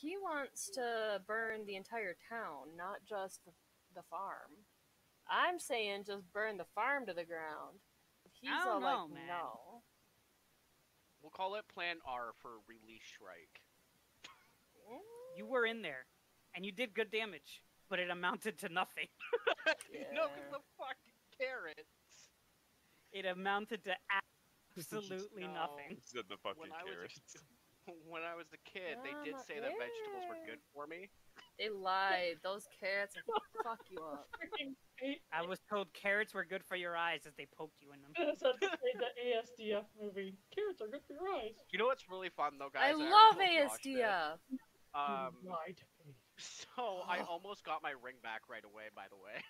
He wants to burn the entire town, not just the farm. I'm saying just burn the farm to the ground. He's all like, man. No. We'll call it Plan R for Release Shrike. You were in there, and you did good damage, but it amounted to nothing. Yeah. No, because the fucking carrots. It amounted to absolutely nothing. This is the fucking carrots. When I was a kid, they did say that vegetables were good for me. They lied. Those carrots would fuck you up. I was told carrots were good for your eyes as they poked you in them. Yes, I just made the ASDF movie. Carrots are good for your eyes. You know what's really fun, though, guys? I love ASDF! You lied to me. So, I almost got my ring back right away, by the way.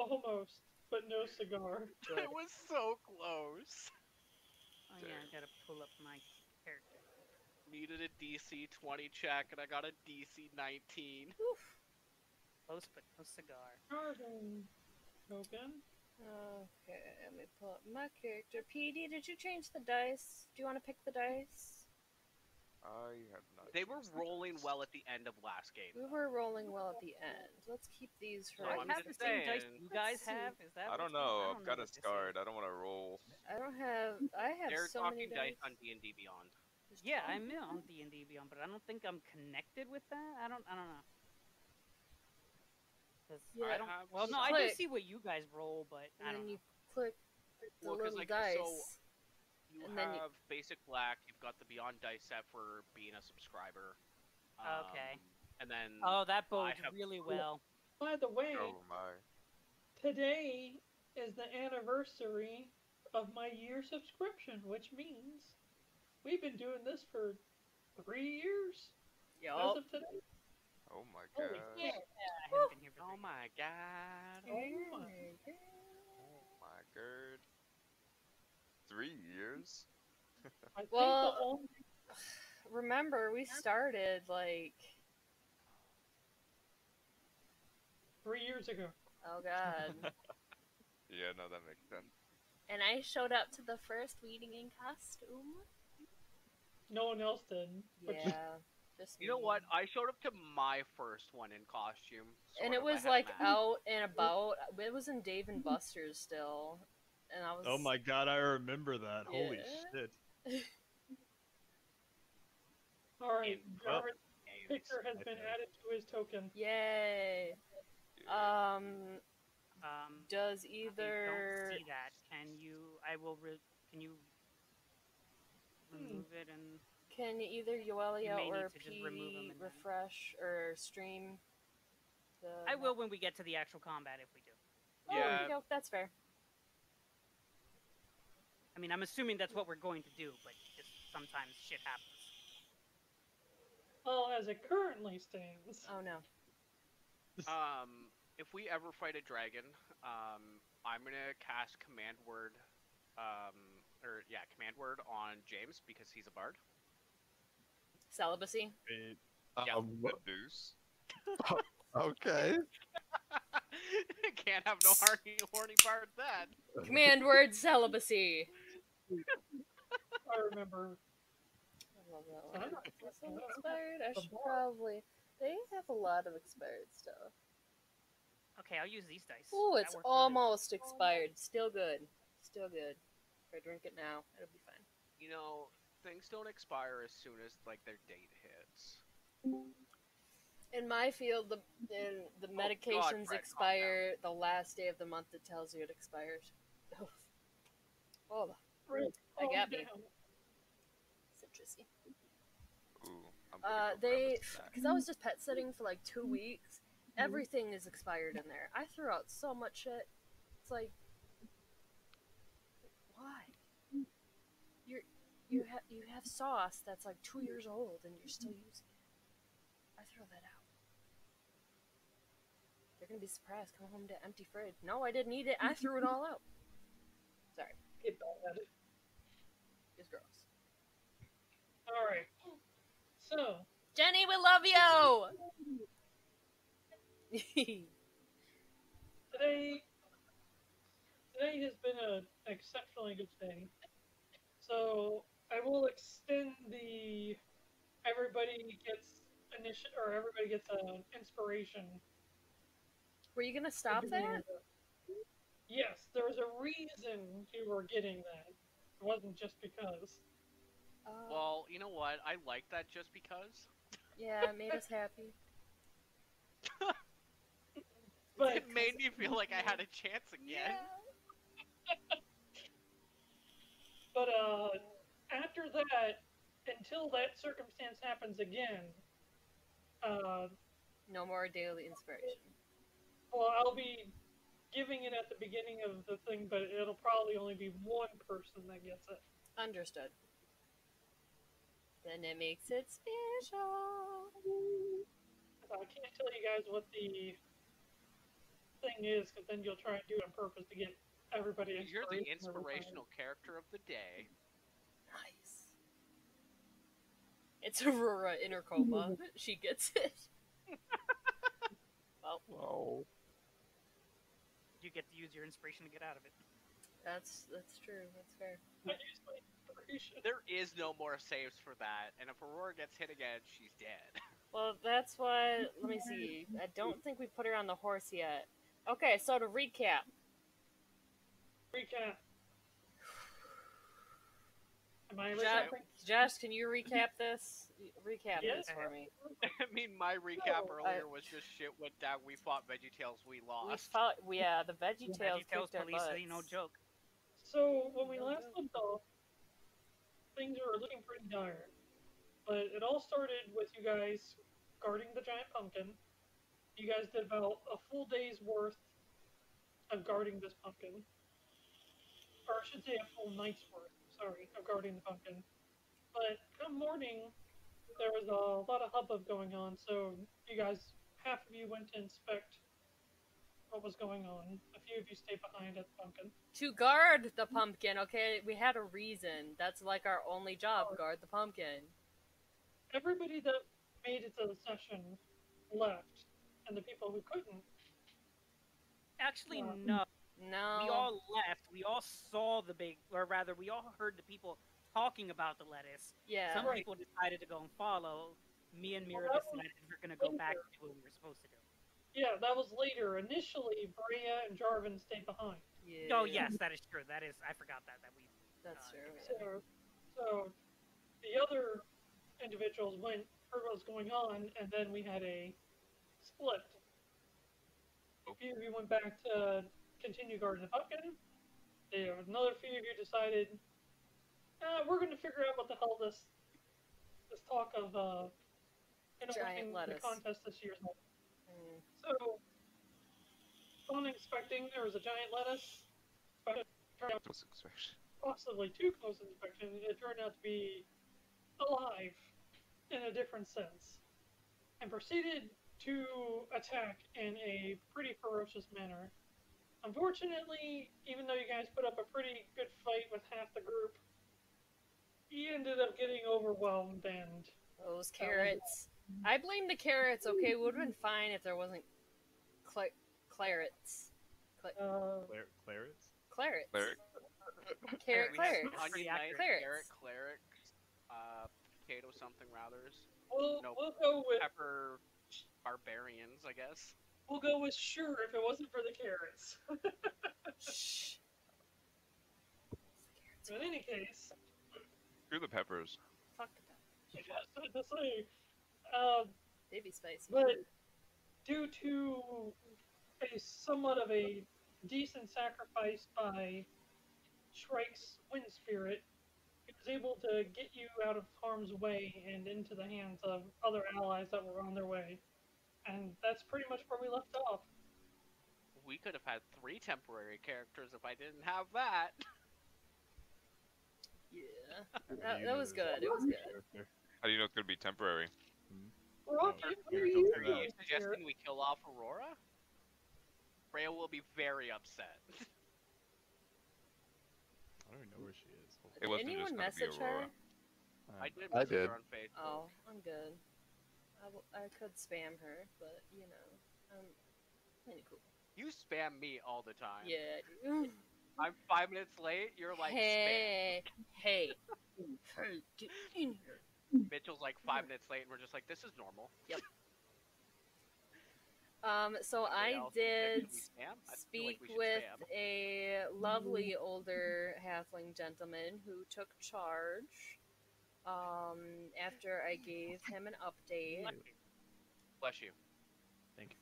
Almost, but no cigar. It was so close. Oh yeah, I gotta pull up my character. Needed a DC 20 check, and I got a DC 19. Oof. Close, but no cigar. Jarvin. Open. Okay, let me pull up my character. PD, did you change the dice? Do you want to pick the dice? I have not. They were rolling well at the end of last game. We were rolling well at the end. Let's keep these. Do I have the same dice you guys have? Is that? I don't know. I've got a scarred. I don't want to roll. I don't have. I have so many dice. They're talking dice on D&D Beyond. Yeah, I'm on D&D Beyond, but I don't think I'm connected with that. I don't know. Yeah, I don't, well, no, click. I do see what you guys roll, but and I don't know. You click the little dice. So you and have then Basic Black, you've got the Beyond dice set for being a subscriber. Okay. And then... Oh, that bodes really well. By the way, today is the anniversary of my year subscription, which means... We've been doing this for 3 years. As of today. Oh my god. Yeah. Oh my god. Oh my god. Oh my god. 3 years? Well, remember, we started like... 3 years ago. Oh god. Yeah, no, that makes sense. And I showed up to the first meeting in costume. No one else did. Yeah. Just you know what? I showed up to my first one in costume. And it was like out and about. It was in Dave and Buster's still. And I was... Oh my god, I remember that. Yeah. Holy shit. Alright, Jarvin's picture has been added to his token. Yay. Does either... I don't see that. Can you... Can you... remove it and... Can either Yuelia or PD refresh or stream the... I will when we get to the actual combat, if we do. Yeah. Oh, you know, that's fair. I mean, I'm assuming that's what we're going to do, but just sometimes shit happens. Well, as it currently stands... Oh, no. If we ever fight a dragon, I'm gonna cast Command Word... Command Word on James, because he's a bard. Celibacy. What deuce? Okay. Can't have no horny bard then. Command Word celibacy. I remember. I love that one. I'm not expired. I should probably... They have a lot of expired stuff. Okay, I'll use these dice. Oh, it's almost expired. Still good. Still good. If I drink it now, it'll be fine. You know, things don't expire as soon as like their date hits. In my field, the medications expire the last day of the month that tells you it expires. Oh, I got me. Citrusy. Ooh, I'm because I was just pet sitting for like 2 weeks. Everything is expired in there. I threw out so much shit. It's like. Why? You have sauce that's like 2 years old and you're still using it. I throw that out. They're gonna be surprised. Come home to empty fridge. No, I didn't eat it. I threw it all out. Sorry. Get bad. It's gross. All right. So Jenny, we love you. Today has been an exceptionally good day, so I will extend everybody gets an initiative, or everybody gets an inspiration. Were you gonna stop that? Yes, there was a reason you were getting that. It wasn't just because. Well, you know what? I like that just because. Yeah, it made us happy. But it made me feel like I had a chance again. Yeah. But after that, until that circumstance happens again, no more daily inspiration. Well, I'll be giving it at the beginning of the thing, but it'll probably only be one person that gets it. Understood. Then it makes it special. So I can't tell you guys what the thing is, because then you'll try and do it on purpose to get everybody inspired. You're the inspirational character of the day. Nice. It's Aurora in her coma. She gets it. Well, whoa. You get to use your inspiration to get out of it. That's true. That's fair. I used my inspiration. There is no more saves for that, and if Aurora gets hit again, she's dead. Well, that's why. Let me see. I don't think we put her on the horse yet. Okay, so to recap. Recap. Am I Josh, can you recap this? Recap this for me. I mean, my recap earlier was just shit went down. We fought VeggieTales, we lost. Yeah, the VeggieTales kicked our butts. VeggieTales, no joke. So when we last left off, things were looking pretty dire. But it all started with you guys guarding the giant pumpkin. You guys did about a full day's worth of guarding this pumpkin. Or I should say a full night's worth, sorry, of guarding the pumpkin. But come morning, there was a lot of hubbub going on, so you guys, half of you went to inspect what was going on. A few of you stayed behind at the pumpkin. To guard the pumpkin, okay? We had a reason. That's like our only job, guard the pumpkin. Everybody that made it to the session left, and the people who couldn't. Actually, no. No. We all left. We all saw the big, or rather, we all heard the people talking about the lettuce. Yeah. Some people decided to go and follow. Me and Mirra decided we're going to go back to what we were supposed to do. Yeah, that was later. Initially, Breya and Jarvin stayed behind. Yeah. Oh, yes, that is true. That is, I forgot that we... That's true. So, the other individuals went, heard what was going on, and then we had a split. A few of you went back to continue guarding the pumpkin. Another few of you decided, we're going to figure out what the hell this talk of giant lettuce contest this year is like. Mm. So, unexpecting, there was a giant lettuce. Possibly too close to inspection. It turned out to be alive in a different sense, and proceeded to attack in a pretty ferocious manner. Unfortunately, even though you guys put up a pretty good fight with half the group, he ended up getting overwhelmed and... Those carrots. I blame the carrots, okay? It would have been fine if there wasn't clarets. Clarets? Clarets. Carrot clarets. Carrot, potato something rathers. We'll go with... Pepper barbarians, I guess. We'll go with sure if it wasn't for the carrots. Shh. But in any case... Screw the peppers. Fuck the peppers. Yes, that's like, they be spicy. But due to a somewhat of a decent sacrifice by Shrike's wind spirit, he was able to get you out of harm's way and into the hands of other allies that were on their way. And that's pretty much where we left off. We could have had 3 temporary characters if I didn't have that. Yeah. that was good. It was good. How do you know it's going to be temporary? We're all temporary. Are you suggesting we kill off Aurora? Breya will be very upset. I don't even know where she is. Did anyone message her? I did message her on Facebook. Oh, I'm good. I could spam her, but, you know, kind of cool. You spam me all the time. Yeah. I'm 5 minutes late, you're like, hey, spam. Hey, get in here. Mitchell's like 5 minutes late, and we're just like, this is normal. Yep. So I did speak with a lovely older halfling gentleman who took charge after I gave him an update. Bless you. Thank you.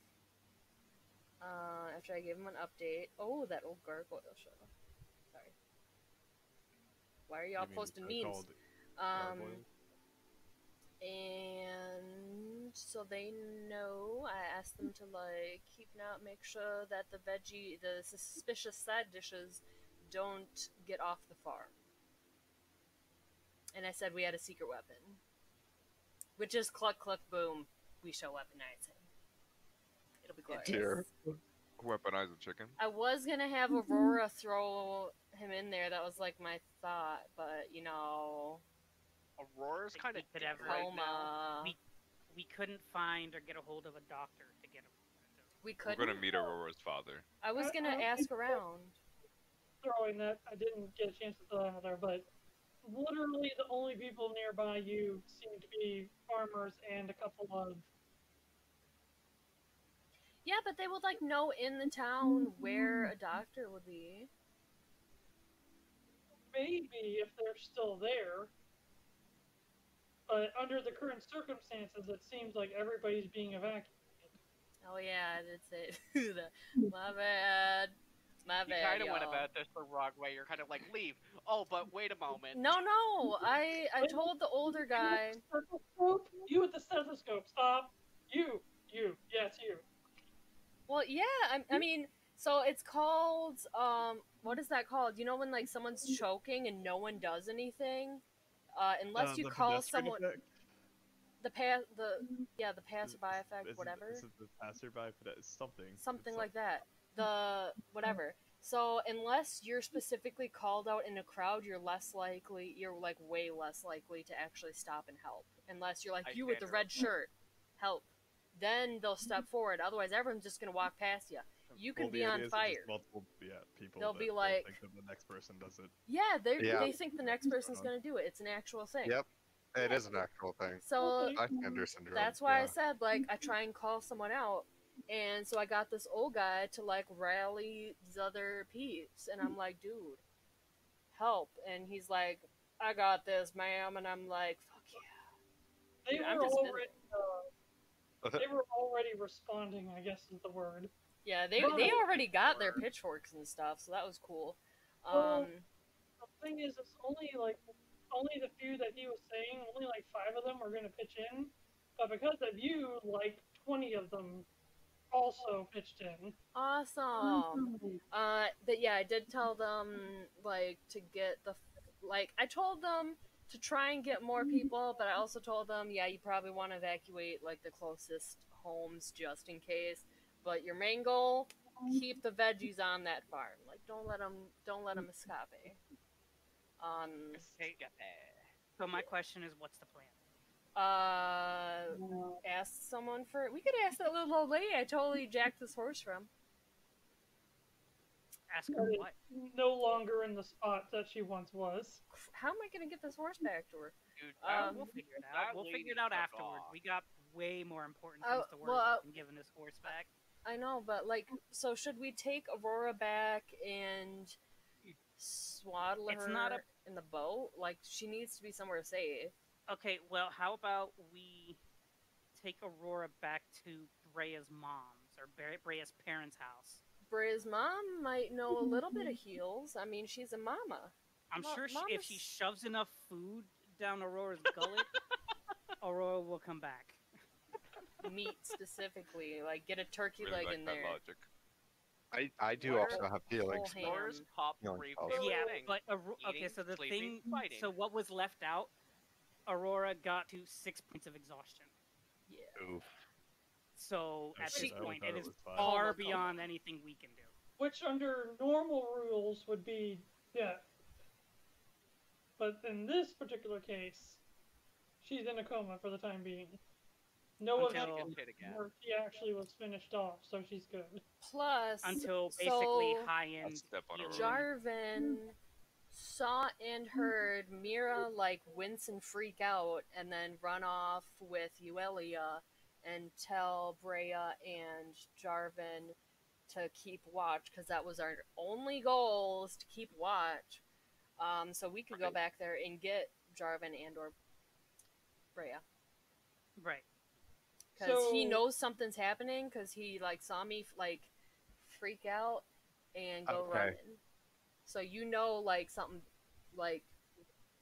After I gave him an update. Oh, that old gargoyle showed up. Sorry. Why are y'all posting memes? And so they know, I asked them to like make sure that the veggie, the suspicious side dishes don't get off the farm. And I said we had a secret weapon. Which is cluck cluck boom, we shall weaponize him. It'll be glorious. Dear. Weaponize the chicken? I was gonna have Aurora throw him in there, that was like my thought, but you know... Aurora's kind of dead right now. We couldn't find or get a hold of a doctor to get him. We're gonna meet Aurora's father. I was gonna ask around. Throwing that, I didn't get a chance to throw that out there, but literally the only people nearby you seem to be farmers and a couple of. Yeah, but they would like know in the town where a doctor would be. Maybe if they're still there. But under the current circumstances, it seems like everybody's being evacuated. Oh yeah, I did say that. My bad. My bad, you kind of went about this the wrong way. You're kind of like, leave. Oh, but wait a moment. No, no. I told the older guy. You with the stethoscope. Stop. You. You. Yeah, it's you. Well, yeah. I mean, so it's called, what is that called? You know when, like, someone's choking and no one does anything? Unless you call someone, effect. the passerby effect, whatever. Is it the passerby, but it's something like that. The whatever. So unless you're specifically called out in a crowd, you're less likely. You're like way less likely to actually stop and help. Unless you're like you with the red shirt, help. Then they'll step forward. Otherwise, everyone's just gonna walk past you. You can be on fire. Multiple, people. They'll be like, the next person does it. Yeah, they think the next person's going to do it. It's an actual thing. Yep, it is an actual thing. So that's why I said, like, I try and call someone out, and so I got this old guy to like rally these other peeps, and I'm like, dude, help! And he's like, I got this, ma'am, and I'm like, fuck yeah. Dude, they were already responding, I guess is the word. Yeah, they already got their pitchforks and stuff, so that was cool. The thing is, it's only the few that he was saying, only like 5 of them are gonna pitch in, but because of you, like 20 of them also pitched in. Awesome. But yeah, I did tell them like to get the I told them to try and get more people, but I also told them, yeah, you probably want to evacuate like the closest homes just in case. But your main goal, keep the veggies on that farm. Like, don't let them escape. So my question is, what's the plan? Ask someone for. We could ask that little old lady I totally jacked this horse from. Ask her what? No longer in the spot that she once was. How am I gonna get this horse back to her? Dude, we'll figure it out. We'll figure it out afterwards. We got way more important things to worry about than giving this horse back. I know, but like, so should we take Aurora back and swaddle her in the boat? Like, she needs to be somewhere safe. Okay, well, how about we take Aurora back to Breya's mom's, or Breya's parents' house? Breya's mom might know a little bit of heels. I mean, she's a mama. I'm sure if she shoves enough food down Aurora's gullet, Aurora will come back. Meat specifically, like get a turkey leg in there. Logic. I do also have feelings. Yeah, but okay. So the thing. So what was left out? Aurora got to 6 points of exhaustion. Yeah. Oof. So at this point, it is far beyond anything we can do. Which under normal rules would be death. But in this particular case, she's in a coma for the time being. No one she actually was finished off, so she's good. Plus, until basically high end. Jarvin saw and heard Mirra like wince and freak out and then run off with Yuelia and tell Breya and Jarvin to keep watch, because that was our only goal, is to keep watch. So we could go back there and get Jarvin and or Breya. Right. Because he knows something's happening, because he like saw me like freak out and go running. So you know like something, like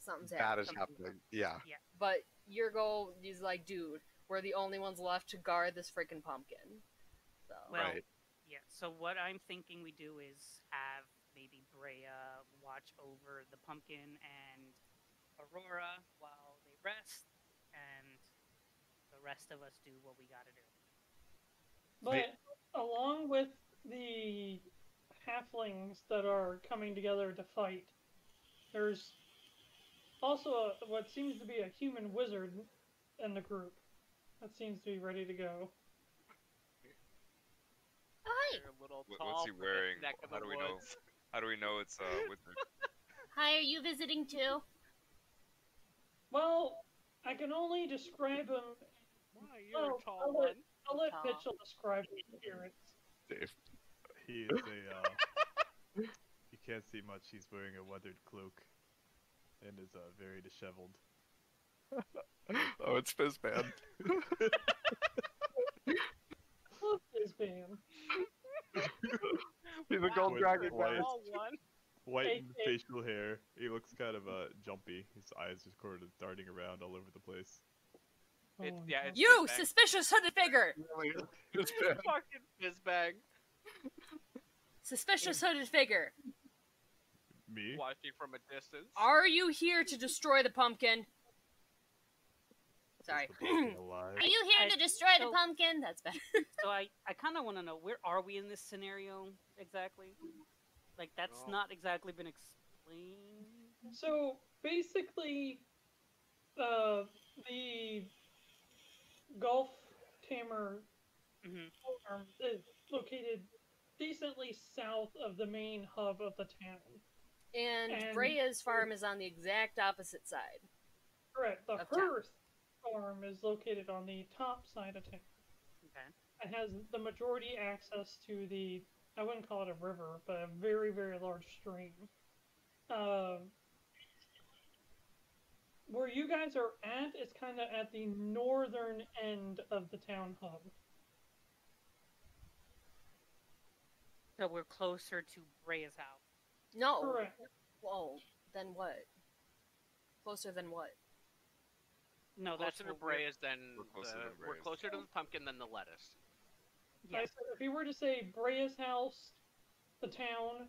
something's happening. That is happening, yeah. But your goal is like, dude, we're the only ones left to guard this freaking pumpkin. So. Well, yeah, so what I'm thinking we do is have maybe Breya watch over the pumpkin and Aurora while they rest, and the rest of us do what we gotta do. But along with the halflings that are coming together to fight, there's also what seems to be a human wizard in the group that seems to be ready to go. Hi. What's he wearing? How do we know? How do we know it's a wizard? Hi, are you visiting too? Well, I can only describe him. Why, you're a tall one. I'll let Mitchell describe his appearance. Dave. He is a, you can't see much, he's wearing a weathered cloak, and is, very disheveled. Oh, it's Fizzband. I love Fizzband. He's a gold dragon. White facial hair, he looks kind of, jumpy, his eyes just sort of darting around all over the place. It's you, suspicious hooded figure! Fucking Fizzbang. Suspicious hooded figure. Me? Watching from a distance. Are you here to destroy the pumpkin? Sorry. The pumpkin alive? Are you here to destroy the pumpkin? That's better. So I kind of want to know, where are we in this scenario exactly? Like, that's not exactly been explained. So basically, the golf tamer is located decently south of the main hub of the town. And Breya's farm is on the exact opposite side. Correct. The Hearth farm is located on the top side of town. Okay. It has the majority access to the, I wouldn't call it a river, but a very, very large stream. Where you guys are at is kind of at the northern end of the town hub. So we're closer to Breya's house. No. Correct. Whoa. Then what? Closer than what? No, that's closer to Breya's than we're closer to the pumpkin than the lettuce. Yeah. I said if you were to say Breya's house, the town,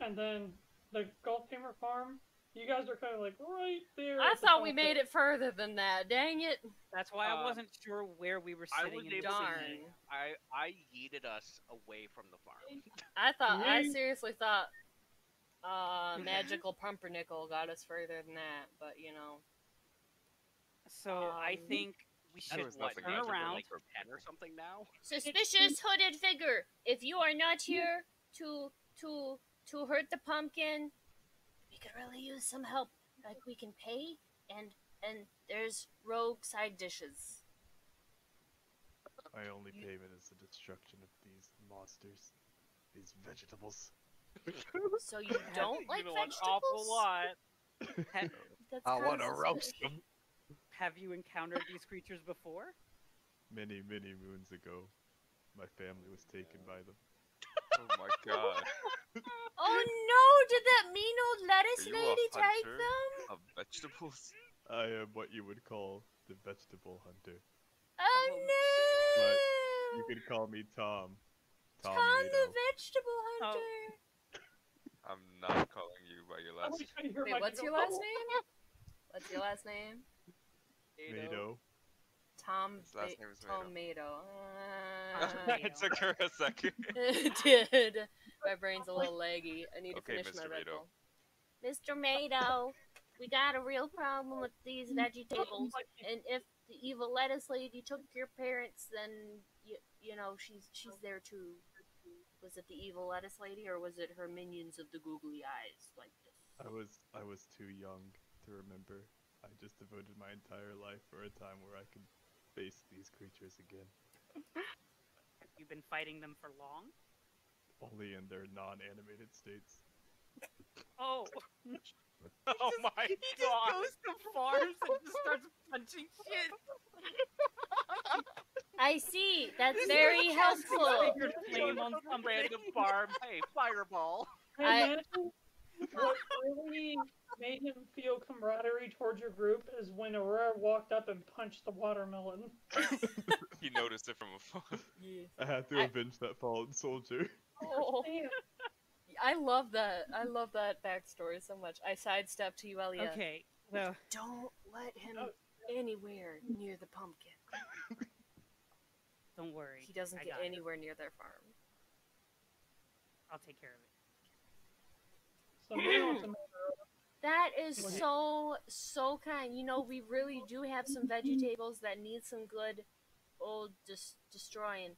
and then the golf tamer farm, you guys are kind of like right there. I thought we made it further than that. Dang it! That's why I wasn't sure where we were sitting. I yeeted us away from the farm. I thought. I seriously thought Magical Pumpernickel got us further than that, but you know. So I think we should turn around like or something now. Suspicious hooded figure, if you are not here to hurt the pumpkin. We could really use some help. Like, we can pay, and there's rogue side dishes. My only payment is the destruction of these monsters, these vegetables. So you don't like vegetables? An awful lot. I want to roast them. Have you encountered these creatures before? Many, many moons ago, my family was taken by them. Oh my god. Oh no! Did that mean old lettuce lady take them? Of vegetables? I am what you would call the vegetable hunter. Oh no! But you could call me Tom. Tom the vegetable hunter! I'm not calling you by your last name. Wait, what's your last name? What's your last name? Mado. Tom Tomato. It took her a second. It did. My brain's a little laggy. I need to finish my Red Bull. Mr. Mado, we got a real problem with these vegetables. And if the evil lettuce lady took your parents, then you know she's there too. Was it the evil lettuce lady, or was it her minions of the googly eyes like this? I was too young to remember. I just devoted my entire life for a time where I could face these creatures again. Have you been fighting them for long? Only in their non-animated states. Oh! Oh my god! He just goes to farms and just starts punching shit! I see! That's very helpful! Flame on some random farm. Hey, fireball! I imagine what really made him feel camaraderie towards your group is when Aurora walked up and punched the watermelon. He noticed it from afar. Yeah. I had to avenge that fallen soldier. Oh. I love that. I love that backstory so much. I sidestepped to Yuelia. Okay. No. Don't let him anywhere near the pumpkin. Don't worry. He doesn't get anywhere near their farm. I'll take care of it. So that is so kind. You know, we really do have some vegetables that need some good old destroying.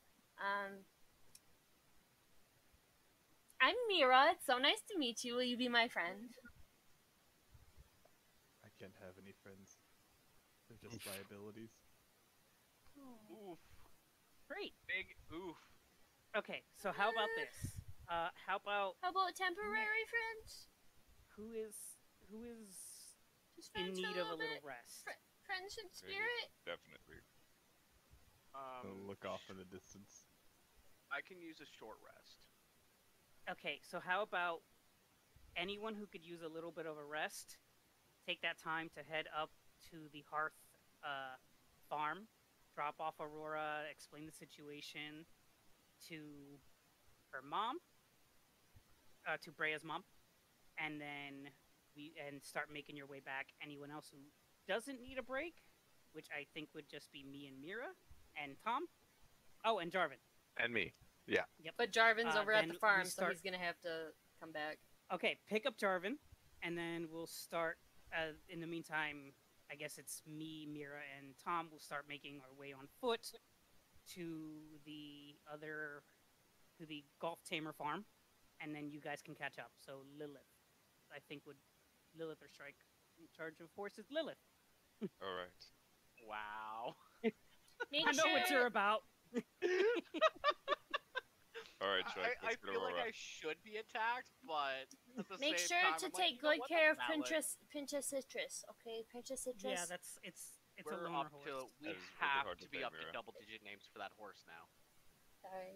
I'm Mirra. It's so nice to meet you. Will you be my friend? I can't have any friends. They're just liabilities. Oof. Great. Big oof. Okay, so how about this? How about temporary friends? Who is just in need of a little rest? Friends in spirit? Definitely. Look off in the distance. I can use a short rest. Okay, so how about anyone who could use a little bit of a rest, take that time to head up to the Hearth farm, drop off Aurora, explain the situation to her mom, to Breya's mom, and then start making your way back. Anyone else who doesn't need a break, which I think would just be me and Mirra and Tom. Oh, and Jarvin. And me. Yeah. Yep. But Jarvin's over at the farm, so he's going to have to come back. Okay, pick up Jarvin, and then we'll start, in the meantime, I guess it's me, Mirra, and Tom will start making our way on foot to the golf tamer farm, and then you guys can catch up. So Lilith, I think Lilith or Shrike in charge of horses, Lilith. All right. Wow. I know what you're about. All right, Shrike, I feel like I should be attacked, but at the same time, to take good care of Pincha Citrus, okay? Pincha Citrus. Yeah, it's a loner horse. We have to be up to double-digit names for that horse now. Sorry,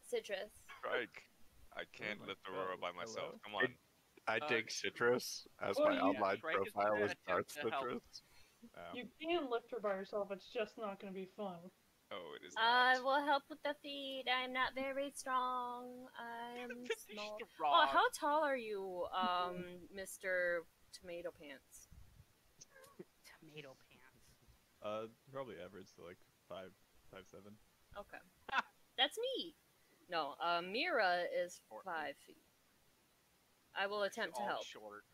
Citrus. Shrike, I can't lift Aurora by myself. Come on. I dig Citrus as my outline profile is Dark Citrus. You can lift her by herself. It's just not going to be fun. Oh, it is not. I will help with the feed. I'm not very strong. I'm small. Oh, how tall are you, Mr. Tomato Pants? Tomato Pants. Probably average to like 5'7". Okay, that's me. No, Mirra is 5 feet. I will attempt to help. Short.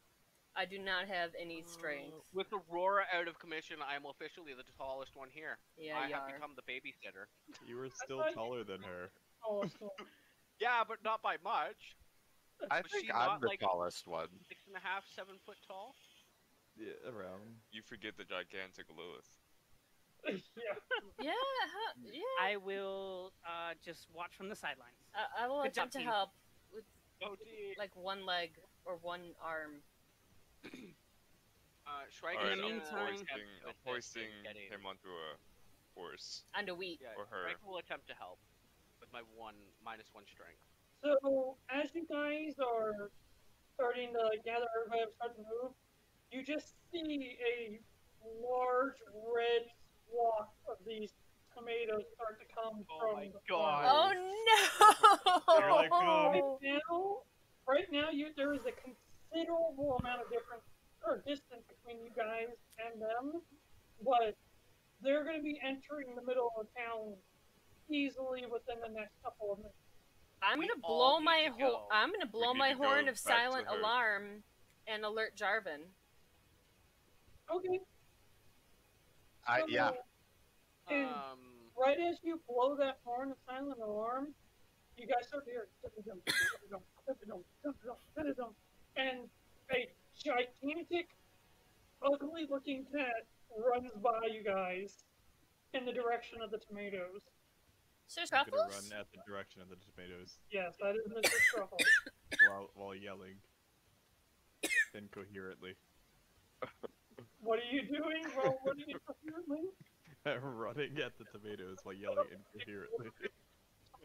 I do not have any strength. With Aurora out of commission, I am officially the tallest one here. Yeah, I have become the babysitter. You were still taller than her. Yeah, but not by much. I think I'm the tallest one. 6.5, 7 foot tall? Yeah, around. You forget the gigantic Lilith. Yeah. Yeah. I will just watch from the sidelines. I will attempt to help with like one leg or one arm. Shrike in the meantime, hoisting him onto a horse. Onto wheat. Yeah, or her. Shrike will attempt to help with my minus one strength. So, as you guys are starting to gather everybody up, start to move, you just see a large red swath of these tomatoes start to come from the farm. Oh no! You're like, oh. Right now, there is a considerable amount of difference or distance between you guys and them, but they're going to be entering the middle of town easily within the next couple of minutes. I'm going to blow my horn of silent alarm and alert Jarvin. Okay. And right as you blow that horn of silent alarm, you guys start to hear. And a gigantic, ugly-looking cat runs by you guys in the direction of the tomatoes. Sir Truffles? I'm gonna run at the direction of the tomatoes. Yes, that is Mr. Truffles. While yelling. Incoherently. What are you doing? Well, what are you doing? I'm running at the tomatoes while yelling incoherently.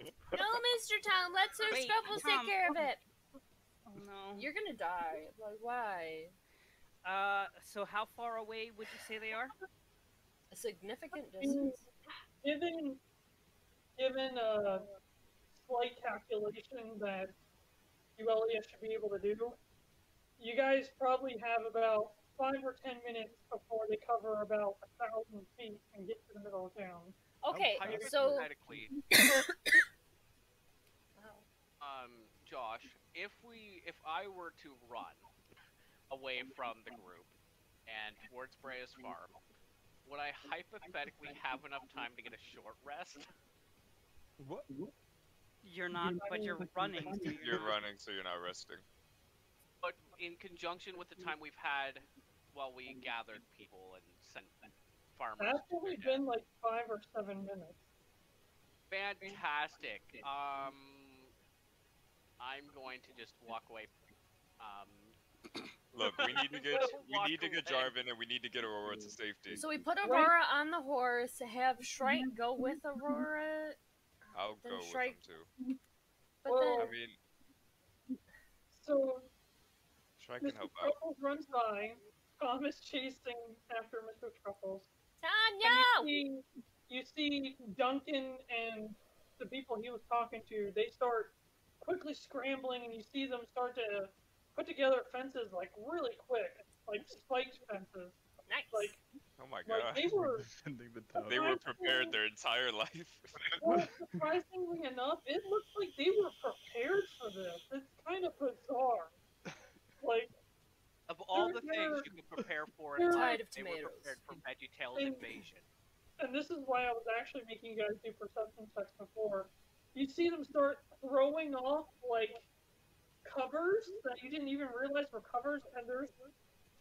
No, Mr. Town, let Sir Truffles take care of it. Oh no. You're gonna die. Like, why? So how far away would you say they are? A significant distance. Given a slight calculation that Yuelia should be able to do, you guys probably have about 5 or 10 minutes before they cover about 1,000 feet and get to the middle of town. Okay, so... Josh, if I were to run away from the group and towards Breya's farm, would I hypothetically have enough time to get a short rest? What? You're not, but you're running. You're running, so you're not resting. But in conjunction with the time we've had while we gathered people and sent farmers. That's only been like 5 or 7 minutes. Fantastic. I'm going to just walk away. Look, we need to get Jarvin and we need to get Aurora to safety. So we put Aurora on the horse, have Shrike go with Aurora. I'll go with him too. But well, then... I mean... So... Shrike can help out. Mr. Truffles runs by. Tom is chasing after Mr. Truffles. Tom, no! You see Duncan and the people he was talking to, they start quickly scrambling and you see them start to put together fences like really quick. Like spiked fences. Nice! Like, oh my god! Like they were prepared their entire life. Well, surprisingly enough, it looks like they were prepared for this. It's kind of bizarre. Like, of all the things you can prepare for in life, they were prepared for VeggieTales invasion. And this is why I was actually making you guys do perception checks before. You see them start throwing off like covers that you didn't even realize were covers, and there's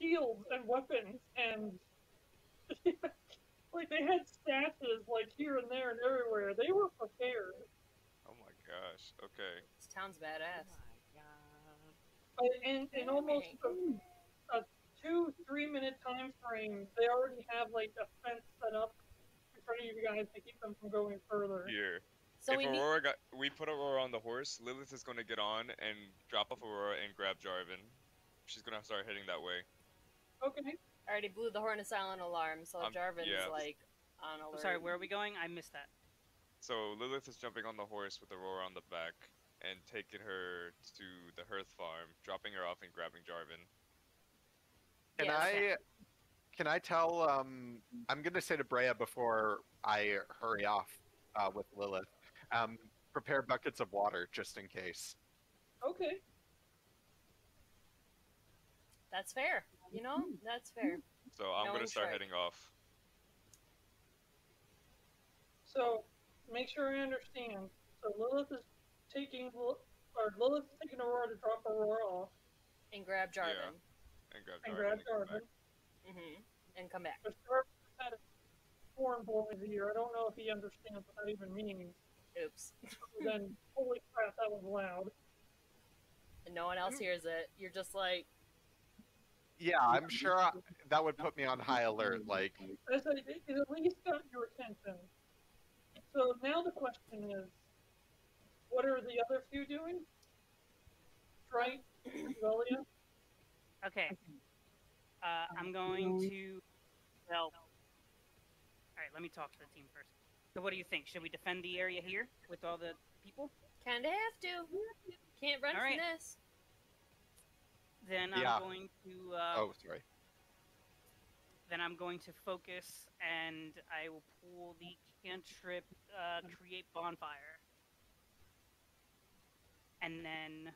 shields and weapons and like they had stashes like here and there and everywhere. They were prepared. Oh my gosh! Okay. This town's badass. Oh my god. And almost a 2-3 minute time frame, they already have like a fence set up in front of you guys to keep them from going further. Here. So we put Aurora on the horse. Lilith is going to get on and drop off Aurora and grab Jarvin. She's going to start heading that way. Okay. I already blew the horn of silent alarm, so Jarvin's like on alert. Sorry, where are we going? I missed that. So Lilith is jumping on the horse with Aurora on the back and taking her to the Hearth Farm, dropping her off and grabbing Jarvin. Can I tell? I'm gonna say to Breya before I hurry off with Lilith. Prepare buckets of water just in case. Okay. That's fair. You know, that's fair. So I'm going to start heading off. So, make sure I understand. So Lilith is taking Aurora to drop Aurora off. And grab Jarvin. Yeah. And grab Jarvin. Mm-hmm. And come back. But Jarvin had a foreign boy of the year. I don't know if he understands what that even means. Oops. Then, holy crap, that was loud. And no one else hears it. You're just like... Yeah, I'm sure that would put me on high alert, like... It at least got your attention. So now the question is, what are the other few doing? Right? Yuelia? Okay. I'm going to... Well... Alright, let me talk to the team first. So what do you think? Should we defend the area here with all the people? Kinda have to. Can't run from this. Then I'm going to. Oh, sorry. Then I'm going to focus, and I will pull the cantrip, create bonfire, and then.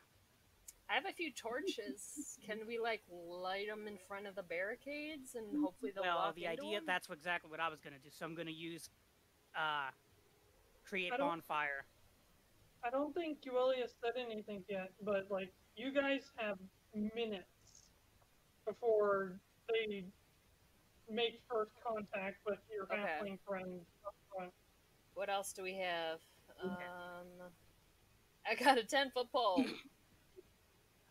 I have a few torches. Can we like light them in front of the barricades, and hopefully they'll walk into them? Well, the idea—that's exactly what I was going to do. So I'm going to use create bonfire. I don't think Yuelia said anything yet, but like you guys have. Minutes before they make first contact with your halfling friend up front. What else do we have? I got a 10-foot pole.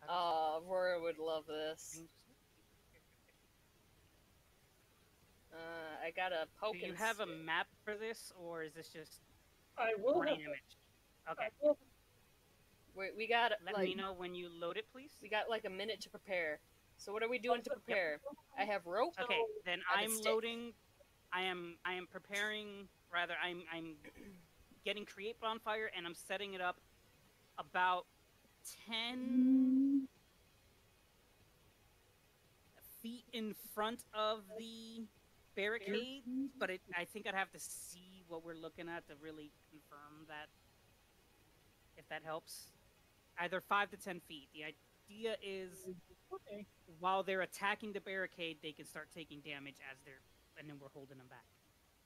Oh, Aurora would love this. I got a poke. Do you have a map for this, or is this just? I will have image. Okay. Will. We got. Let me know when you load it, please. We got like a minute to prepare. So what are we doing to prepare? Yep. I have rope. Okay, then I'm loading. I am preparing. Rather, I'm getting create bonfire, and I'm setting it up about 10 feet in front of the barricade, but I think I'd have to see what we're looking at to really confirm that, if that helps. Either 5 to 10 feet. The idea is while they're attacking the barricade, they can start taking damage as they're, and then we're holding them back.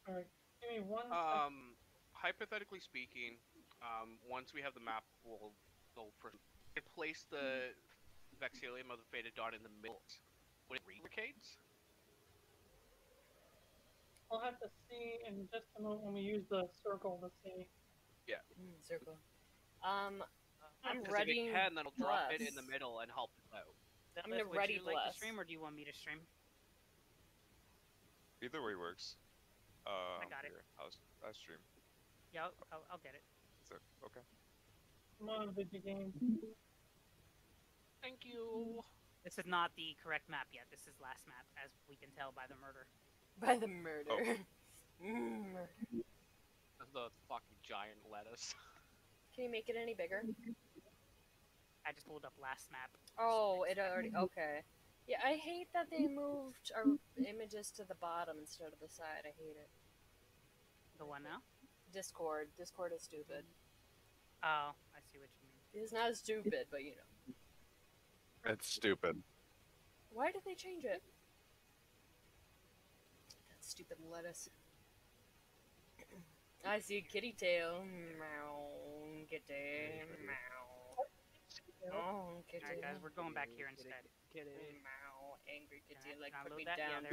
All right. Give me one second. Hypothetically speaking, once we have the map, we'll go for it. Place the Vexillium of the Fated Dawn in the middle. Would it barricades? We'll have to see in just a moment when we use the circle to see. Yeah. Circle. I'm ready. If you can, then I'll drop it in the middle and help it out. I'm gonna ready bless. Would you like to stream, or do you want me to stream? Either way works. I got it. I'll stream. Yeah, I'll get it. So, okay. Come on, video game. Thank you. This is not the correct map yet. This is last map, as we can tell by the murder. By the murder. Oh. The fucking giant lettuce. Can you make it any bigger? I just pulled up last map. Oh, it already. Okay. Yeah, I hate that they moved our images to the bottom instead of the side. I hate it. The one now? Discord. Discord is stupid. Oh, I see what you mean. It's not stupid, but you know. That's stupid. Why did they change it? That stupid lettuce. I see a kitty tail. Meow. Kitty. Meow. Oh, kitty. Alright, guys, we're going back here instead. Kitty. Meow. Angry kitty. Like, put me down.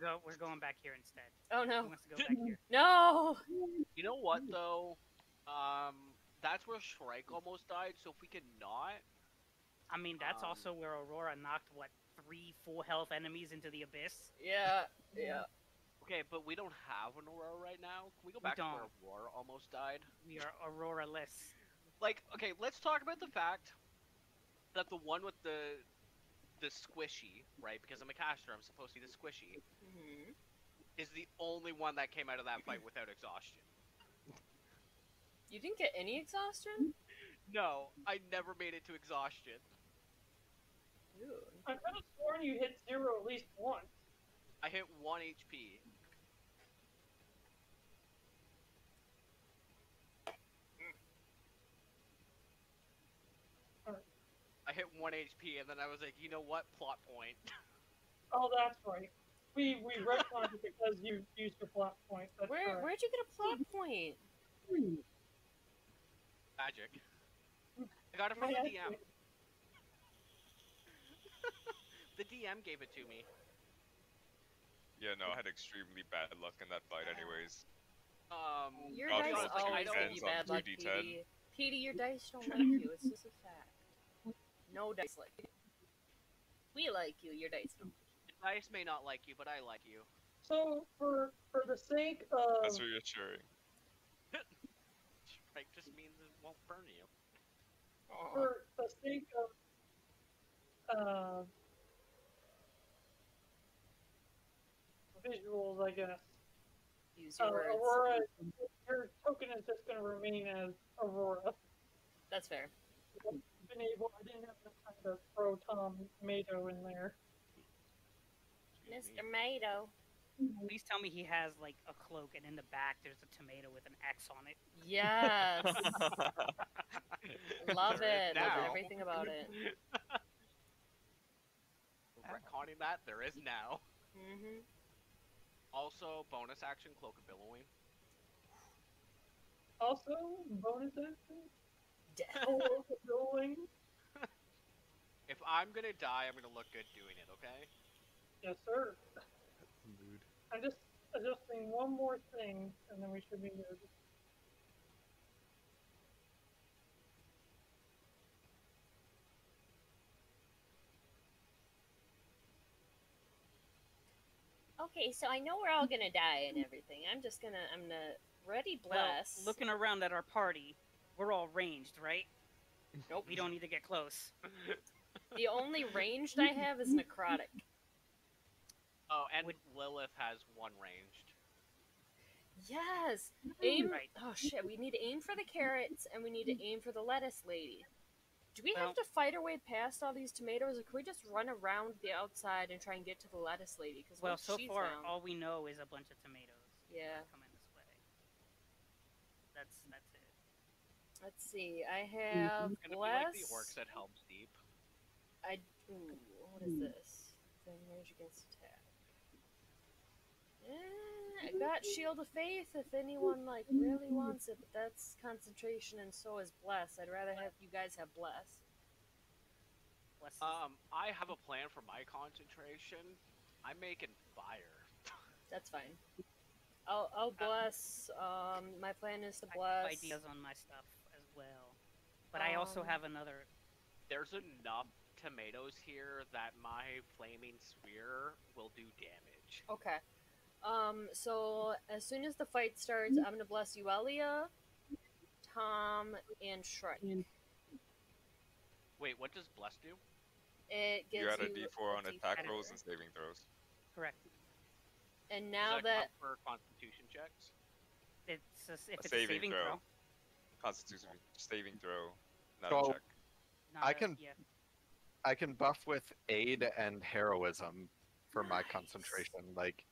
Yeah, we're going back here instead. Oh, no. He wants to go back here. No! You know what, though? That's where Shrike almost died, so if we could not... I mean, that's also where Aurora knocked, what, 3 full health enemies into the abyss? Yeah, yeah. Okay, but we don't have an Aurora right now. Can we go back to where Aurora almost died? We are Aurora-less. Like, okay, let's talk about the fact that the one with the squishy, right, because I'm a caster, I'm supposed to be the squishy, is the only one that came out of that fight without exhaustion. You didn't get any exhaustion? No, I never made it to exhaustion. Dude. I could have sworn you hit 0 at least once. I hit 1 HP. Right. I hit 1 HP and then I was like, you know what? Plot point. Oh, that's right. We retconned it because you used your plot point. That's where'd you get a plot point? Magic. I got it from the DM. The DM gave it to me. Yeah, no, I had extremely bad luck in that fight anyways. Your dice always give you bad luck, PD. PD, your dice don't like you, it's just a fact. No dice like you. We like you, your dice don't. The dice may not like you, but I like you. So, for the sake of... That's reassuring. Strike just means it won't burn you. For the sake of visuals, I guess, use your words. Aurora, her token is just going to remain as Aurora. That's fair. I didn't have enough time to throw Tom Mato in there. Mr. Mato. Please tell me he has, like, a cloak, and in the back there's a tomato with an X on it. Yes! Love it. Love everything about it. Retconning that, there is now. Mm-hmm. Also, bonus action, Cloak of Billowing. Also, bonus action? Death. Cloak of Billowing? If I'm gonna die, I'm gonna look good doing it, okay? Yes, sir. Mood. I'm just adjusting one more thing, and then we should be good. Okay, so I know we're all gonna die and everything. I'm just gonna, ready bless. Well, looking around at our party, we're all ranged, right? Nope, we don't need to get close. The only ranged I have is necrotic. Oh, and Lilith has one ranged. Yes! Aim. Right. Oh shit, we need to aim for the carrots, and we need to aim for the lettuce lady. Do we have to fight our way past all these tomatoes, or can we just run around the outside and try and get to the lettuce lady? Cause well, so far, all we know is a bunch of tomatoes. Yeah. Coming this way. That's it. Let's see, I have bless. It's gonna be like the orcs at Helm's Deep. Ooh, what is this? Then range against attack. I got Shield of Faith if anyone like really wants it, but that's concentration and so is Bless. I'd rather have you guys have Bless. I have a plan for my concentration. I'm making fire. That's fine. I'll bless. My plan is to bless. I have ideas on my stuff as well, but I also have another. There's enough tomatoes here that my flaming spear will do damage. Okay. So as soon as the fight starts, I'm gonna bless Yuelia, Tom, and Shrike. Wait, what does bless do? It gives you add a D4 on attack rolls and saving throws. Correct. And now that for Constitution checks, it's a, if a it's saving throw. Constitution saving throw, not a check. Not I can buff with aid and heroism for my concentration. Like,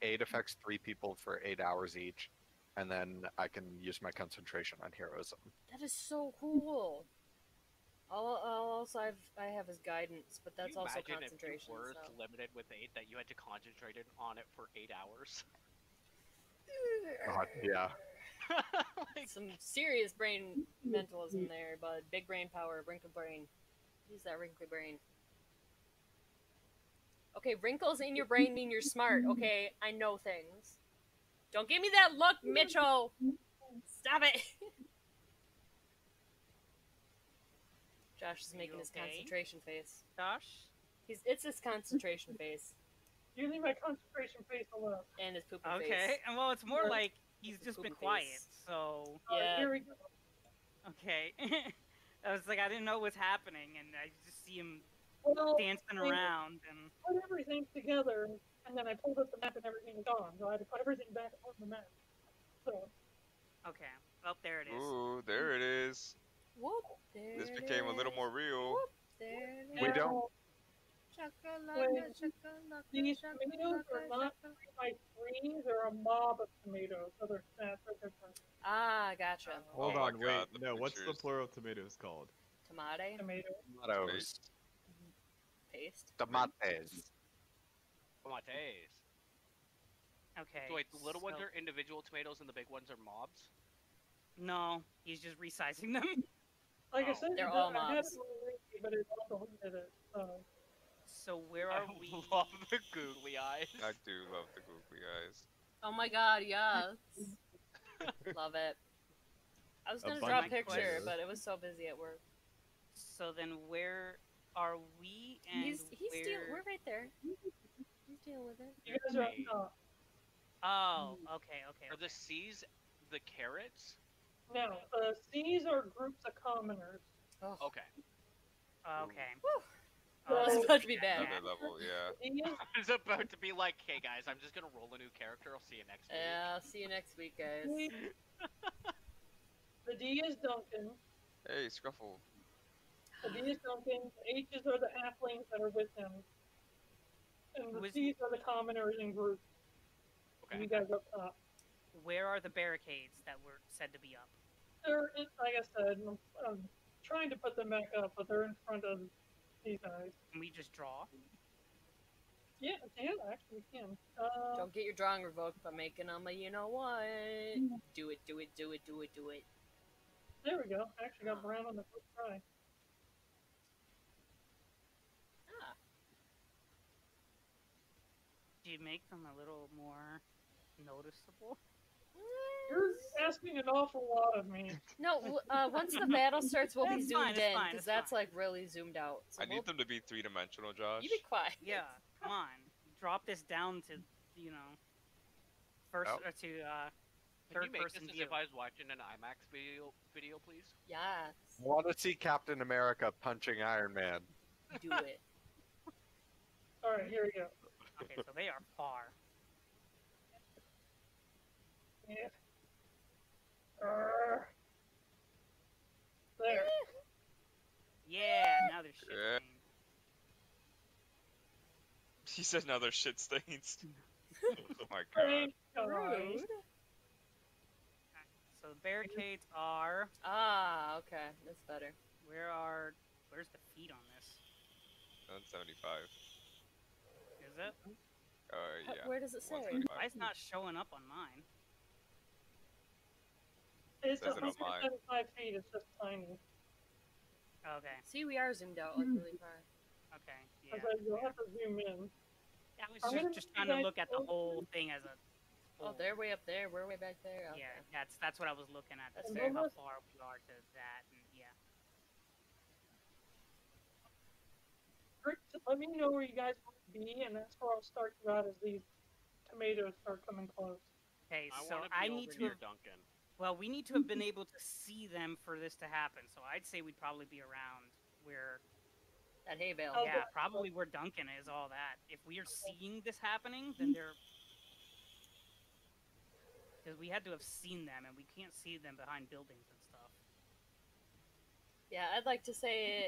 aid affects 3 people for 8 hours each, and then I can use my concentration on heroism. That is so cool. I have his guidance, but that's also concentration. Imagine if you were limited with aid that you had to concentrate on it for 8 hours. God, yeah. Like, some serious brain mentalism there, but big brain power, wrinkled brain. Use that wrinkled brain. Okay, wrinkles in your brain mean you're smart. Okay, I know things. Don't give me that look, Mitchell. Stop it. Josh is making his concentration face. Josh? It's his concentration face. You leave my concentration face alone. And his pooping face. Okay, and well, it's more like he's just been quiet, so... Yeah. Here we go. Okay. I was like, I didn't know what's happening, and I just see him dancing around. And put everything together, and then I pulled up the map and everything was gone. So I had to put everything back on the map. So... Okay. Well, there it is. Ooh, there it is. Whoop, this became a little more real. Whoop, we don't. These tomatoes are not like trees; they're a mob of tomatoes. So they're different. Ah, gotcha. Hold on, wait. No, what's the plural of tomatoes called? Tomate. Tomatoes. Paste. Tomates. Tomates. Okay. So wait, the little ones are individual tomatoes, and the big ones are mobs. No, he's just resizing them. Like I said, they're all mobs. So where are we? I love the googly eyes. I do love the googly eyes. Oh my god, yes. Love it. I was gonna draw a picture, but it was so busy at work. So then where are we and he's we're right there. He's dealing with it. You guys are up top. Oh, okay. Are the C's the carrots? No, the C's are groups of commoners. Oh. Okay. Okay. Woo. It's about to be bad. Another level, yeah. It's about to be like, hey guys, I'm just gonna roll a new character. I'll see you next week. Yeah, I'll see you next week, guys. The D is Duncan. Hey, Scuffle. The D is Duncan. The H's are the halflings that are with him. And the C's are the commoners in groups. Okay. And you guys up top. Where are the barricades that were said to be up? They're, like I said, I'm trying to put them back up, but they're in front of these guys. Can we just draw? Yeah, actually we can. Don't get your drawing revoked by making them a you-know-what. Do it. There we go. I actually got brown on the first try. you make them a little more noticeable? You're asking an awful lot of me. No, once the battle starts, we'll be zoomed in, because that's like really zoomed out. So I need them to be three-dimensional, Josh. You be quiet. Yeah, come on. Drop this down to, you know, first or to third-person view. Can you make this as if I was watching an IMAX video, please? Yes. I want to see Captain America punching Iron Man. Do it. All right, here we go. Okay, so they are far. Yeah. There. Yeah, now there's shit stains. She said now there's shit stains. Oh my god. Rude. So the barricades are... Ah, okay. That's better. Where are... Where's the feet on this? On 75. Is it? Yeah. Where does it say? Why is not showing up on mine? It's 175 feet, it's just tiny. Okay. See, we are zoomed out, like, really far. Okay, yeah. Okay, you'll have to zoom in. Yeah, I was just trying to look at the whole thing as a... Oh, they're way up there, we're way back there. Okay. Yeah, that's what I was looking at. That's very how far we are to that, and yeah. Let me know where you guys want to be, and that's where I'll start you out as these tomatoes are coming close. Okay, so I need to... Duncan. Well, we need to have been able to see them for this to happen, so I'd say we'd probably be around where... That hay bale. Yeah, probably where Duncan is, all that. If we are seeing this happening, then they're... Because we had to have seen them, and we can't see them behind buildings and stuff. Yeah, I'd like to say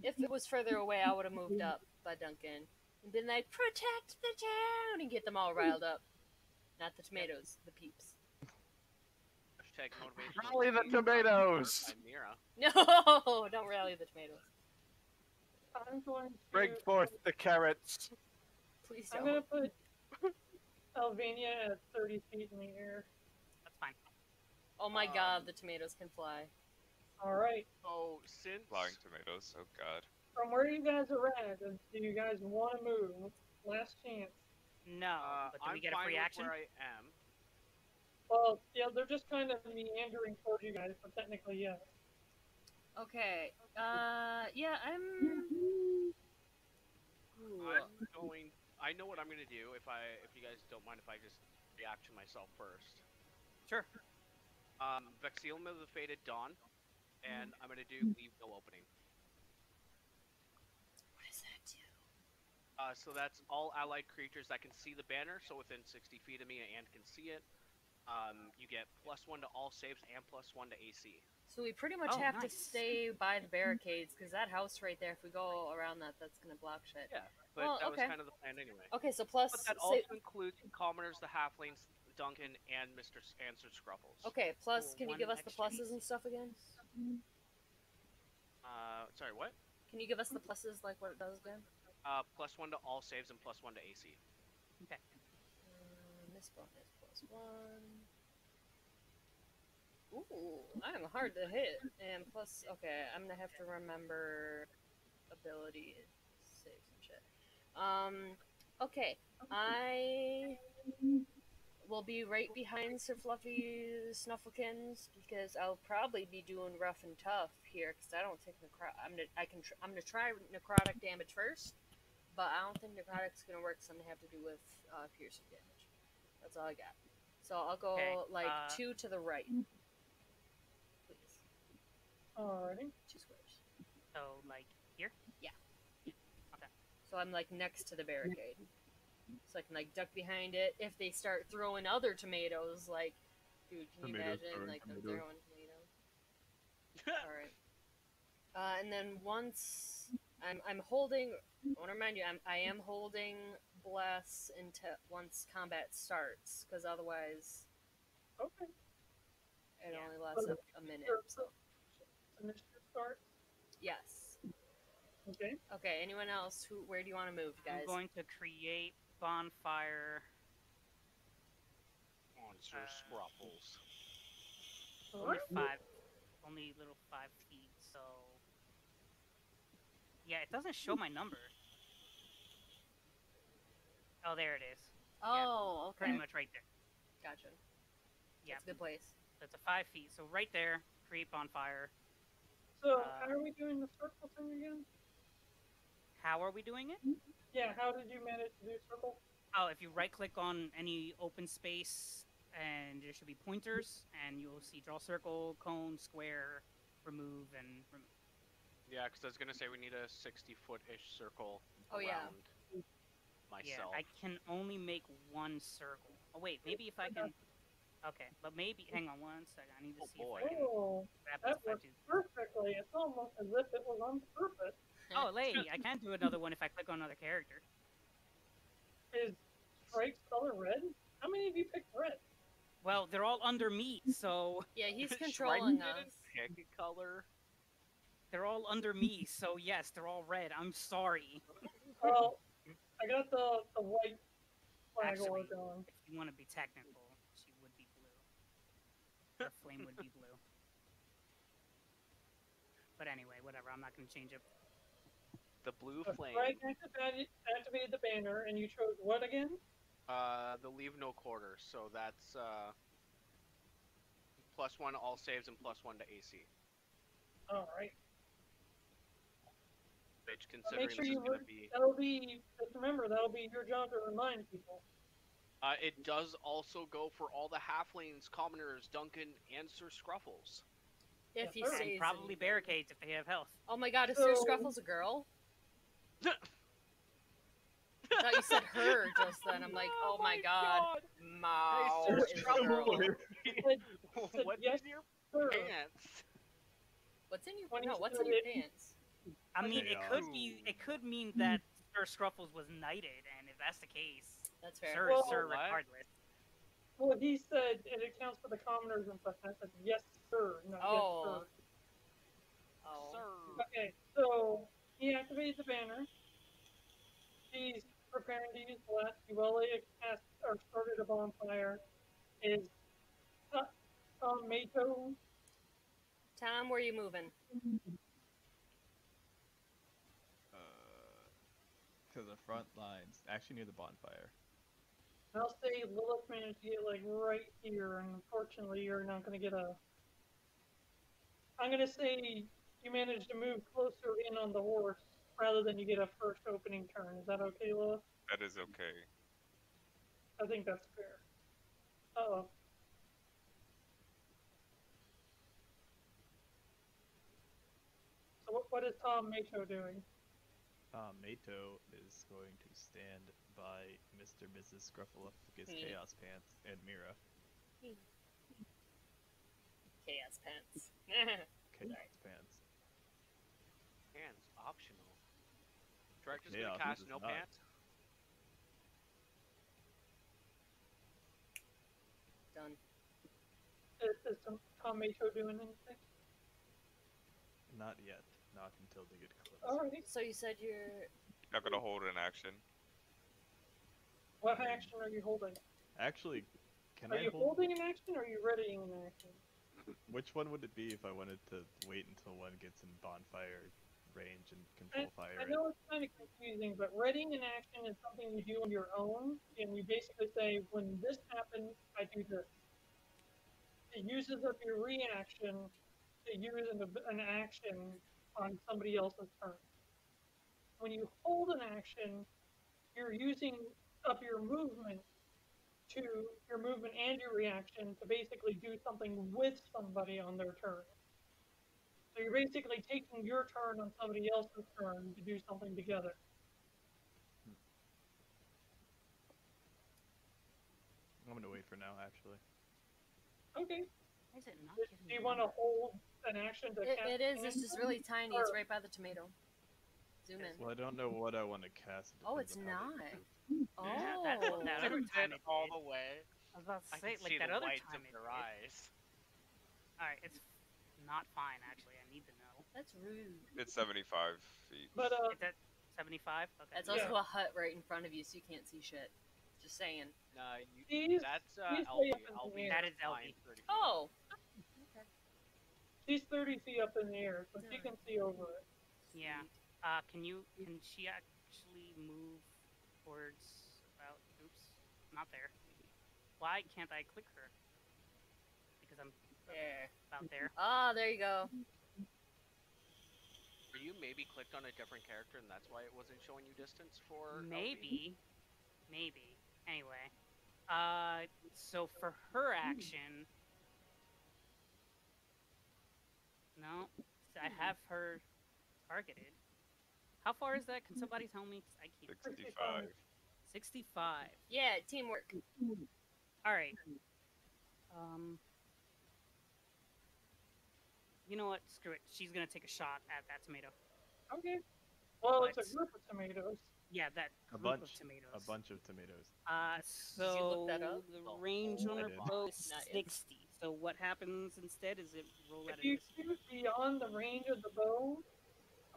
if it was further away, I would have moved up by Duncan. And then I'd protect the town and get them all riled up. Not the tomatoes, the peeps. Rally the tomatoes! No! Don't rally the tomatoes. I'm going to... Bring forth the carrots. Please don't. I'm going to put Alvania at 30 feet in the air. That's fine. Oh my god, the tomatoes can fly. Alright. Oh, since... Flying tomatoes, oh god. From where you guys are at, do you guys want to move? Last chance. No, but do we get a free action? I'm fine with where I am. Well, yeah, they're just kind of meandering towards you guys, but technically, yeah. Okay, yeah, I'm going... I know what I'm gonna do, if you guys don't mind if I just react to myself first. Sure. Vexillium of the Fated Dawn, and I'm gonna do Leave No Opening. What does that do? So that's all allied creatures that can see the banner, so within 60 feet of me and can see it. You get +1 to all saves and +1 to AC. So we pretty much have to stay by the barricades, because that house right there, if we go around that, that's going to block shit. Yeah, but that was kind of the plan anyway. Okay, so plus... But that also includes commoners, the halflings, Duncan, and Sir Scruffles. Okay, plus, can you give us the pluses and stuff again? Sorry, what? Can you give us the pluses, like what it does again? +1 to all saves and +1 to AC. Okay. Misspelled it. +1. Ooh, I'm hard to hit. And plus, okay, I'm gonna have to remember ability saves and shit. Okay, I will be right behind Sir Fluffy Snufflekins because I'll probably be doing rough and tough here because I don't think I'm gonna try necrotic damage first, but I don't think necrotic's gonna work, so I'm gonna have to do with piercing damage. That's all I got. So I'll go, like, 2 to the right. Please. Alrighty. 2 squares. So, like, here? Yeah. Okay. So I'm, like, next to the barricade. So I can, like, duck behind it. If they start throwing other tomatoes, like, dude, can you imagine, like, them throwing tomatoes? Alright. And then once... I'm holding... I want to remind you, I am holding... Bless until once combat starts, because otherwise, it only lasts a minute. So. Initiative start. Yes. Okay. Okay. Anyone else? Where do you want to move, guys? I'm going to create bonfire. Monster scruffles. Only little 5 feet. So yeah, it doesn't show my number. Oh, there it is. Oh, yeah, okay. Pretty much right there. Gotcha. Yeah. It's a good place. That's a 5 feet. So right there, creep on fire. So how are we doing the circle thing again? How are we doing it? Yeah, how did you manage to do circle? Oh, if you right-click on any open space, and there should be pointers, and you'll see draw circle, cone, square, remove, and remove. Yeah, because I was going to say we need a 60-foot-ish circle around myself. Yeah, I can only make one circle. Oh, wait, maybe if I can... Okay, but maybe... Hang on one second. I need to see if I can... Oh, that worked perfectly. It's almost as if it was on purpose. Oh, lady, I can do another one if I click on another character. Is Shrike's color red? How many of you picked red? Well, they're all under me, so... Yeah, he's controlling us. Shrike didn't pick color. They're all under me, so yes, they're all red. I'm sorry. Well, I got the white flag going. If you want to be technical, she would be blue. The flame would be blue. But anyway, whatever. I'm not going to change it. The blue flame. Right, activated the banner, and you chose what again? The leave no quarter. So that's +1 to all saves and +1 to AC. All right. Which, considering this is going to be... That'll be... Just remember, that'll be your job to remind people. It does also go for all the halflings, commoners, Duncan, and Sir Scruffles. If he stays. And probably barricades if they have health. Oh my god, is Sir Scruffles a girl? I thought you said her just then. I'm like, oh my god. Mao is a girl. What's in your pants? What's in your pants? No, what's in your pants? I mean, it could be. It could mean that Sir Scruffles was knighted, and if that's the case, that's fair. Sir, well, Sir regardless. Well, he said it accounts for the commoners and stuff. I said yes, sir. No, yes, sir. Oh. Sir. Okay, so he activated the banner. He's preparing to use the last. Yuelia cast or started a bonfire. Is Mato? Tom, where are you moving? To the front lines, actually near the bonfire. I'll say Lilith managed to get like right here, and unfortunately you're not going to get a... I'm going to say you managed to move closer in on the horse rather than you get a first opening turn. Is that okay, Lilith? That is okay. I think that's fair. Uh-oh. So what is Tom Mato doing? Mato is going to stand by Mr. and Mrs. Scruffleupicus Chaos Pants and Mirra. Chaos Pants. Chaos Pants. Pants optional. Director's gonna cast no pants. Done. Is Tom Mato doing anything? Not yet. Not until they get close. Alright. So you said you're... not gonna hold an action. What action are you holding? Actually, can I hold... Are you holding an action or are you readying an action? Which one would it be if I wanted to wait until one gets in bonfire range and control fire? I know it's kind of confusing, but readying an action is something you do on your own, and you basically say, when this happens, I do this. It uses up your reaction to use an action on somebody else's turn. When you hold an action, you're using up your movement and your reaction to basically do something with somebody on their turn. So you're basically taking your turn on somebody else's turn to do something together. I'm gonna wait for now, actually. Okay. Is it not do you want to hold an action to cast? It is. It's just really tiny. It's right by the tomato. Zoom in. Well, I don't know what I want to cast. Oh, it's not. Oh. Yeah, that other time all the way. I was about to say, like that other time in your eyes. All right, it's not fine. Actually, I need to know. That's rude. It's 75 feet. But it's at 75. Okay. That's also a hut right in front of you, so you can't see shit. Just saying. No, that's LB. That is LB. Oh. Okay. She's 30 feet up in the air, so she can see over it. Yeah. Can she actually move towards about not there. Why can't I click her? Because I'm about there. Oh, there you go. Or you maybe clicked on a different character and that's why it wasn't showing you distance for maybe. LB? Maybe. Anyway. So for her action... No. So I have her targeted. How far is that? Can somebody tell me? I can't. 65. 65. Yeah, teamwork. Alright. You know what? Screw it. She's gonna take a shot at that tomato. Okay. Well, but it's a group of tomatoes. Yeah, that group of tomatoes. A bunch of tomatoes. So did you look that up? The range on her bow is 60. So what happens instead is it rolls out of distance. If you shoot beyond the range of the bow,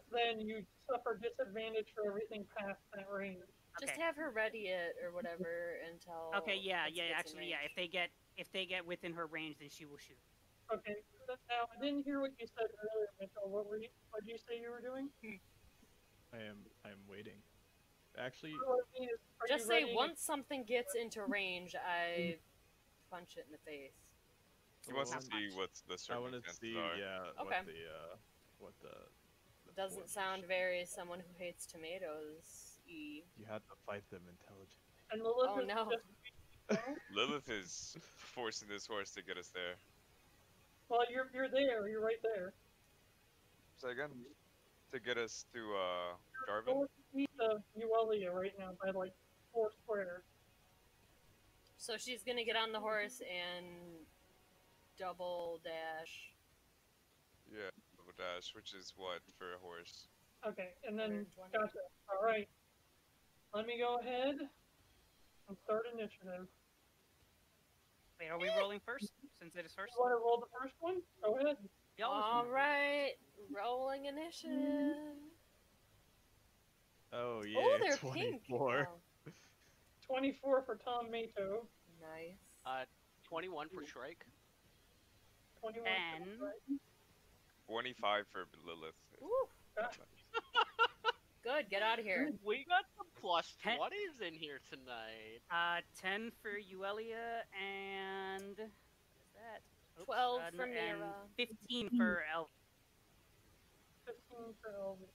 then you suffer disadvantage for everything past that range. Okay. Just have her ready it or whatever until. Okay. Yeah. Yeah. Actually. Yeah. If they get within her range, then she will shoot. Okay. Now I didn't hear what you said earlier, Mitchell. What did you say you were doing? I am waiting. Actually. Just say once something gets into range, I punch it in the face. He wants to see what's the circumstances are. I want to see. Yeah. Okay. What the doesn't sound very someone who hates tomatoes. You have to fight them intelligently. And Lilith Lilith is forcing this horse to get us there. Well, you're there. You're right there. Say again? To get us to Jarvin? You're northeast of Yuelia right now by like 4 squares. So she's gonna get on the horse and double dash. Yeah, double dash, which is what for a horse? Okay, and then gotcha. All right. Let me go ahead and start initiative. Wait, are we rolling first? Since it is first? You want to roll the first one? Go ahead. Alright, rolling initiative. Oh, yeah. Oh, they're 24. Pink. 24 for Tom Mato. Nice. 21 for Shrike. 21 and... for Shrike. 25 for Lilith. Ooh. Gotcha. Good, get out of here. We got some +20s in here tonight. 10 for Yuelia and... What is that? Oops, 12 for Mirra. 15 for Elvin. 15 for Elvin.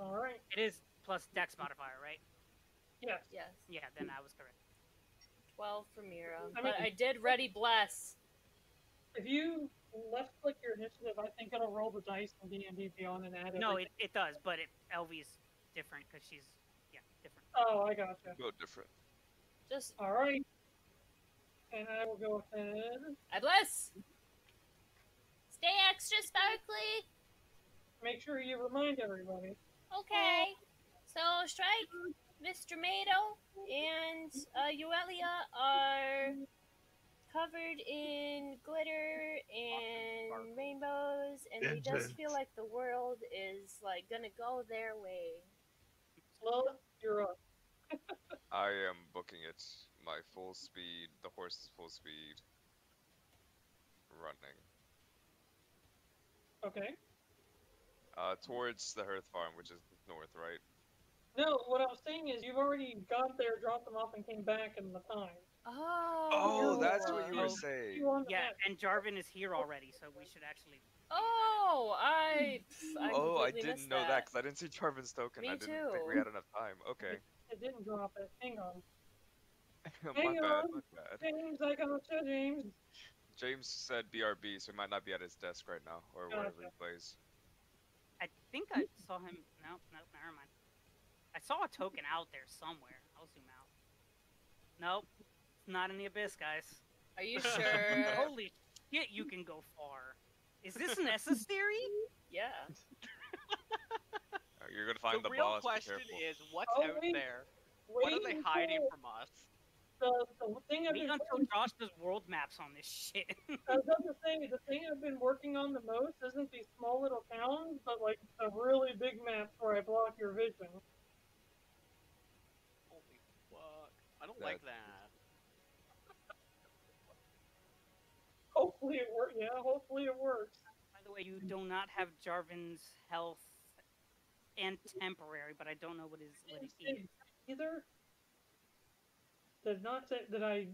Alright. It is plus Dex modifier, right? Yes. Yes. Yeah, then I was correct. 12 for Mirra. But I did ready bless. If you... left click your initiative, I think it'll roll the dice from D&D Beyond and add it. No, it does, but LV's different because she's, yeah, different. Oh, I gotcha. Go different. Just... Alright. And I will go ahead... I bless! Stay extra sparkly! Make sure you remind everybody. Okay. So, Shrike, Mr. Mato, and Yuelia are... covered in glitter and rainbows, and they just feel like the world is like gonna go their way. Well, you're up. I am booking it. My full speed. The horse is full speed. Running. Okay. Towards the Hearth Farm, which is north, right? No, what I was saying is you've already got there, dropped them off, and came back in the time. Oh, that's what you were saying. Yeah, and Jarvin is here already, so we should actually... Oh, I didn't know that, because I didn't see Jarvin's token. Me too. I didn't think we had enough time. Okay. It didn't drop it. Hang on. My bad. James, I got you, James. James said BRB, so he might not be at his desk right now, or whatever he plays. I think I saw him... No, never mind. I saw a token out there somewhere. I'll zoom out. Nope. Not in the abyss, guys. Are you sure? Holy shit, you can go far. Is this necessary? Yeah. You're gonna find the boss. The real question is, what's out there? What are they hiding from us? The thing I've been until Josh does world maps on this shit. I was about to say, the thing I've been working on the most isn't these small little towns, but like a really big map where I block your vision. Holy fuck! I don't like that. Hopefully it works. Yeah, hopefully it works. By the way, you do not have Jarvin's health and temporary, but I don't know what it is either. Did not say, did I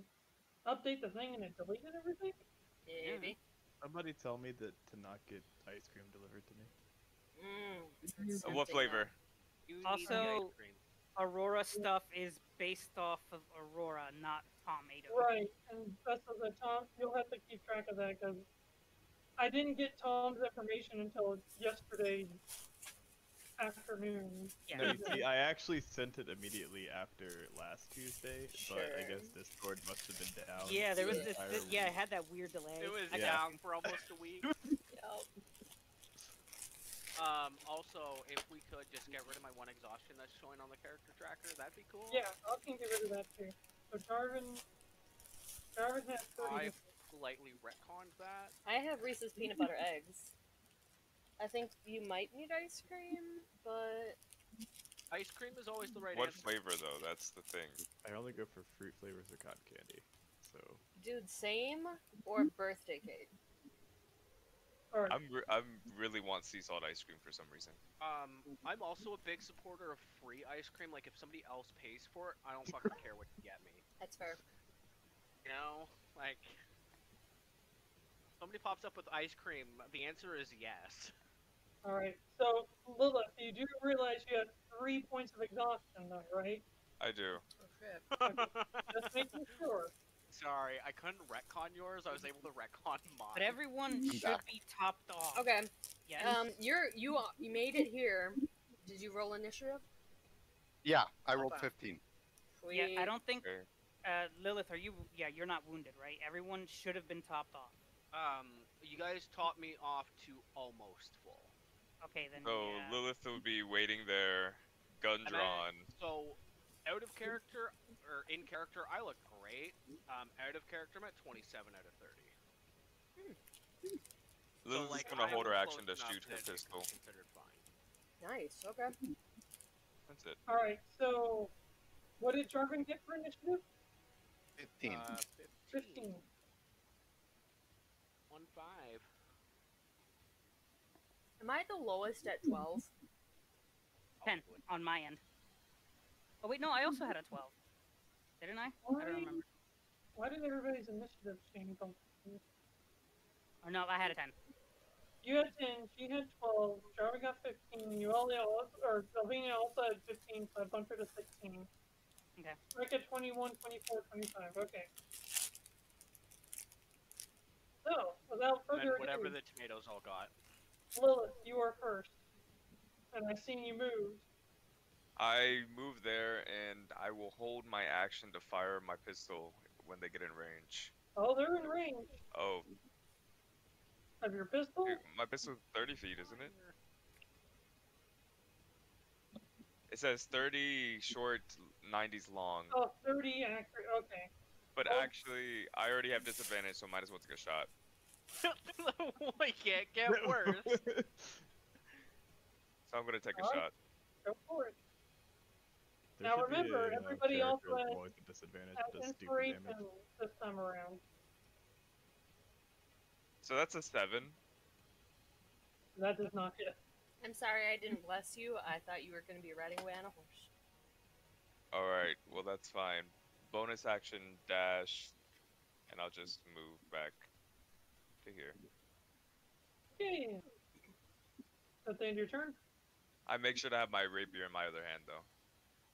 update the thing and it deleted everything? Maybe. Yeah. Somebody tell me that to not get ice cream delivered to me. So what flavor? Also, Aurora stuff is based off of Aurora, not tomato. Right, and that's the Tom. You'll have to keep track of that because I didn't get Tom's information until yesterday afternoon. Yeah. No, you see, I actually sent it immediately after last Tuesday, but I guess Discord must have been down. Yeah, there was this yeah, it had that weird delay. It was down for almost a week. Yep. Also, if we could just get rid of my one exhaustion that's showing on the character tracker, that'd be cool. Yeah, I can get rid of that too. So Jarvin has 30. I've lightly retconned that. I have Reese's peanut butter eggs. I think you might need ice cream, but... Ice cream is always the right answer. What flavor, though? That's the thing. I only go for fruit flavors or cotton candy, so... Dude, same or birthday cake? Right. I'm really want sea salt ice cream for some reason. I'm also a big supporter of free ice cream. Like if somebody else pays for it, I don't fucking care what you get me. That's fair. You know, like somebody pops up with ice cream. The answer is yes. All right. So Lilith, you do realize you have 3 points of exhaustion, though, right? I do. Okay. Just making sure. Sorry, I couldn't retcon yours. I was able to retcon mine. But everyone should be topped off. Okay. Yes. You made it here. Did you roll initiative? Yeah, I rolled 15. Sweet. Yeah, I don't think Lilith, are you? Yeah, you're not wounded, right? Everyone should have been topped off. You guys topped me off to almost full. Okay, then. So Lilith will be waiting there, gun drawn. Out of character, or in character, I look great. Out of character, I'm at 27 out of 30. Lily's so, like, gonna hold her action to shoot her pistol. Considered fine. Nice, okay. That's it. Alright, so, what did Jarvin get for initiative? 15. 15. 1-5. Am I the lowest at 12? 10, on my end. Oh wait, no, I also had a 12. Didn't I? I don't remember. Why did everybody's initiative change? Oh no, I had a 10. You had 10, she had 12, Jarvin got 15, Sylvania also had 15, so I bumped her to 16. Okay. Rick at 21, 24, 25, okay. So, without further ado... whatever the tomatoes all got. Lilith, you are first. And I seen you moved. I move there, and I will hold my action to fire my pistol when they get in range. Oh, they're in range. Oh. Of your pistol? Dude, my pistol's 30 feet, isn't it? It says 30 short, 90s long. Oh, 30 accurate, okay. But actually, I already have disadvantage, so might as well take a shot. We can't get worse. So I'm going to take a shot. Go for it. There now remember, everybody else has inspiration this time around. So that's a 7. That does not hit. I'm sorry I didn't bless you. I thought you were going to be riding away on a horse. Alright, well that's fine. Bonus action, dash, and I'll just move back to here. Okay. That's the end of your turn. I make sure to have my rapier in my other hand, though.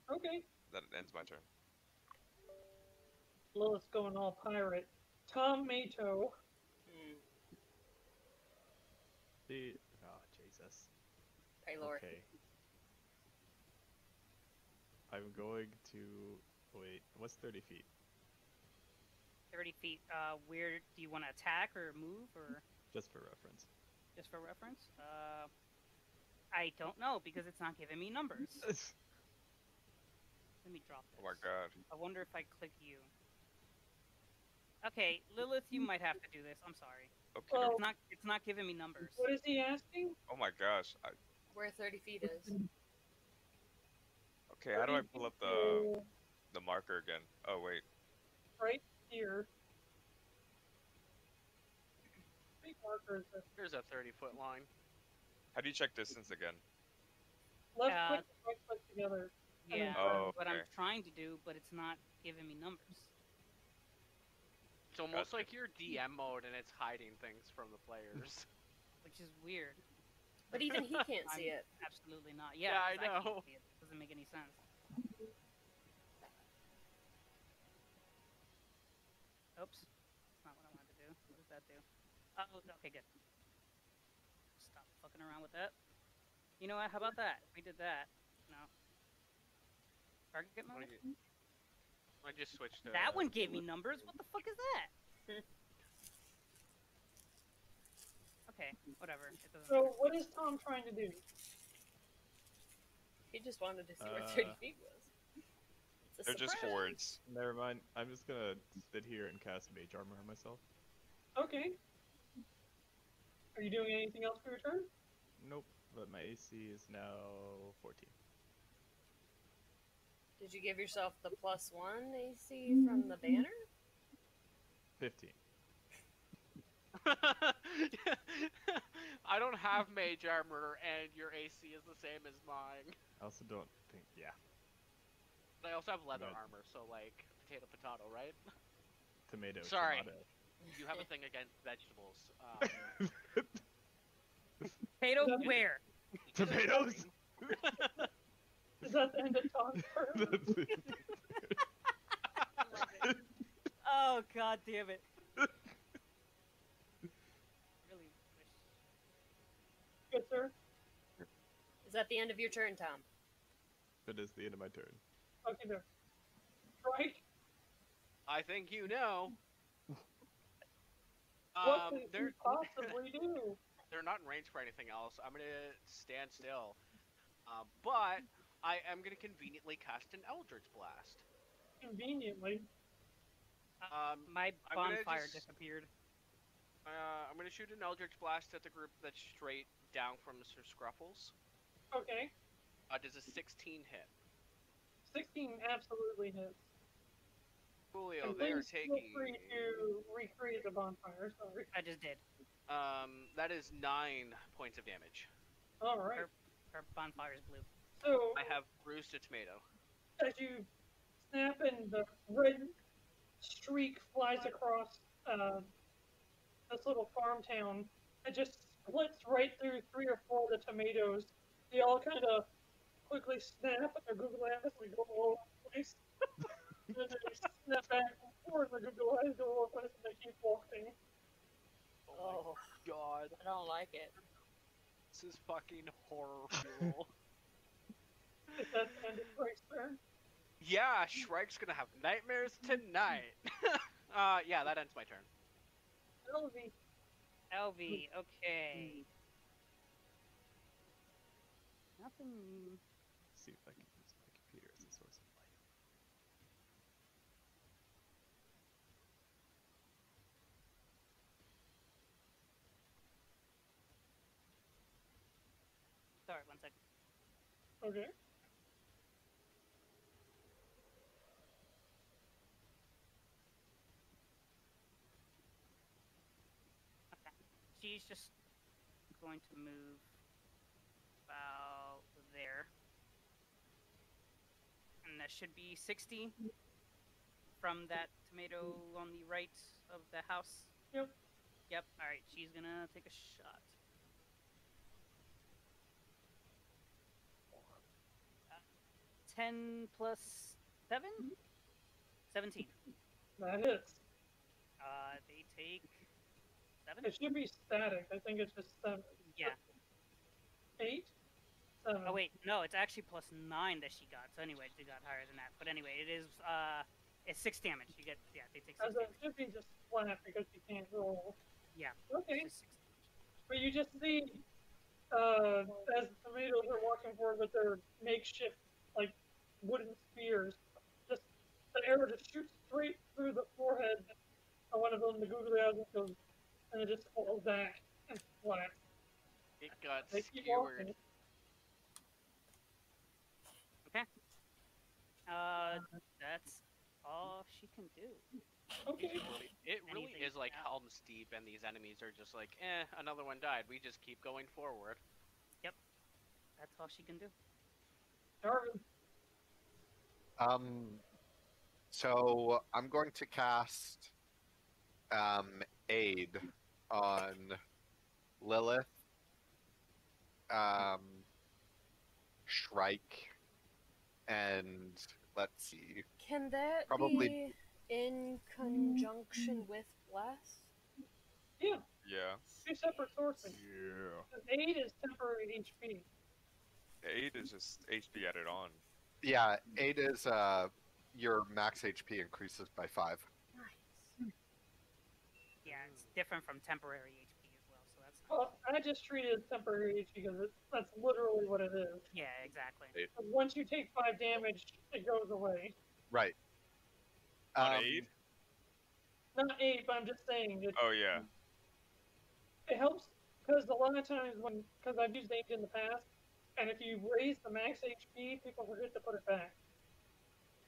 Okay. That ends my turn. Lilith's going all pirate. Tomato. Dude. Oh, Jesus. Hey, Lord. Okay. I'm going to... wait, what's 30 feet? 30 feet. Where do you want to attack or move? Or just for reference. Just for reference? I don't know, because it's not giving me numbers. Let me drop this. Oh my god. I wonder if I click you. Okay, Lilith, you might have to do this. I'm sorry. Okay. Well, it's not giving me numbers. What is he asking? Oh my gosh. Where 30 feet is. Okay, how do I pull up the marker again? Oh, wait. Right here. Big marker. Here's a 30-foot line. How do you check distance again? Left click and right click together. Yeah, what I'm trying to do, but it's not giving me numbers. It's almost like you're DM mode and it's hiding things from the players. Which is weird. But even he can't see it. Absolutely not. Yeah, I know. I can't see it. It doesn't make any sense. Oops. That's not what I wanted to do. What does that do? Oh, okay, good. Stop fucking around with that. You know what? How about that? We did that. No. Target mode? I just switched to... That one gave me numbers? What the fuck is that? Okay, whatever. It doesn't matter. What is Tom trying to do? He just wanted to see where 30 feet was. They're surprise. Just forwards. Never mind. I'm just gonna sit here and cast Mage Armor on myself. Okay. Are you doing anything else for your turn? Nope, but my AC is now 14. Did you give yourself the +1 AC from the banner? 15. I don't have Mage Armor, and your AC is the same as mine. I also don't think, yeah. But I also have leather armor, so like, potato, potato, right? Tomato, sorry. Tomato. You have a thing against vegetables. Potato where? Tomatoes? Is that the end of Tom's turn? Oh, god damn it. Really wish. Good, sir. Is that the end of your turn, Tom? That is the end of my turn. Okay, there. Right? I think you know. What can you possibly do? They're not in range for anything else. I'm gonna stand still. But I am going to conveniently cast an Eldritch Blast. Conveniently? My bonfire disappeared. I'm going to shoot an Eldritch Blast at the group that's straight down from Mr. Scruffles. Okay. Does a 16 hit? 16 absolutely hits. Julio, they are taking... Feel free to recreate the bonfire, sorry. I just did. That is 9 points of damage. Alright. Her bonfire is blue. So, I have bruised a tomato. As you snap and the red streak flies across this little farm town, it just splits right through 3 or 4 of the tomatoes. They all kind of quickly snap and their googly eyes go all over the place. And then they snap back and forth and their googly eyes go all over the place and they keep walking. Oh, god. I don't like it. This is fucking horror fuel. Is that the end of Shrike's turn? Yeah, Shrike's gonna have nightmares tonight. Yeah, that ends my turn. LV, okay. Nothing. Let's see if I can use my computer as a source of light. Sorry, 1 second. Okay. She's just going to move about there. And that should be 60 from that tomato on the right of the house. Yep. Yep, alright, she's gonna take a shot. +7? 17. That is. They take... 7? It should be static. I think it's just 7. Yeah. 8? 7. Oh, wait. No, it's actually +9 that she got. So anyway, she got higher than that. But anyway, it is, it's 6 damage. You get, yeah, they take 6 damage. It should be just flat because you can't roll. Yeah. Okay. But you just see, as the tomatoes are walking forward with their makeshift, like, wooden spears, just the arrow just shoots straight through the forehead of one of them, the googly eyes goes, and it just falls back and flat. It got skewered. Okay. That's all she can do. Okay. It really is like Helm's Deep, and these enemies are just like, another one died. We just keep going forward. Yep. That's all she can do. Jarvin. So I'm going to cast Aid on Lilith, Shrike, and let's see. Can that probably be in conjunction with Bless? Yeah. Yeah. Two separate sources. Yeah. Aid is temporary HP. Aid is just HP added on. Yeah, Aid is your max HP increases by 5. Nice. Yeah, it's different from temporary HP as well, so that's nice. Well, I just treated it as temporary HP because that's literally what it is. Yeah, exactly. Once you take 5 damage, it goes away. Right. On Aid? Not Aid, but I'm just saying. Oh, yeah. It helps because a lot of times when, because I've used Aid in the past, and if you raise the max HP, people forget to put it back.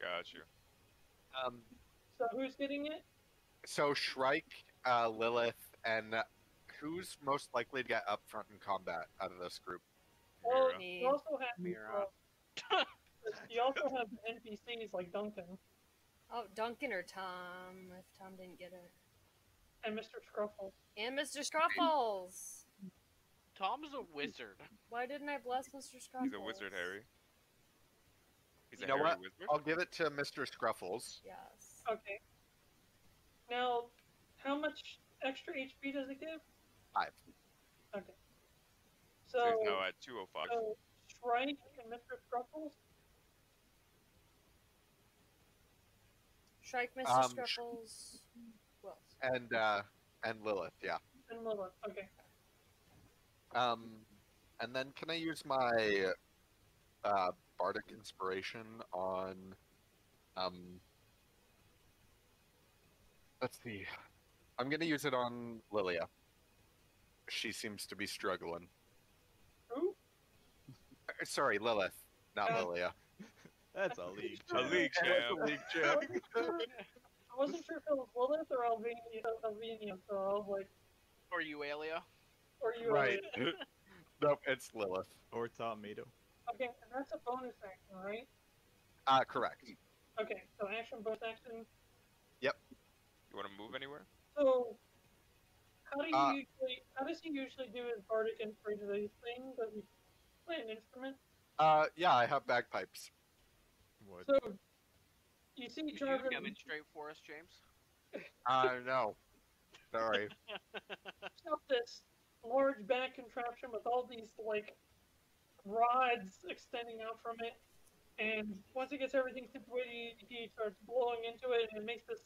Gotcha. So who's getting it? So Shrike, Lilith, and who's most likely to get up front in combat out of this group? Well, you also have Mirra. You also have NPCs like Duncan. Oh, Duncan or Tom, if Tom didn't get it. And Mr. Scruffles. And Mr. Scruffles! Tom's a wizard. Why didn't I bless Mr. Scruffles? He's a wizard, Harry. He's a hairy wizard. I'll give it to Mr. Scruffles. Yes. Okay. Now, how much extra HP does it give? 5. Okay. So he's now at 205. So, Shrike and Mr. Scruffles? Shrike, Mr. Scruffles. Who else? And Lilith, yeah. And Lilith, okay. And then can I use my bardic inspiration on let's see. I'm gonna use it on Lilia. She seems to be struggling. Who? Sorry, Lilith, not Lilia. That's a league joke. I wasn't sure if it was Lilith or Alvenia, so I was like, or Yuelia. Or you right. Nope, it's Lilith. Or Tomato. Okay, and that's a bonus action, right? Correct. Okay, so action, bonus action. Yep. You want to move anywhere? So, how does he usually do his bardic inspiration of these things? Does he play an instrument? Yeah, I have bagpipes. What? So, you see Jarvin... Could you demonstrate for us, James? No. Sorry. Stop this. Large back contraption with all these like rods extending out from it, and once it gets everything situated, he starts blowing into it, and it makes this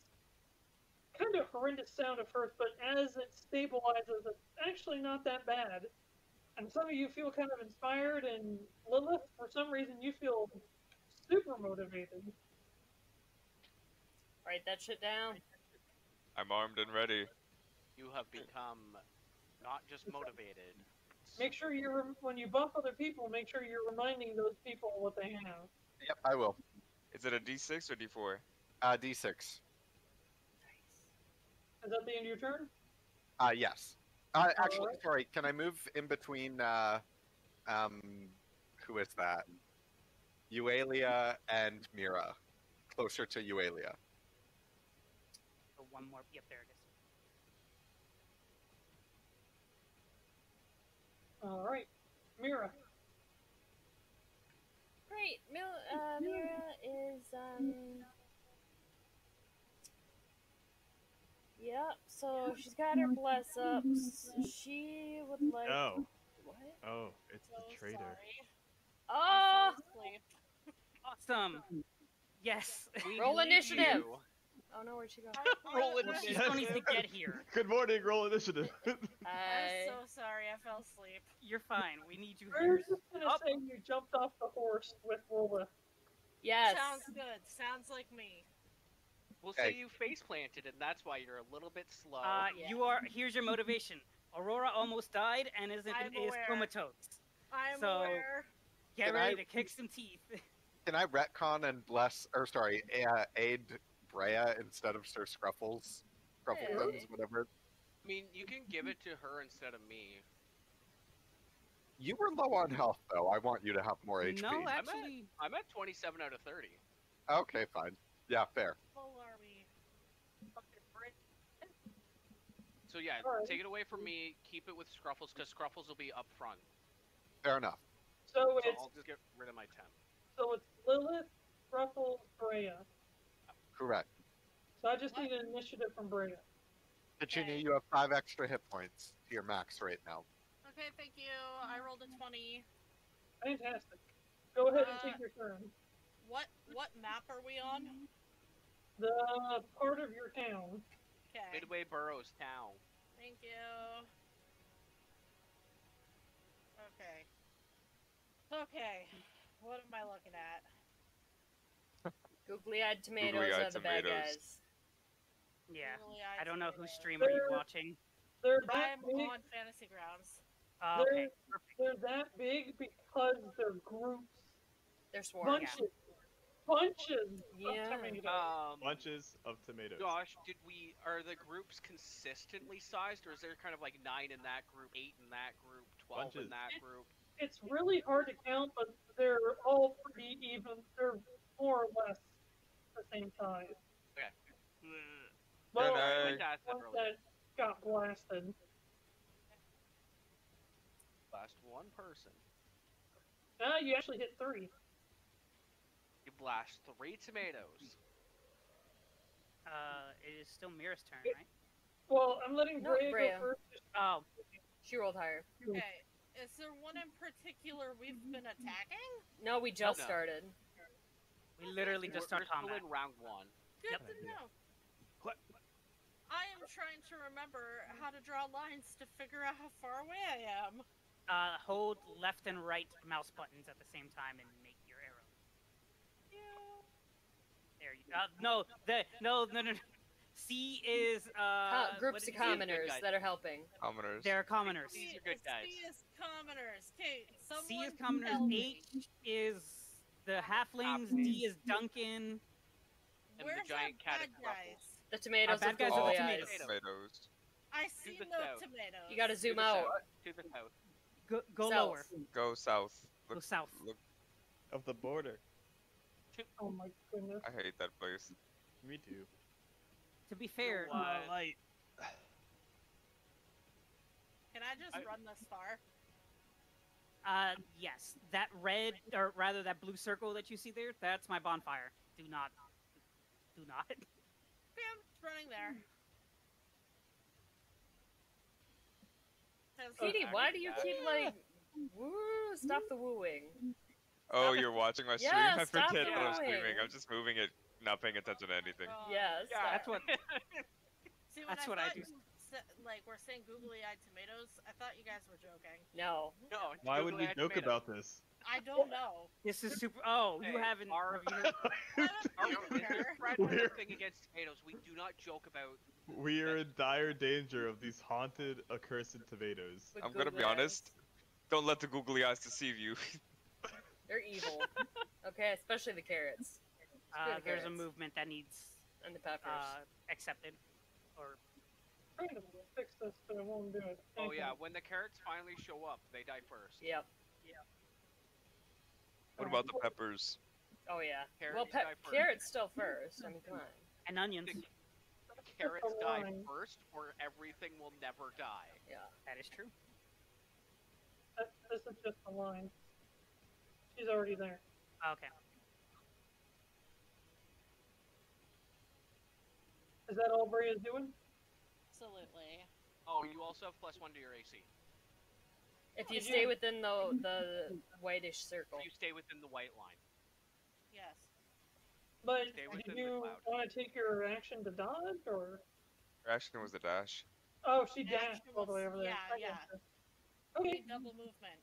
kind of horrendous sound at first, but as it stabilizes, it's actually not that bad. And some of you feel kind of inspired, and Lilith, for some reason, you feel super motivated. Write that shit down. I'm armed and ready. You have become not just motivated. Make sure you're, when you buff other people, make sure you're reminding those people what they have. Yep, I will. Is it a D6 or D4? D6. Nice. Is that the end of your turn? Yes. Actually, right. Sorry, can I move in between, who is that? Eualia and Mirra. Closer to Eualia. So one more, yep, there it is. All right, Mirra. Great, Mirra is yeah. So she's got her bless up. She would like. Oh. What? Oh, it's so the traitor. Sorry. Oh. Awesome. Yes. Roll initiative. You. Oh no, where'd she go? Roll initiative. She still needs to get here. Good morning, roll initiative. I'm so sorry, I fell asleep. You're fine, we need you here. We're just gonna say you jumped off the horse with Rolla. Yes. Sounds good, sounds like me. We'll say you face-planted and that's why you're a little bit slow. Yeah. You are, here's your motivation. Aurora almost died and is comatose. I'm aware. Get ready to kick some teeth. Can I retcon and aid Breya instead of Sir Scruffles? Scruffles, whatever. I mean, you can give it to her instead of me. You were low on health, though. I want you to have more HP. No, actually... I'm at 27 out of 30. Okay, fine. Yeah, fair. So yeah, take it away from me, keep it with Scruffles, because Scruffles will be up front. Fair enough. So it's, I'll just get rid of my 10. So it's Lilith, Scruffles, Breya. Correct. So I just need an initiative from Breya. Virginia, you have 5 extra hit points to your max right now. Okay, thank you. I rolled a 20. Fantastic. Go ahead and take your turn. What map are we on? The part of your town. Okay. Midway Burroughs Town. Thank you. Okay. Okay. What am I looking at? Googly-eyed tomatoes are the bad guys. Yeah. I don't know whose stream are you watching. I'm on Fantasy Grounds. Okay. They're that big because they're groups. They're sworn. Bunches of tomatoes. Gosh, are the groups consistently sized, or is there kind of like 9 in that group, 8 in that group, 12 in that group? It's really hard to count, but they're all pretty even. They're more or less the same size. Okay. Well, that got blasted. Blast one person. Ah, you actually hit 3. You blast 3 tomatoes. It is still Mira's turn, right? Well, I'm letting Breya go first. Oh. She rolled higher. Okay. Is there one in particular we've been attacking? No, we just started. We literally just started combat. We're in round 1. Good to know. I am trying to remember how to draw lines to figure out how far away I am. Hold left and right mouse buttons at the same time and make your arrow. Yeah. There you go. No. C is groups of commoners that are helping. Commoners. They're commoners. These are good guys. C is commoners. Okay, C is commoners. H is the halflings. D is Duncan. And the giant cat guys. The tomatoes. Bad guys are the tomatoes. I see no tomatoes. You gotta zoom out. To the south. Go lower. Go south. Go south. Look of the border. Oh my goodness. I hate that place. Me too. To be fair, can I just run this far? Yes. That red, or rather that blue circle that you see there, that's my bonfire. Do not. Bam, running there. Petey, why do you keep like stop the wooing? Oh, you're watching my stream? Yeah, I forget that I'm streaming. I'm just moving it, not paying attention to anything. Yes. Yeah, that's what see, that's what I do. Like we're saying googly-eyed tomatoes, I thought you guys were joking. No. Why would we joke about this? I don't know. This is super. Oh, you haven't. We're thing against tomatoes. We do not joke about. We are in dire danger of these haunted, accursed tomatoes. With I'm gonna be honest. Don't let the googly eyes deceive you. They're evil. Okay, especially the carrots. There's a movement that needs and the peppers accepted, or. I'm gonna fix this, but I won't do it. Oh yeah, when the carrots finally show up, they die first. Yep. Yeah. What about the peppers? Oh yeah. Carrots still first. I mean, come on. And onions. Carrots die first, or everything will never die. Yeah, that is true. This is just a line. She's already there. Okay. Is that all Breya's doing? Absolutely. Oh, you also have +1 to your AC. If you stay within the whitish circle. If you stay within the white line. Yes. But did you want to take your action to dodge, or? Her action was a dash. Oh, she dashed all the way over there. Yeah. Okay. Double movement.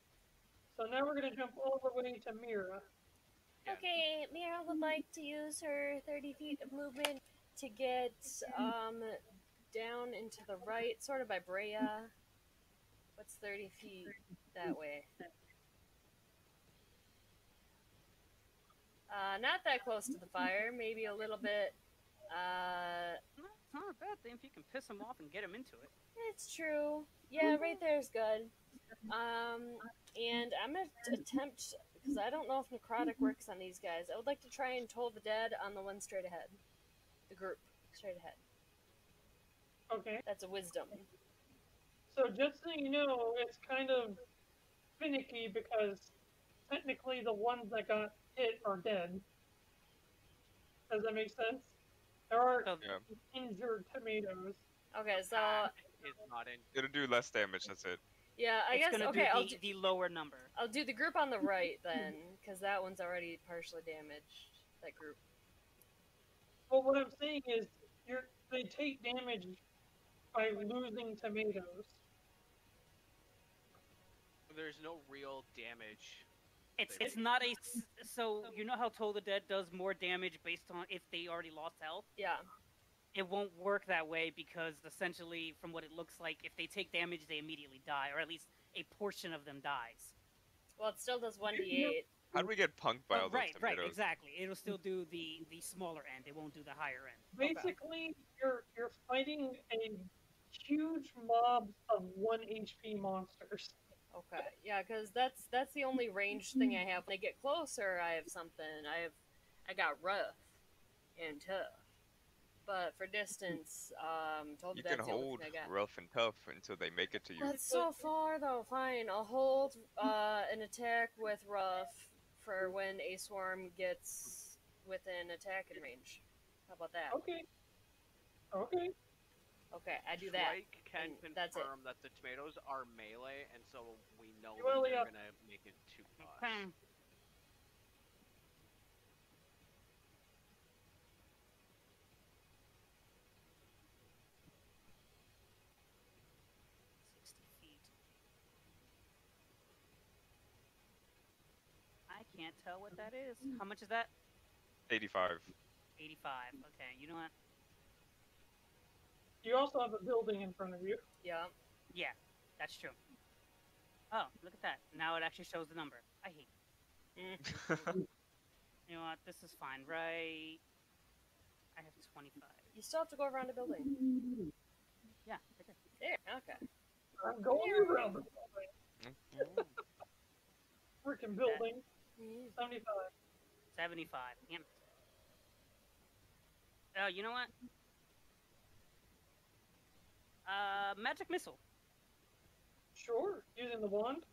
So now we're going to jump all the way to Mirra. Yeah. Okay, Mirra would like to use her 30 feet of movement to get down into the right, sort of by Breya. What's 30 feet that way? Not that close to the fire, maybe a little bit. It's not a bad thing if you can piss him off and get him into it. It's true. Yeah, right there is good. And I'm going to attempt because I don't know if necrotic works on these guys. I would like to try and toll the dead on the one straight ahead. The group straight ahead. Okay. That's a wisdom. So just so you know, it's kind of finicky because technically the ones that got hit are dead. Does that make sense? There are injured tomatoes. Okay, so... It's not injured. It'll do less damage, that's it. Yeah, I guess, okay, I'll do the lower number. I'll do the group on the right, then, because that one's already partially damaged, that group. Well, what I'm saying is, they take damage by losing tomatoes. There's no real damage. It's not a... So, you know how Toll the Dead does more damage based on if they already lost health? Yeah. It won't work that way because, essentially, from what it looks like, if they take damage, they immediately die. Or at least a portion of them dies. Well, it still does 1d8. How'd we get punked by all those tomatoes? Right, exactly. It'll still do the smaller end. It won't do the higher end. Basically, you're fighting a huge mob of 1 HP monsters. Okay, yeah, because that's the only ranged thing I have. When I get closer, I have something. I got rough and tough. But for distance, told you can hold rough and tough until they make it to you. That's so far, though. Fine, I'll hold an attack with rough for when a swarm gets within attacking range. How about that? Okay. Okay. Okay, I do that. Shrike can confirm that the tomatoes are melee, and so we know they're gonna make it to us. I can't tell what that is. How much is that? 85. 85. Okay, you know what? You also have a building in front of you. Yeah. Yeah, that's true. Oh, look at that. Now it actually shows the number. I hate it. You know what? This is fine, right? I have 25. You still have to go around the building. Yeah. There, okay. I'm going around the building. Freaking building. 75. 75. Damn. Oh, you know what? Magic missile. Sure. Using the wand?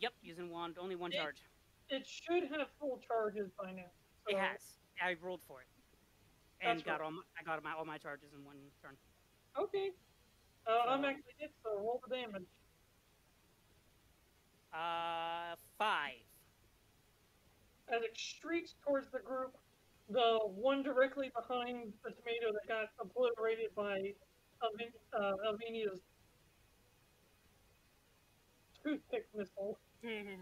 Yep, using wand. Only one charge. It should have full charges by now. So. It has. I rolled for it. And got all my charges in one turn. Okay. I'm actually hit, so roll the damage. 5. As it streaks towards the group, the one directly behind the tomato that got obliterated by... Alvinia's toothpick missile. You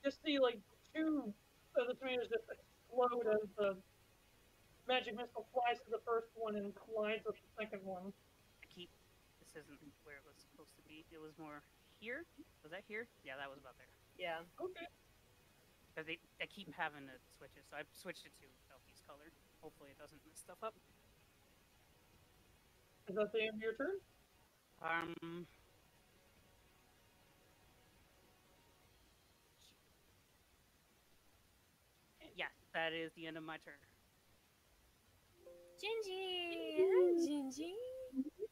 just see like 2 of the tomatoes just explode as the magic missile flies to the first one and collides with the second one. This isn't where it was supposed to be. It was more here. Was that here? Yeah, that was about there. Yeah. Okay. Because they keep having to switch it, so I switched it to Elfie's color. Hopefully, it doesn't mess stuff up. Is that the end of your turn? Yeah, that is the end of my turn. Gingy! Hi, Gingy!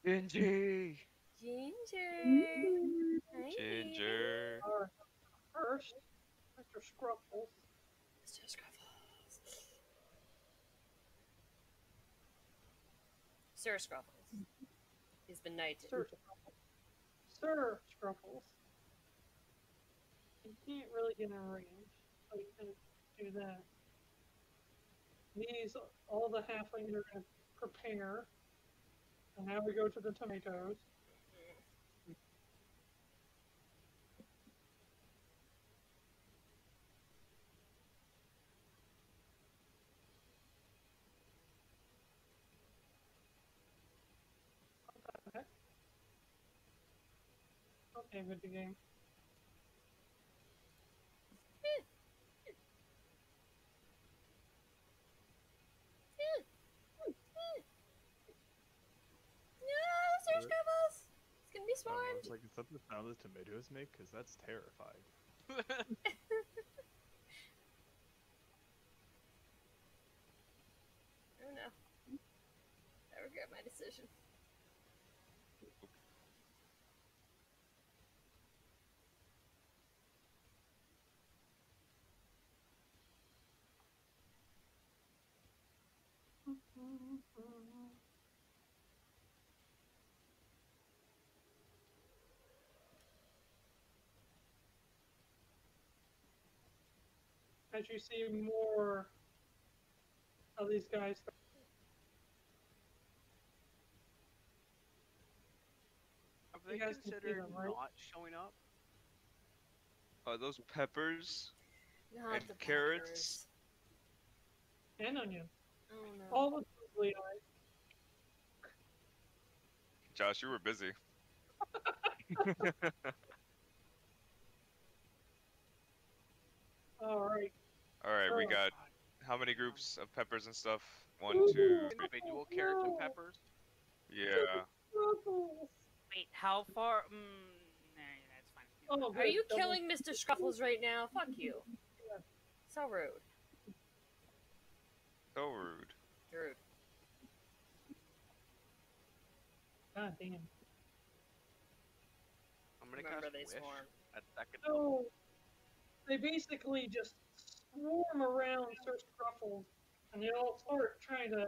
Gingy! Ginger! Hi. Ginger! First, Mr. Scruffles. Mr. Scruffles. Sir Scruffles. He's been knighted. Sir Scruffles. You can't really get in range, so you can do that. These, all the halflings are going to prepare. And now we go to the tomatoes. Okay, good game. No, Sir Scrabbles! It's gonna be swarmed! Like, is that the sound the tomatoes make? Because that's terrifying. position. As you see more of these guys. Have they considered not showing up? Are those peppers and carrots? And onion. Oh, no. All the lovely eyes. Josh, you were busy. All right. All right, we got how many groups of peppers and stuff? 1, 2, 3. Individual carrots and peppers? Yeah. Wait, how far? Nah, that's fine. Oh, are you killing Mr. Scruffles right now? Fuck you. Yeah. So rude. So rude. You're rude. God damn. I'm gonna cast Wish at second level. They basically just swarm around Sir Scruffles, and they all start trying to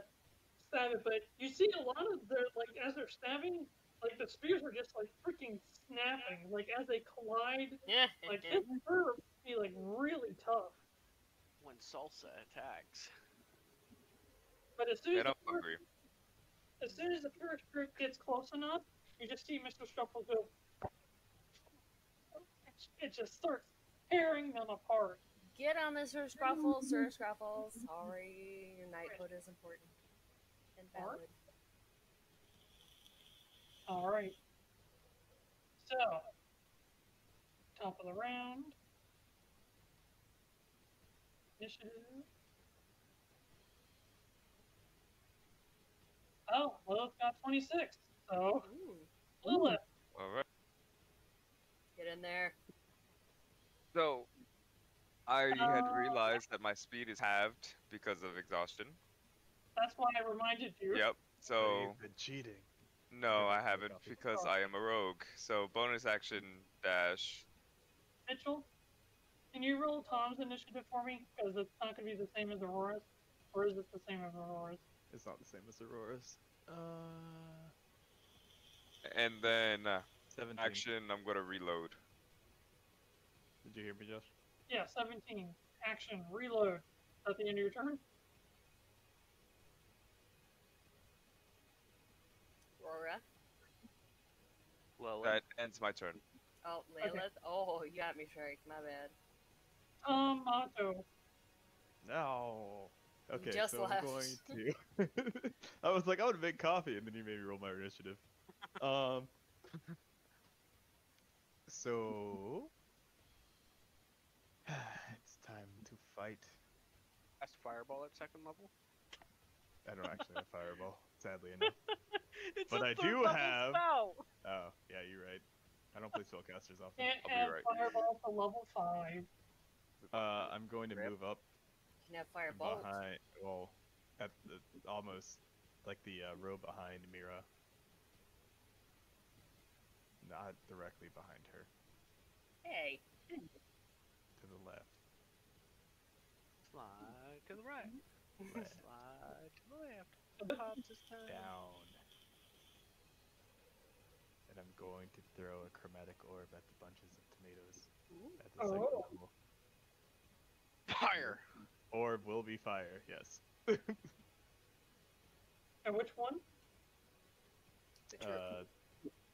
stab it. But you see a lot of their, like, as they're stabbing, like, the spears are just, like, freaking snapping. Like, as they collide, yeah, like, this bird would be, like, really tough. When Salsa attacks. But as soon as the first group gets close enough, you just see Mr. Scruffles go. It just starts tearing them apart. Get on this, Sir Scruffles, Sir Scruffles. Sorry, your knighthood is important and valid. All right. So, top of the round. Initiative. Oh, Lilith got 26. So, Lilith. All right. Get in there. So, I already had realized that my speed is halved because of exhaustion. That's why I reminded you. Yep, so... You've been cheating. No, I haven't, because I am a rogue. So, bonus action, dash. Mitchell, can you roll Tom's initiative for me? Because it's not going to be the same as Aurora's. Or is it the same as Aurora's? It's not the same as Aurora's. And then, 17. Action, I'm going to reload. Did you hear me, Josh? Yeah, 17. Action, reload. At the end of your turn? Aurora? Lilith. That ends my turn. Oh, Lilith? Okay. Oh, you got me, Shrike. My bad. Otto. No. Okay, you just so left. I'm going to... I was like, I would make coffee, and then you made me roll my initiative. So... It's time to fight. That's fireball at second level? I don't actually have fireball, sadly enough. It's but I do have... Spell. Oh, yeah, you're right. I don't play spellcasters often. Can't have fireball to level 5. I'm going to move up. You can have fireball. Behind, well, at the, almost like the row behind Mirra. Not directly behind her. Hey. To the left. Slide to the right. Slide to the left. Pops this time. Down. And I'm going to throw a chromatic orb at the bunches of tomatoes. Ooh. At the second level. Fire! Orb will be fire, yes. And which one?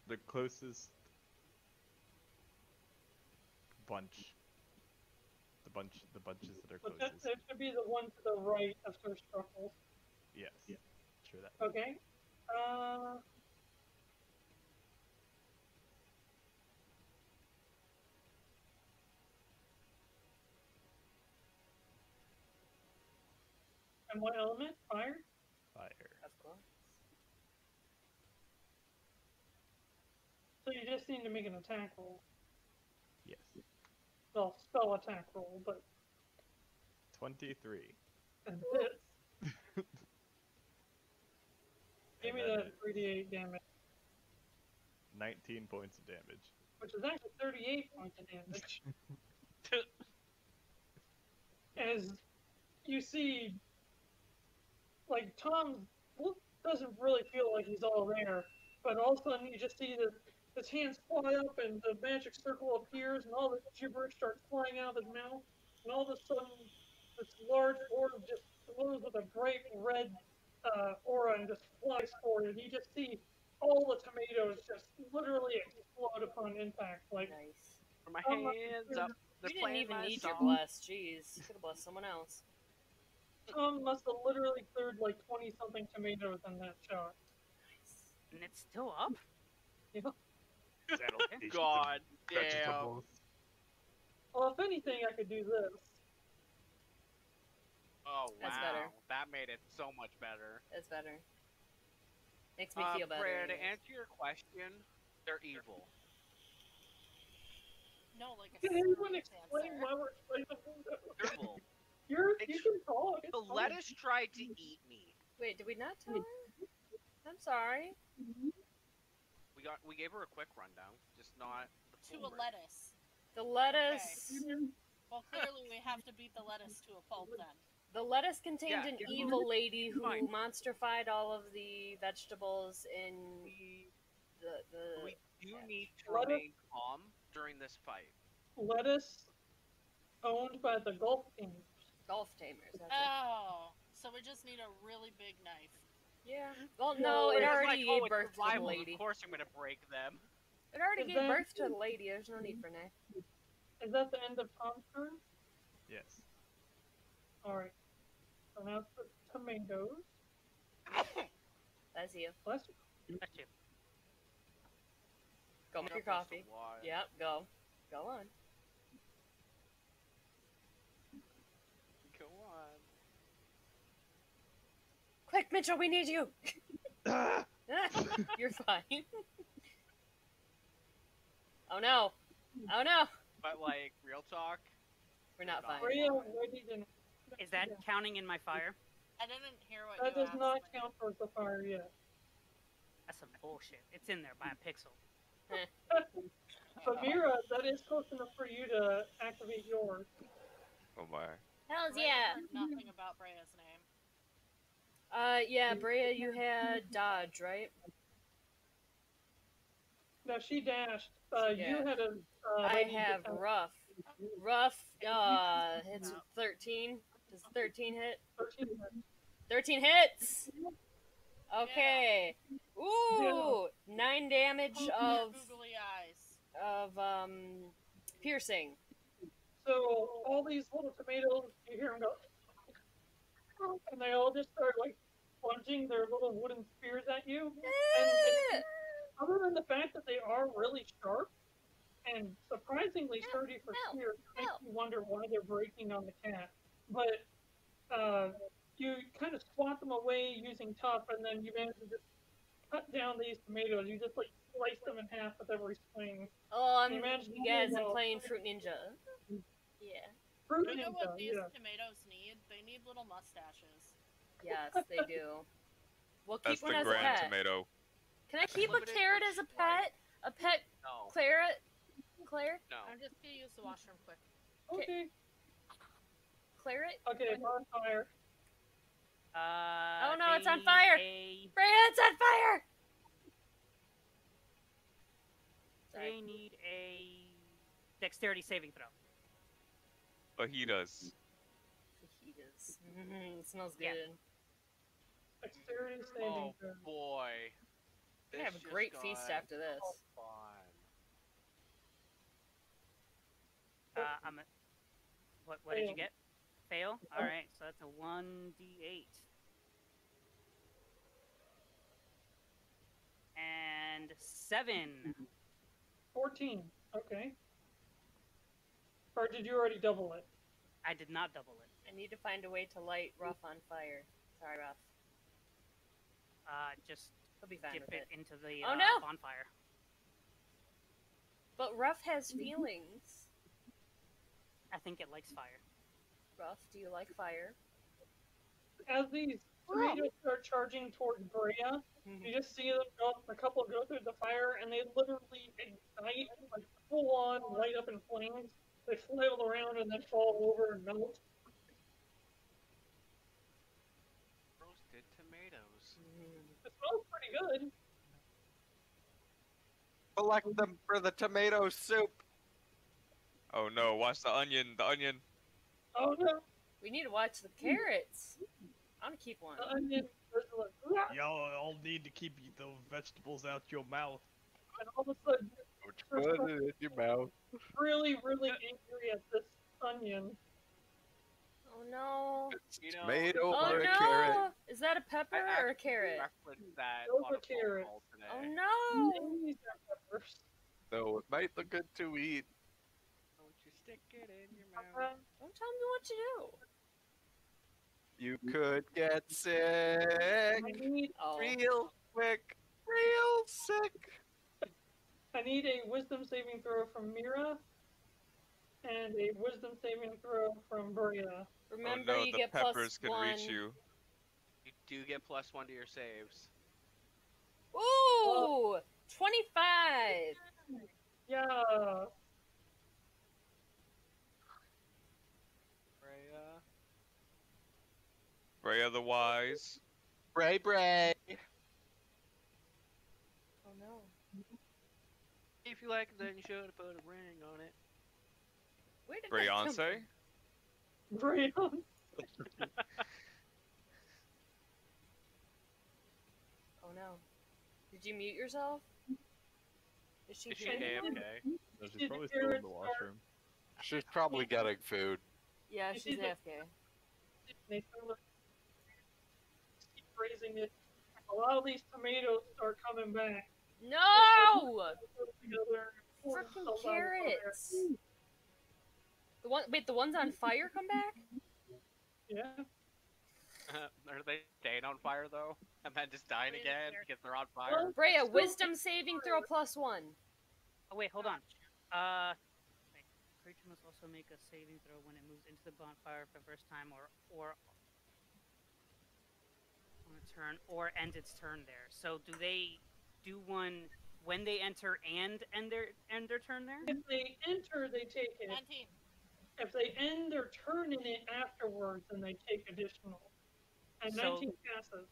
The closest bunch. The bunches that are closest. That should be the one to the right of Sir Scruffles. Yes. Yeah. Sure that. Okay. And what element? Fire? Fire. Of course. So you just need to make an attack roll. Yes. Well, spell attack roll, but... 23. And this. Give me that 3d8 damage. 19 points of damage. Which is actually 38 points of damage. As you see, like, Tom doesn't really feel like he's all there, but all of a sudden you just see his hands fly up and the magic circle appears and all the gibberish starts flying out of his mouth, and all of a sudden this large orb just glows with a bright red aura and just flies forward, and you just see all the tomatoes just literally explode upon impact. Like, nice. Put my hands up. You didn't even need your bless. Jeez, you could have blessed someone else. Tom must have literally cleared like 20-something tomatoes in that shot. Nice. And it's still up? Yeah. God damn. Well, if anything, I could do this. Oh, wow. That's better. That made it so much better. That's better. Makes me feel better. Breya, to answer your question, they're evil. No, like a explain why we're playing the window? You can talk. The lettuce tried to eat me. Wait, did we not tell her? I'm sorry. We gave her a quick rundown, just not to a lettuce. The lettuce. Okay. Well, clearly we have to beat the lettuce to a pulp then. The lettuce contained an evil lady who monsterfied all of the vegetables in the. We do need to remain calm during this fight. Lettuce owned by the golf team. Golf tamers, that's it. So we just need a really big knife. Yeah. Well, no, it already gave birth to the lady. Of course I'm going to break them. It already gave birth to the lady. There's no need for knife. Is that the end of Tom's turn? Yes. Alright. So now it's the tomatoes. That's you. Bless you. That's you. Go make your coffee. Yep, go. Go on. Go on. Quick, Mitchell, we need you! You're fine. Oh no! Oh no! But, like, real talk? We're not fine. Is that counting in my fire? I didn't hear what you asked. That does not count for the fire yet. That's some bullshit. It's in there by a pixel. But Mirra, that is close enough for you to activate yours. Oh my. Hells yeah! I heard nothing about Breya's name. Yeah, Breya, you had dodge, right? No, she dashed. You had a... I have rough. Rough, hits 13. Does 13 hit? 13 hits. 13 hits! Okay. Yeah. Ooh! 9 damage of... Googly eyes. Of, piercing. So, all these little tomatoes, you hear them go, and they all just start, like, plunging their little wooden spears at you. Yeah. And other than the fact that they are really sharp and surprisingly sturdy for spears, makes you wonder why they're breaking on the cat. But you kind of swat them away using tough, and then you manage to just cut down these tomatoes. You just, like, slice them in half with every swing. Oh, I'm you guys are playing Fruit Ninja. Yeah. You know what these tomatoes need? They need little mustaches. Yes, they do. We'll keep one as a pet. That's the grand tomato. Can I keep a carrot as a pet? A pet claret? Claire? No. I'm just gonna use the washroom quick. Okay. Claret? Okay, it's on fire. Oh no, it's on fire! Breya, it's on fire! They need a dexterity saving throw. Fajitas. Fajitas. It smells good. Dexterity saving throw. Oh boy. They have a great feast after this. So fun. What did you get? Fail? Alright, so that's a 1d8. And 7. 14. Okay. Or did you already double it? I did not double it. I need to find a way to light Ruff on fire. Sorry, Ruff. Just he'll be fine dip with it into the bonfire. But Ruff has feelings. I think it likes fire. Ruff, do you like fire? As these tomatoes start charging towards Breya, You just see them a couple go through the fire, and they literally ignite, like full on, light up in flames. They flail around and then fall over and melt. Roasted tomatoes. It smells pretty good. Collect them for the tomato soup. Oh no! Watch the onion. The onion. Oh no! We need to watch the carrots. I'm gonna keep one. The onion. Y'all all need to keep those vegetables out your mouth. And all of a sudden, in your mouth. Really, really angry at this onion. Oh no! It's tomato or a carrot. Is that a pepper or a carrot? Those are carrots. Oh no! So it might look good to eat. Don't you stick it in your mouth. Don't tell me what to do. You could get sick real quick, real sick. I need a wisdom saving throw from Mirra and a wisdom saving throw from Breya. Remember, you get plus one. The peppers can reach you. You do get plus one to your saves. Ooh, oh. 25. Yeah. Breya. Breya the Wise. Bray Bray! Oh no. If you like it, then you should put a ring on it. Beyonce? Beyonce! Oh no. Did you mute yourself? Is she okay? No, she's probably still in the washroom. She's probably getting food. Yeah, she's AFK. Raising it, a lot of these tomatoes start coming back. No! Freaking carrots! Wait, the ones on fire come back? Yeah. Are they staying on fire though? And then just dying again because they're on fire? Breya, wisdom saving throw plus one. Oh wait, hold on. Creature must also make a saving throw when it moves into the bonfire for the first time or on a turn or end its turn there. So do they do one when they enter and end their turn there? If they enter, they take it. 19. If they end their turn in it afterwards, then they take additional. And so, 19 passes.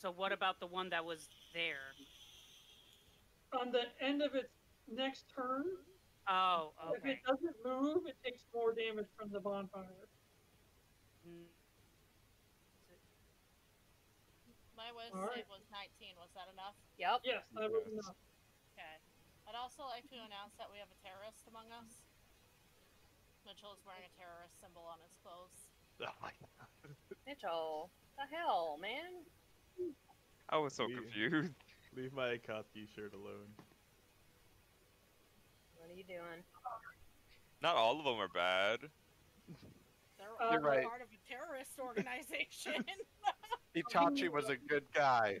So what about the one that was there? On the end of its next turn? Oh, okay. If it doesn't move, it takes more damage from the bonfire. Mm. My wisdom save was 19. Was that enough? Yep. Yes, that was enough. Okay. I'd also like to announce that we have a terrorist among us. Mitchell is wearing a terrorist symbol on his clothes. Oh my god. Mitchell, the hell, man? I was so confused. Leave my Akatsuki shirt alone. What are you doing? Not all of them are bad. They're all part of a terrorist organization. Itachi was a good guy.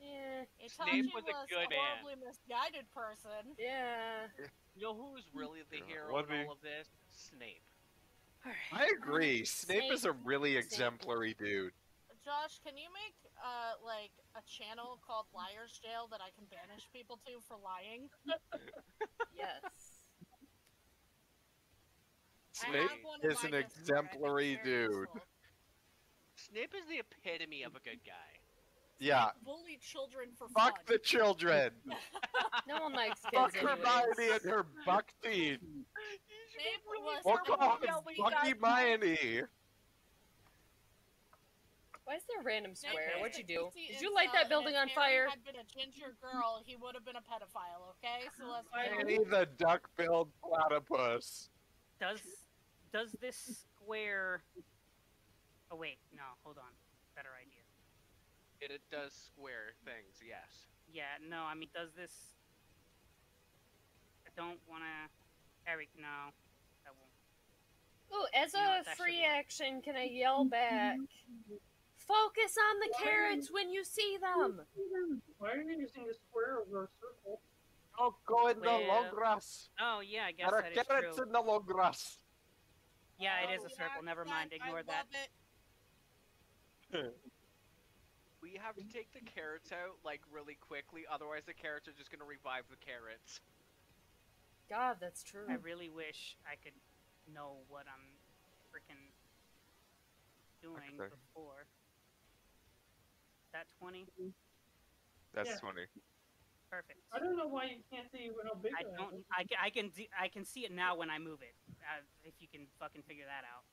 Yeah. Itachi was a good horribly misguided person. Yeah. You know who's really the hero in all of this? Snape. All right. I agree. Snape is a really exemplary dude. Josh, can you make like a channel called Liar's Jail that I can banish people to for lying? Yes. Snape is an exemplary dude. Snape is the epitome of a good guy. Yeah. Bully children for fun. Fuck the children! No one likes kids. Fuck Hermione and her buck teeth. Snape was Bucky Hermione. Why is there a random square? What'd you do? Did you light that building on fire? If Harry had been a ginger girl, he would have been a pedophile, okay? So let's Hermione the duck-billed platypus. Does this square... Oh wait, no, hold on. Better idea. It does square things, yes. Yeah, no, I mean, does this... I don't wanna... Eric, no. That won't. Ooh, as a free action, can I yell back? Focus on the carrots when you see them! Why are you using the square over a circle? Oh, go in the long grass! Oh yeah, I guess that is true. There are carrots in the long grass! Yeah, it is a circle, never mind, ignore that. We have to take the carrots out, like, really quickly, otherwise the carrots are just gonna revive the carrots. God, that's true. I really wish I could know what I'm freaking doing before. That 20? That's 20. Perfect. I don't know why you can't see how big I don't. I can see it now when I move it. If you can fucking figure that out.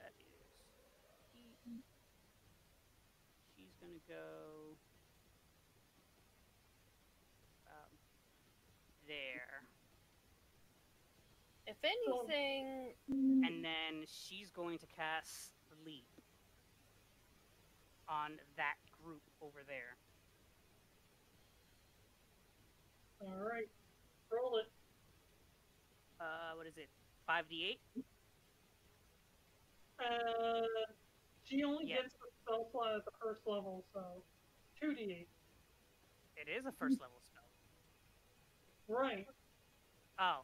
That is. She's gonna go. There. If anything. And then she's going to cast Leap on that group over there. Alright. Roll it. What is it? 5d8? She only gets the spell slot at the first level, so 2d8. It is a first level spell. Right. Oh.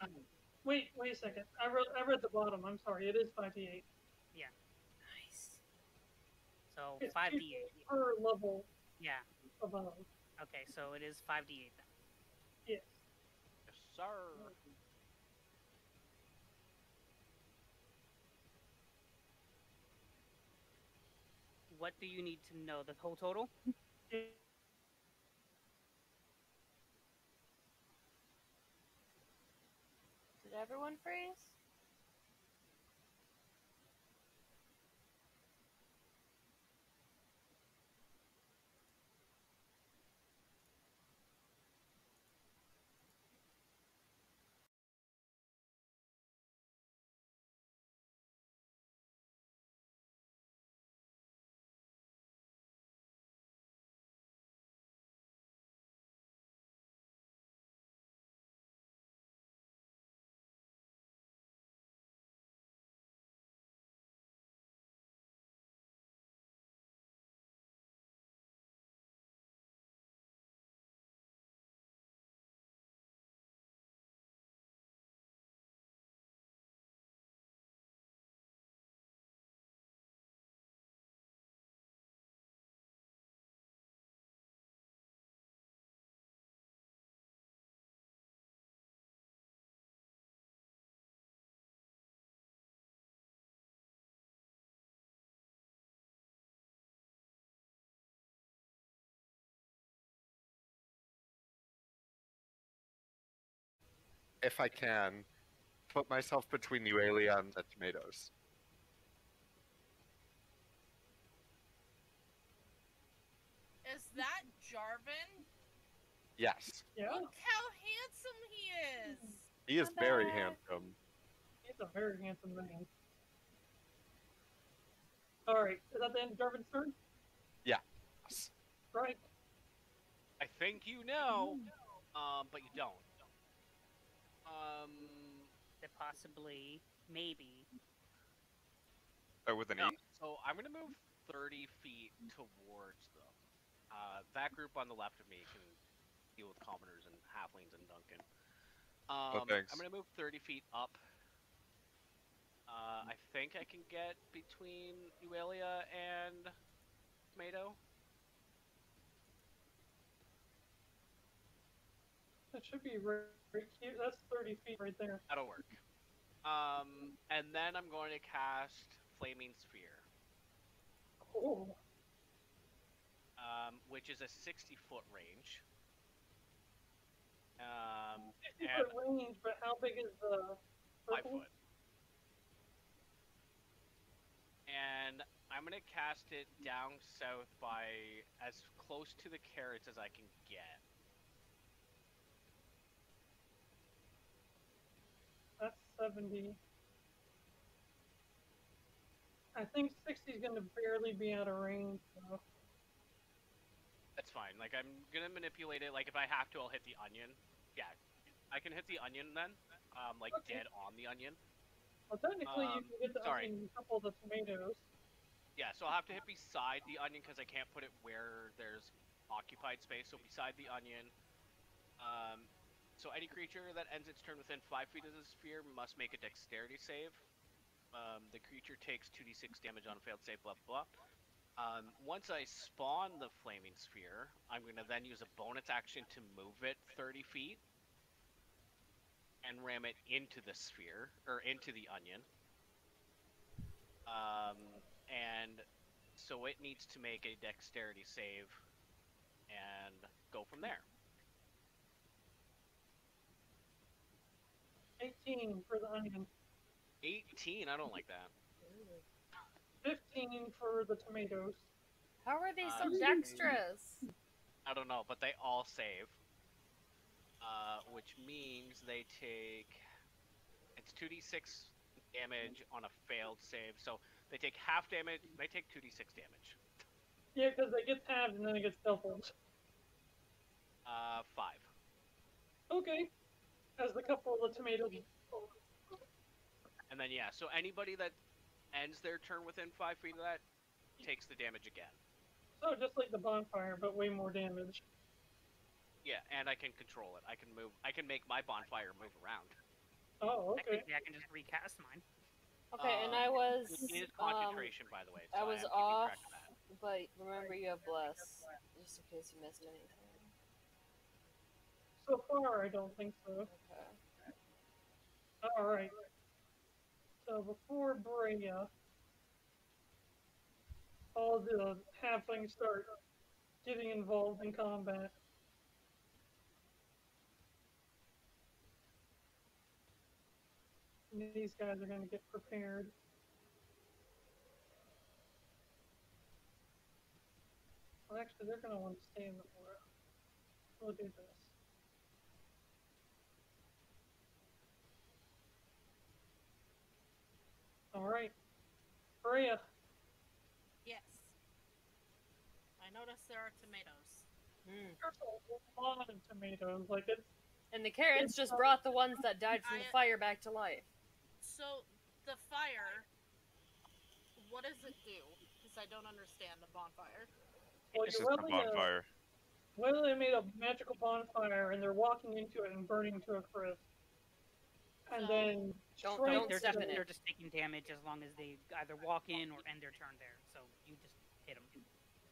Wait a second. I read the bottom. I'm sorry. It is 5d8. Yeah. So it's 5d8 per level. Yeah. Above. Okay, so it is 5d8 then. Yes. Yes, sir. What do you need to know? The whole total? Did everyone freeze? If I can, put myself between Yuelia and the tomatoes. Is that Jarvin? Yes. Yeah. Look how handsome he is! He is very handsome. He's a very handsome man. Alright, is that the end of Jarvin's turn? Yeah. Right. I think you know, but you don't. That possibly, maybe. Oh, with an 8? So I'm gonna move 30 feet towards them. That group on the left of me can deal with commoners and halflings and Duncan. Oh, thanks. I'm gonna move 30 feet up. I think I can get between Yuelia and Tomato. That should be right here. That's 30 feet right there. That'll work. And then I'm going to cast Flaming Sphere. Cool. Which is a 60-foot range. Range, but how big is the... Circle? 5 foot. And I'm going to cast it down south by as close to the carrots as I can get. That's 70. I think 60 is going to barely be out of range, though. That's fine. Like, I'm going to manipulate it. Like, if I have to, I'll hit the onion. Yeah, I can hit the onion then. Like, okay. Dead on the onion. Well, technically, you can get the onion and couple the tomatoes. Yeah, so I'll have to hit beside the onion because I can't put it where there's occupied space. So beside the onion, So any creature that ends its turn within 5 feet of the sphere must make a dexterity save. The creature takes 2d6 damage on a failed save, blah, blah, blah. Once I spawn the flaming sphere, I'm going to then use a bonus action to move it 30 feet and ram it into the sphere, or into the onion. And so it needs to make a dexterity save and go from there. 18 for the onion. 18? I don't like that. 15 for the tomatoes. How are they so dexterous? I don't know, but they all save. Which means they take... It's 2d6 damage on a failed save, so they take half damage, they take 2d6 damage. Yeah, because they get halved and then it gets doubled. 5. Okay. As the couple of the tomatoes. And then, yeah, so anybody that ends their turn within 5 feet of that takes the damage again. So just like the bonfire, but way more damage. Yeah, and I can control it. I can move. I can make my bonfire move around. Oh, okay. Technically, I can just recast mine. Okay, and I was... It is concentration, by the way. So I was off, but remember you have Bless, just in case you missed anything. So far, I don't think so. Okay. Alright. So before Breya, all the halflings start getting involved in combat. And these guys are going to get prepared. Well, actually, they're going to want to stay in the aura. We'll do this. Alright. Breya. Yes. I noticed there are tomatoes. There's a lot of tomatoes. Like it's, and the carrots just brought the ones that died from the fire back to life. So, the fire, what does it do? Because I don't understand the bonfire. Well, this is the bonfire. Well, they made a magical bonfire and they're walking into it and burning to a crisp. And then they're just taking damage as long as they either walk in or end their turn there. So you just hit them.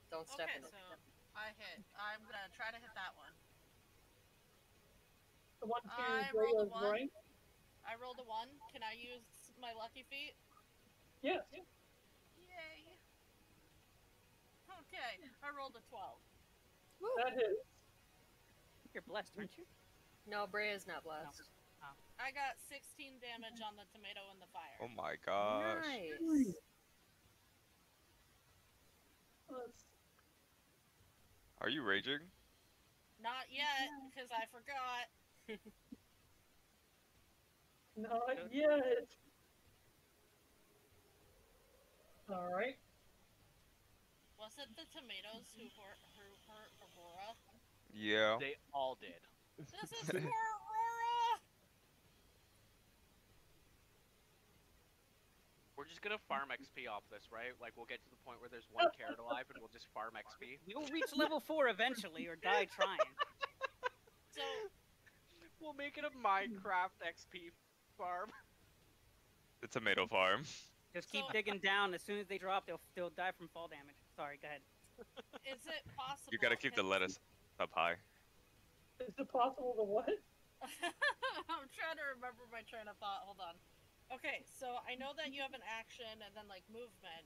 Don't step in. Okay, so I hit. I'm gonna try to hit that one. The one right? I rolled a 1. Can I use my lucky feet? Yes. Yay. Okay, I rolled a 12. Woo. That hits. You're blessed, aren't you? No, Breya's not blessed. No. Oh. I got 16 damage on the tomato and the fire. Oh my gosh. Nice. Are you raging? Not yet, because I forgot. Not yet. Alright. Was it the tomatoes who hurt Aurora? Yeah. They all did. This is for Aurora! We're just gonna farm XP off this, right? Like, we'll get to the point where there's one carrot alive and we'll just farm XP. We'll reach level 4 eventually, or die trying. So, we'll make it a Minecraft XP farm. The tomato farm. Just keep digging down. As soon as they drop, they'll die from fall damage. Sorry, go ahead. Is it possible? You gotta keep the lettuce up high. Is it possible to what? I'm trying to remember my train of thought. Hold on. Okay, so I know that you have an action and then, like, movement.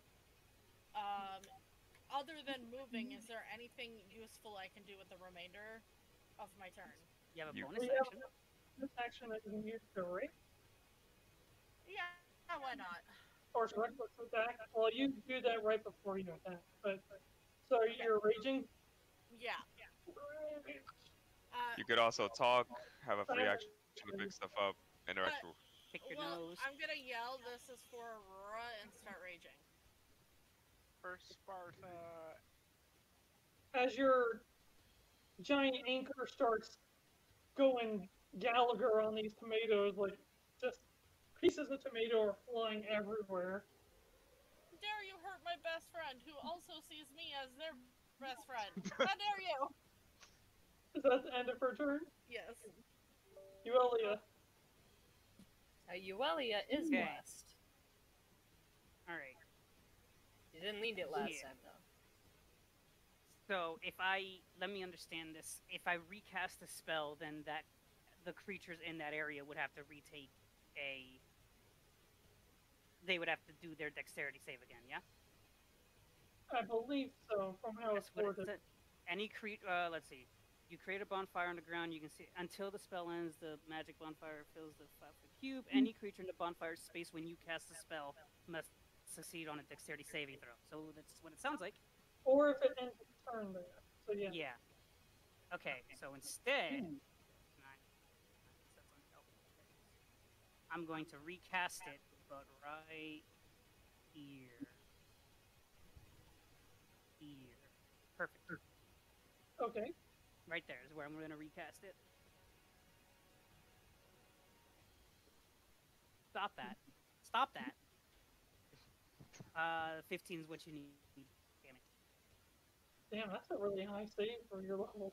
Other than moving, is there anything useful I can do with the remainder of my turn? You have a bonus action? This action I can use to rape? Yeah, why not? Or reckless attack? Well, you do that right before you attack. But so you're raging? Yeah. You could also talk, have a free action to pick stuff up, interact with... Well, I'm gonna yell, this is for Aurora, and start raging. For Sparta. As your giant anchor starts going Gallagher on these tomatoes, like, just pieces of tomato are flying everywhere. Dare you hurt my best friend, who also sees me as their best friend. How dare you! Is that the end of her turn? Yes. Yuelia. Yuelia is blessed. Alright. You didn't need it last time, though. So, if I... Let me understand this. If I recast a spell, then that... The creatures in that area would have to retake a... They would have to do their dexterity save again, yeah? I believe so, from how it's worded. Any let's see. You create a bonfire on the ground, you can see, until the spell ends, the magic bonfire fills the cube. Any creature in the bonfire space when you cast the spell must succeed on a dexterity saving throw. So that's what it sounds like. Or if it ends its turn there. So yeah. Yeah. Okay, so instead, I'm going to recast it, but right here. Here. Perfect. Okay. Right there is where I'm going to recast it. Stop that. Stop that. 15 is what you need. Damn it. Damn, that's a really high save for your level.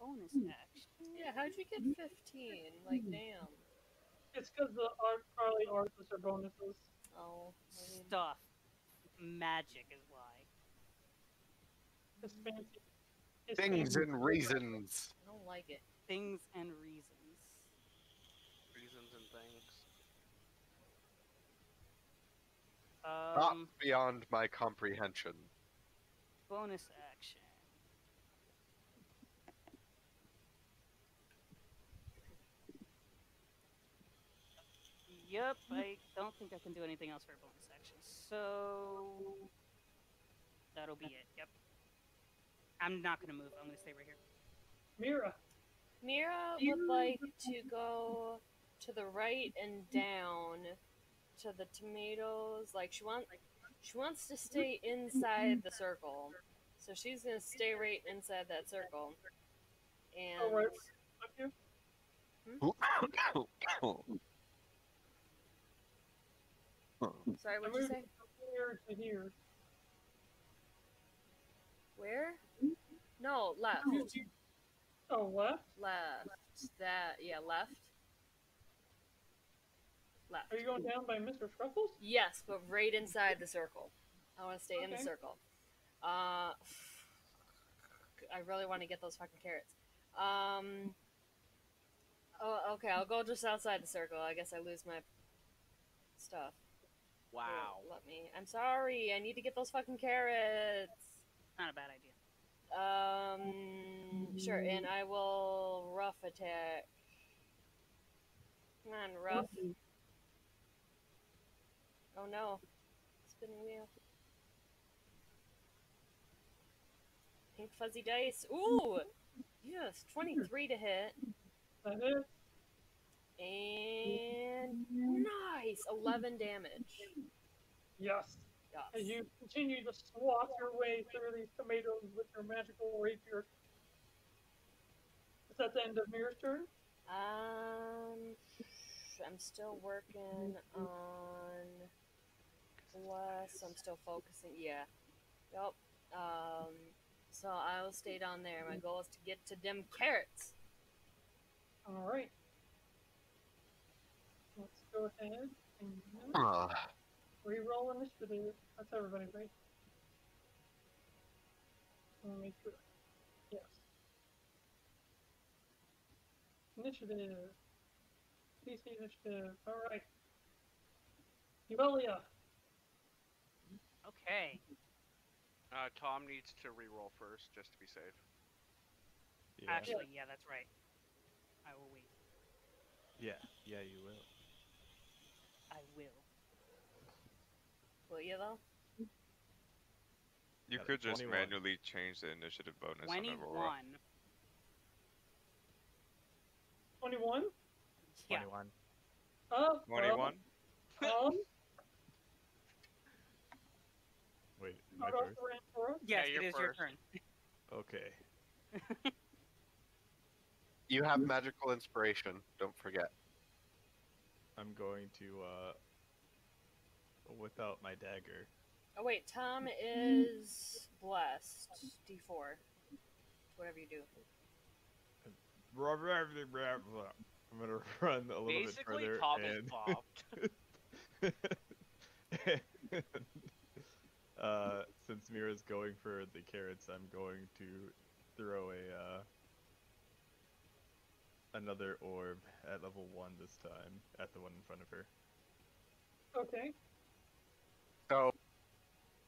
Bonus action. Yeah, how'd you get 15? Like, damn. It's because the artists are bonuses. Oh. I mean... Stuff. Magic is why. It's fancy. It's things fancy. And reasons. I don't like it. Things and reasons. Reasons and things. Not beyond my comprehension. Bonus action. Yep, I don't think I can do anything else for a bonus action, so that'll be it, yep. I'm not going to move, I'm going to stay right here. Mirra! Mirra would like to go to the right and down to the tomatoes, like she wants to stay inside the circle, so she's going to stay right inside that circle. And... Oh, right. Okay. Hmm? Sorry, what did you say? Here to here. Where? No, left. Oh, left? Left. That, yeah, left. Left. Are you going down by Mr. Scruffles? Yes, but right inside the circle. I want to stay in the circle. I really want to get those fucking carrots. Oh, okay, I'll go just outside the circle. I guess I lose my stuff. Wow. Wait, let me. I'm sorry. I need to get those fucking carrots. Not a bad idea. Sure. And I will rough attack. Come on, rough. Oh no, spinning wheel. Pink fuzzy dice. Ooh, yes, 23 to hit. And nice! 11 damage. Yes. Yes. As you continue to swat your way through these tomatoes with your magical rapier. Is that the end of Mirra's turn? I'm still working on plus. I'm still focusing. Yeah. Yup. So I'll stay down there. My goal is to get to them carrots. All right. Let's go ahead and re-roll initiative. That's everybody, right? Let me make sure. Yes. Initiative. PC initiative. Alright. Yuelia. Okay. Tom needs to re-roll first, just to be safe. Yeah. Actually, yeah, that's right. I will wait. Yeah. Yeah, you will. I will. Will you though? You could just 21. Manually change the initiative bonus. 21. 21? Yeah. 21. 21? Wait, my turn? Yes, yeah, it is first. Your turn. Okay. You have magical inspiration, don't forget. I'm going to, whip out my dagger. Oh wait, Tom is blessed. D4. Whatever you do. I'm gonna run a little bit further. Basically, Pop is popped. Since Mira's going for the carrots, I'm going to throw a another orb at level 1 this time at the one in front of her. Okay. So,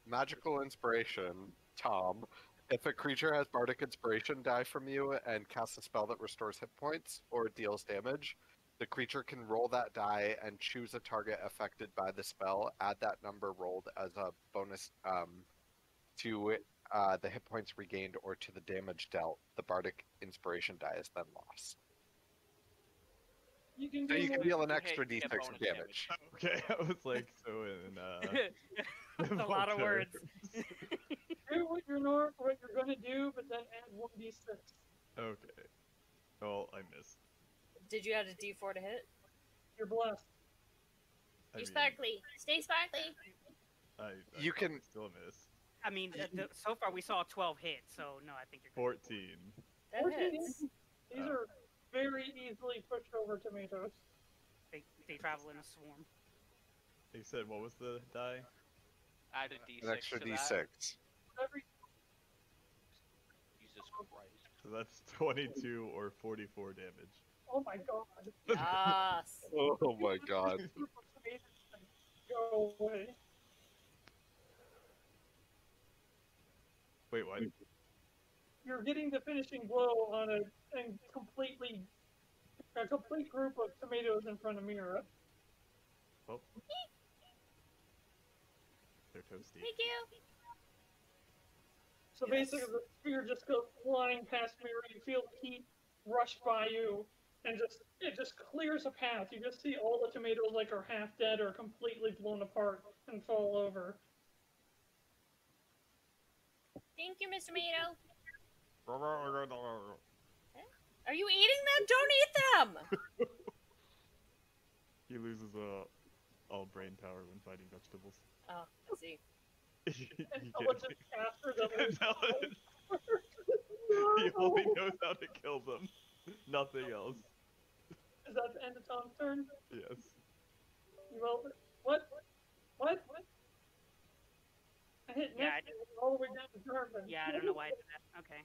magical inspiration, Tom. If a creature has bardic inspiration die from you and casts a spell that restores hit points or deals damage, the creature can roll that die and choose a target affected by the spell, add that number rolled as a bonus to the hit points regained or to the damage dealt. The bardic inspiration die is then lost. You can deal an extra d6 of damage. Okay, I was like, so in that's a lot of words. Do what you're gonna do, but then add 1d6. Okay. Oh, I missed. Did you add a d4 to hit? You're blessed. You're sparkly. Stay sparkly. You can still miss. I mean, so far we saw 12 hits, so no, I think you're good. 14. That 14 hits. These are very easily pushed over tomatoes. They travel in a swarm. They said, what was the die? Add a d6. An extra d6. Jesus Christ. So that's 22 or 44 damage. Oh my god. Yes. Oh my god. Go away. Wait, what? You're getting the finishing blow on a complete group of tomatoes in front of Mirra. Oh. They're toasty. Thank you. So basically the spear just goes flying past Mirra, you feel the heat rush by you, and it just clears a path. You just see all the tomatoes like are half dead or completely blown apart and fall over. Thank you, Mr. Tomato. Are you eating them? Don't eat them! He loses all brain power when fighting vegetables. Oh, I see. And he only knows how to kill them. Nothing else. Is that the end of Tom's turn? Yes. Well, what? I hit Nick all the way down to Jarvin. Yeah, I don't know why I did that. Okay.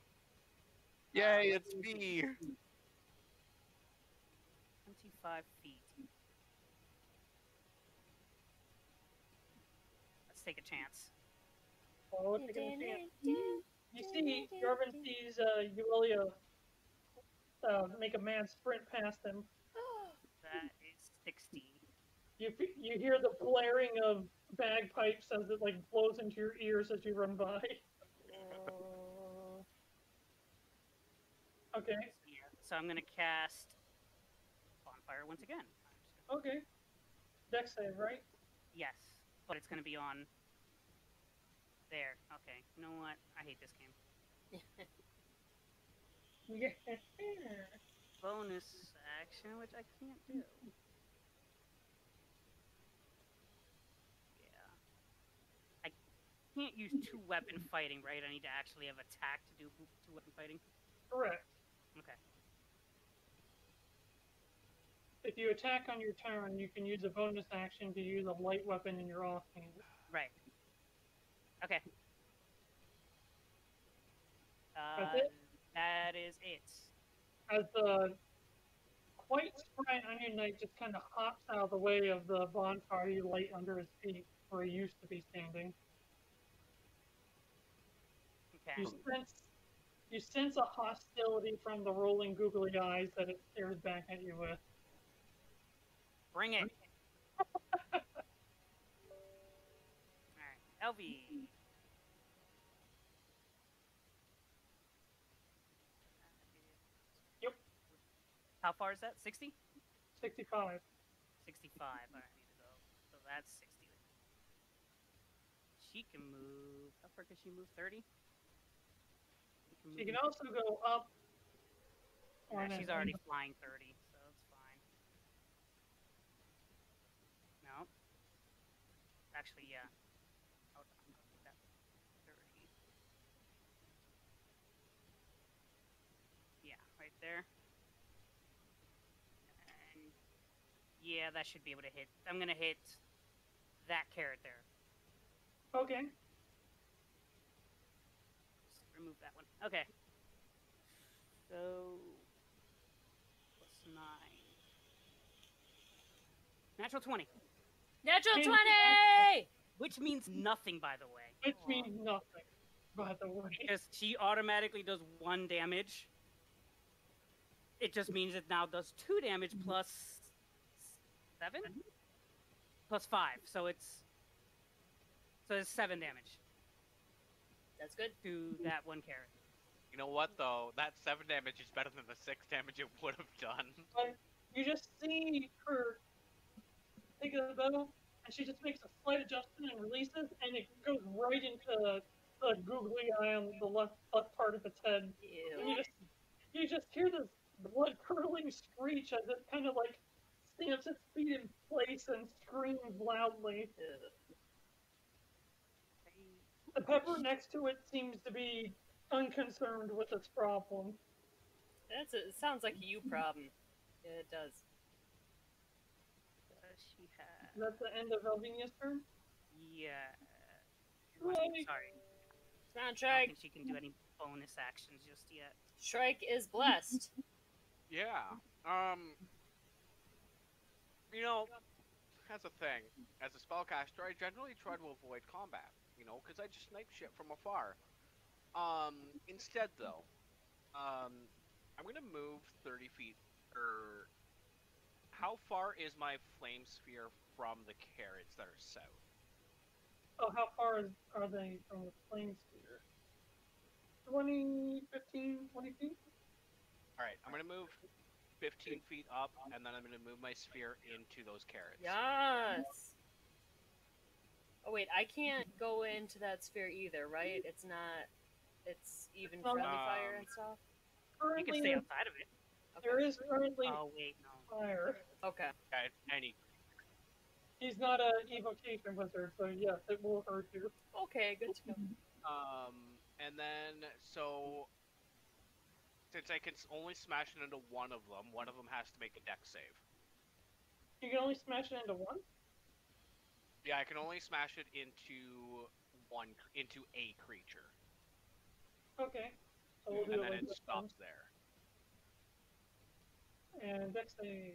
Yay, it's me! 25 feet. Let's take a chance. Oh, take a chance. You see, Jarvin sees Yuelia make a mad sprint past him. That is 60. You hear the blaring of bagpipes as it like blows into your ears as you run by. Okay. So I'm gonna cast Bonfire once again. Okay. Dex save, right? Yes, but it's gonna be on there. Okay. You know what? I hate this game. Bonus action, which I can't do. Can't use two weapon fighting, right? I need to actually have attack to do two weapon fighting. Correct. Okay. If you attack on your turn, you can use a bonus action to use a light weapon in your offhand. Right. Okay. That's it? That is it. As the quite spry onion knight just kind of hops out of the way of the bonfire you light under his feet, where he used to be standing. Okay. You sense a hostility from the rolling googly eyes that it stares back at you with. Bring it. All right, LV. Yep. How far is that? 60? 65. 65. All right, I need to go. So that's 60. She can move. How far can she move? 30? She can also go up. Yeah, she's already flying 30, so it's fine. No. Actually, yeah. Hold on, I'm going to do that. 30. Yeah, right there. Yeah, that should be able to hit. I'm going to hit that carrot there. Okay. Just remove that one. Okay. So, plus 9. Natural 20. Natural 20! Which means nothing, by the way. Which means nothing, by the way. Because she automatically does 1 damage. It just means it now does 2 damage plus 7? Plus 5. So it's 7 damage. That's good. To that one carrot. You know what, though? That 7 damage is better than the 6 damage it would have done. You just see her take the bow, and she just makes a slight adjustment and releases, and it goes right into the googly eye on the left part of its head. Ew. And you just hear this blood-curdling screech as it kind of, like, stamps its feet in place and screams loudly. The pepper next to it seems to be unconcerned with its problem. It sounds like a you problem. Yeah, it does. She has... That's the end of Elvinia's turn? Yeah. Shrike. Sorry. It's not Shrike. I don't think she can do any bonus actions just yet. Shrike is blessed. Yeah. You know, that's a thing. As a spellcaster, I generally try to avoid combat, you know, because I just snipe shit from afar. Instead, though, I'm going to move 30 feet, or... How far is my flame sphere from the carrots that are south? Oh, how far are they from the flame sphere? 20, 15, 20 feet? Alright, I'm going to move 15 feet up, and then I'm going to move my sphere into those carrots. Yes! Oh wait, I can't go into that sphere either, right? It's not... It's even friendly fire and stuff? You can stay outside of it. Okay. There is currently fire. Okay. Any. He's not an evocation wizard, so yes, it will hurt you. Okay, good to know. And then, so... Since I can only smash it into one of them has to make a dex save. You can only smash it into one? Yeah, I can only smash it into a creature. Okay. So we'll do and then it stops there. And that's a...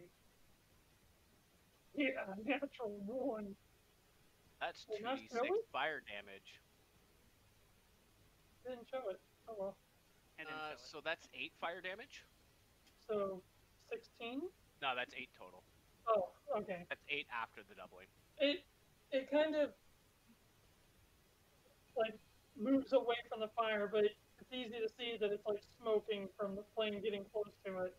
Yeah, natural one. That's 2d6 fire damage. Didn't show it. Oh well. So that's 8 fire damage? So, 16? No, that's 8 total. Oh, okay. That's 8 after the doubling. It kind of... Like, moves away from the fire, but it's easy to see that it's, like, smoking from the flame getting close to it.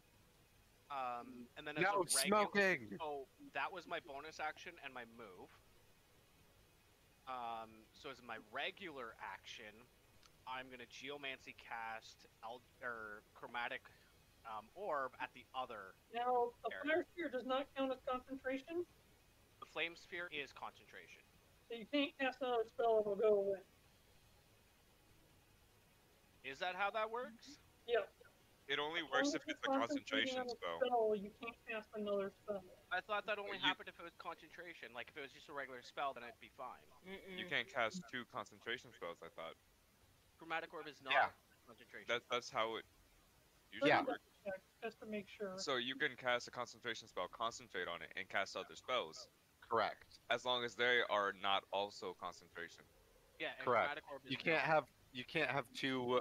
And then as no, a regular, smoking! So that was my bonus action and my move. So as my regular action, I'm gonna Geomancy cast Chromatic Orb at the other. Now, the Fire Sphere does not count as concentration? The Flame Sphere is concentration. So you can't cast another spell, it'll go away. Is that how that works? Yeah. It only works if it's the concentration spell. You can't cast another spell. I thought that only happened if it was concentration. Like, if it was just a regular spell, then I'd be fine. You can't cast 2 concentration spells, I thought. Chromatic Orb is not concentration. That's how it usually works. Just to make sure. So you can cast a concentration spell, concentrate on it, and cast other spells. Correct. As long as they are not also concentration. Yeah, and Chromatic Orb is You can't have 2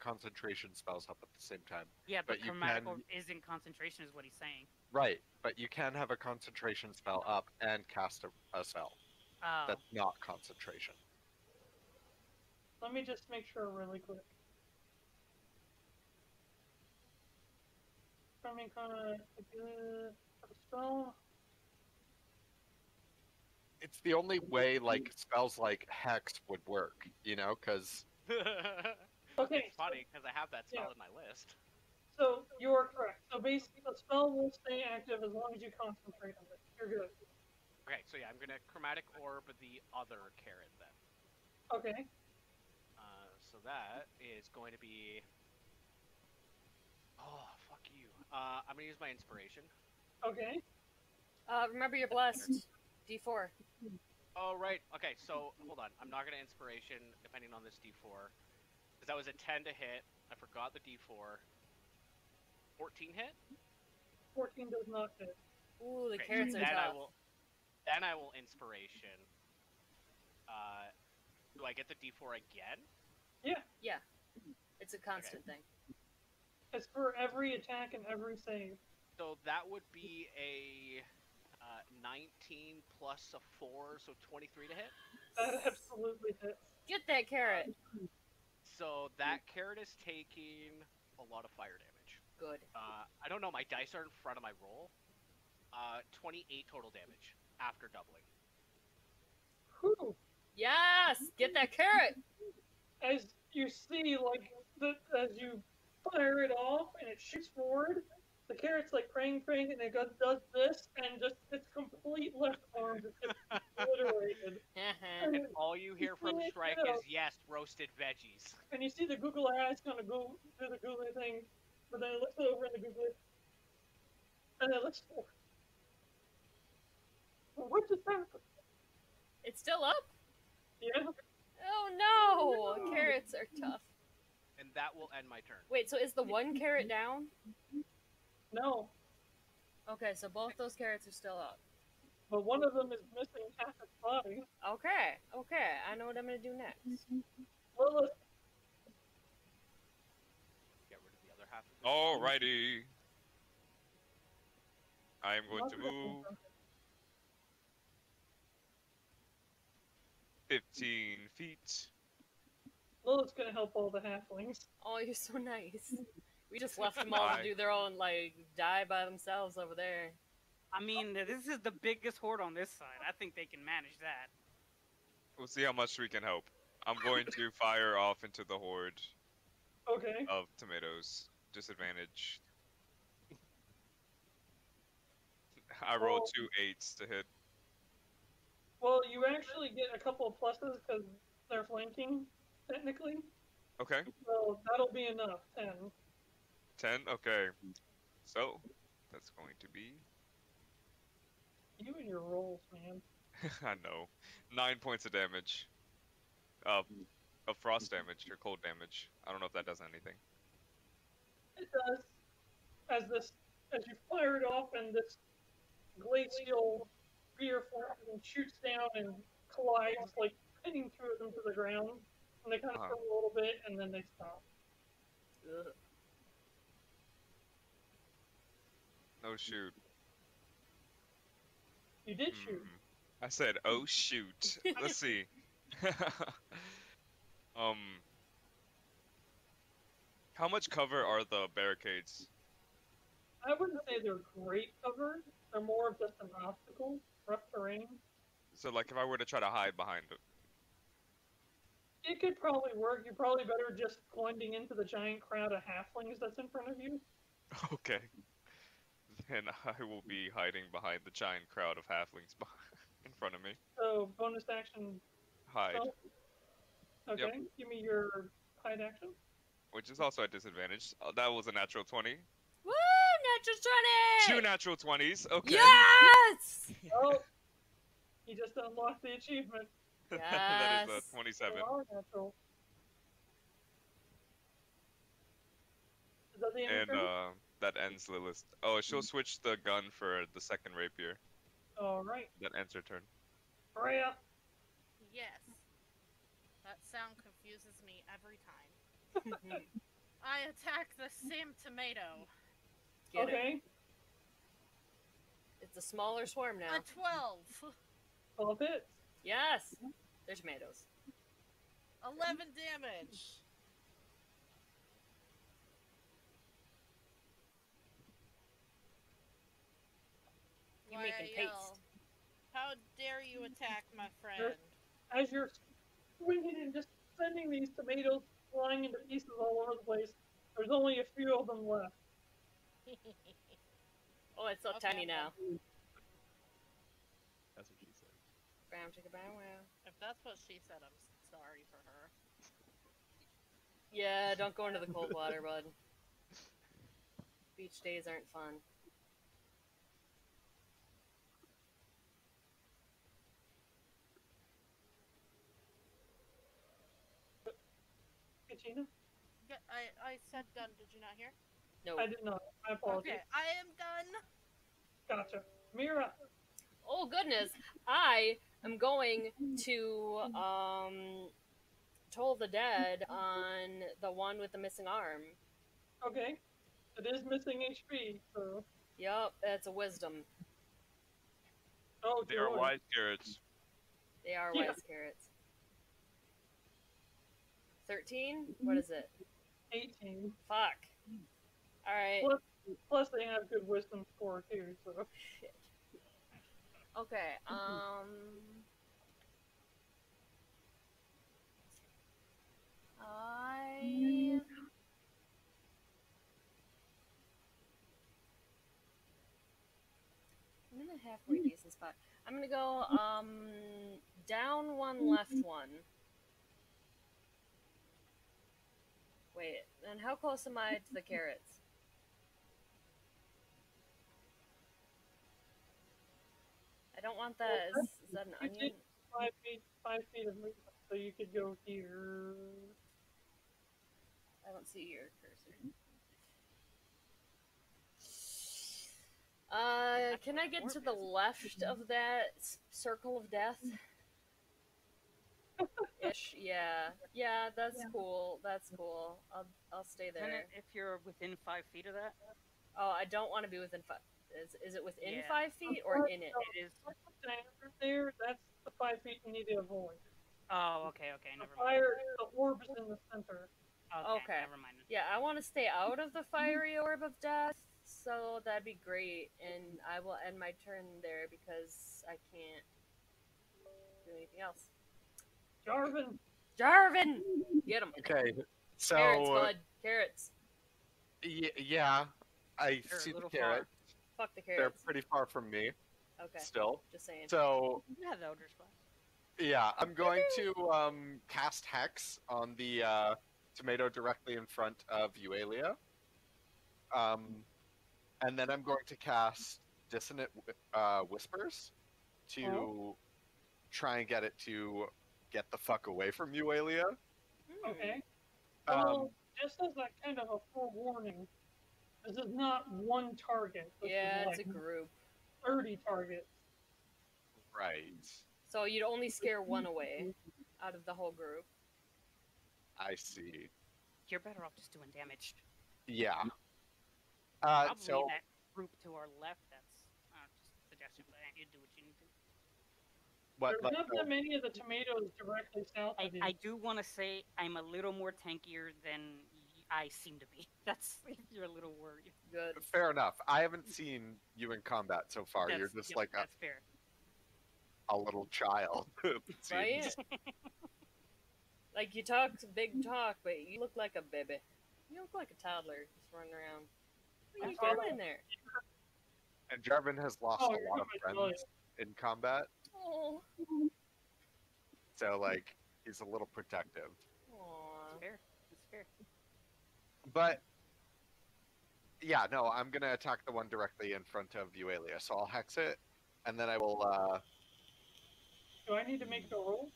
concentration spells up at the same time. Yeah, but Chromatic Orb isn't concentration is what he's saying. Right, but you can have a concentration spell up and cast a spell. Oh. That's not concentration. Let me just make sure really quick. I mean, kind of a spell. It's the only way, like, spells like Hex would work, you know, because... It's funny, because I have that spell in my list. So, you are correct. So basically, the spell will stay active as long as you concentrate on it. You're good. Okay, so yeah, I'm going to Chromatic Orb the other carrot, then. Okay. So that is going to be... Oh, fuck you. I'm going to use my inspiration. Okay. Remember you're blessed. D4. Oh, right. Okay, so hold on. I'm not going to inspiration depending on this D4. Because that was a 10 to hit. I forgot the D4. 14 hit? 14 does not hit. Ooh, the carrots are tough. Then I will inspiration. Do I get the D4 again? Yeah. Yeah. It's a constant thing. It's for every attack and every save. So that would be a 19 plus a 4, so 23 to hit? That absolutely hits. Get that carrot! So that carrot is taking a lot of fire damage. Good. I don't know, my dice are in front of my roll. 28 total damage after doubling. Whew. Yes! Get that carrot! As you see, like, as you fire it off and it shoots forward, the carrot's like praying, and it does this, and just its complete left arm just obliterated. And all you hear from Shrike is, yes, roasted veggies. And you see the googly eyes kind of go through the googly thing, but then it looks over in the googly, and it looks forward. Well, what just happened? It's still up? Yeah. Oh no! Carrots are tough. And that will end my turn. Wait, so is the one carrot down? No. Okay, so both those carrots are still up. But one of them is missing half its body. Okay, okay. I know what I'm gonna do next. Well, get rid of the other half of it. Alrighty. I am going to move 15 feet. Well, it's gonna help all the halflings. Oh, you're so nice. We just left them all to do their own, like, die by themselves over there. I mean, this is the biggest horde on this side. I think they can manage that. We'll see how much we can help. I'm going to fire off into the horde. Okay. Of tomatoes. Disadvantage. I rolled 2 8s to hit. Well, you actually get a couple of pluses because they're flanking, technically. Okay. So that'll be enough. 10. 10? Okay. So, that's going to be... You and your rolls, man. I know. 9 points of damage. Of frost damage, or cold damage. I don't know if that does anything. It does. As you fire it off and this glacial spear flash shoots down and collides, like, pinning through them to the ground. And they kind of curl a little bit, and then they stop. Ugh. Oh shoot. You did shoot. I said, oh shoot. Let's see. How much cover are the barricades? I wouldn't say they're great cover. They're more of just an obstacle, rough terrain. So like if I were to try to hide behind it. It could probably work. You're probably better just blending into the giant crowd of halflings that's in front of you. Okay. And I will be hiding behind the giant crowd of halflings in front of me. So, bonus action... Hide. Oh. Okay, yep. Give me your hide action. Which is also a disadvantage. Oh, that was a natural 20. Woo! Natural 20! 2 natural 20s, okay. Yes! Oh, you just unlocked the achievement. Yes. That is a 27. They are natural. Is that the end That ends Lilith. Oh, she'll switch the gun for the second rapier. Alright. That ends her turn. Breya! Yes. That sound confuses me every time. I attack the same tomato. Okay. It's a smaller swarm now. A 12. 12 hits. Yes. They're tomatoes. 11 damage. You making paste. How dare you attack my friend? As you're swinging and just sending these tomatoes flying into pieces all over the place, there's only a few of them left. Oh, it's so tiny now. That's what she said. Bam, chicka, bam, wow. If that's what she said, I'm sorry for her. Yeah, don't go into the cold water, bud. Beach days aren't fun. Regina? Yeah, I said done. Did you not hear? No. I did not. My apologies. Okay, I am done. Gotcha. Mirra. Oh, goodness. I am going to Toll the Dead on the one with the missing arm. Okay. It is missing HP, so... Yup, that's a wisdom. Oh, they are wise carrots. They are wise carrots. 13? What is it? 18. Fuck. Alright. Plus they have good wisdom score too, so... Shit. Okay, I'm gonna have more decent spot. I'm gonna go, down one, left one. Wait, and how close am I to the carrots? I don't want that. Well, is that an onion? 5 feet of movement, so you could go here. I don't see your cursor. Can I get to the left of that circle of death? Ish, yeah. Yeah, that's cool. That's cool. I'll stay there. Can if you're within 5 feet of that? Oh, I don't want to be within 5. Is it within 5 feet or in it? It is. There, that's the 5 feet you need to avoid. Oh, okay, okay, never mind. The fire, the orb is in the center. Okay, never mind. Yeah, I want to stay out of the fiery orb of death, so that'd be great, and I will end my turn there because I can't do anything else. Jarvin! Jarvin! Get him. Okay, so... Carrots, bud. Carrots. Yeah, I see the carrot. Fuck the carrots. They're pretty far from me. Okay. Still. Just saying. So... Yeah, the Elder Splash. Yeah, I'm going to cast Hex on the tomato directly in front of Yuelia. And then I'm going to cast Dissonant Whispers to try and get it to get the fuck away from Yuelia. Okay. Well, just as like kind of a forewarning, this is not one target. Yeah, it's like a group. 30 targets. Right. So you'd only scare one away out of the whole group. I see. You're better off just doing damage. Yeah. Probably so that group to our left, that's just a suggestion, but you do what you need to. What, there's not that many of the tomatoes directly south of you. I do want to say I'm a little more tankier than I seem to be. That's you're a little worried. Good. Fair enough. I haven't seen you in combat so far. That's, you're just like that's fair. A little child. Right? Like you talk big talk, but you look like a baby. You look like a toddler just running around. What are you doing there? And Jarvin has lost a lot of friends in combat. Oh. So, like, he's a little protective. Aww. It's fair. It's fair. But, yeah, no, I'm going to attack the one directly in front of Eualia. So I'll hex it, and then I will, Do I need to make the roll?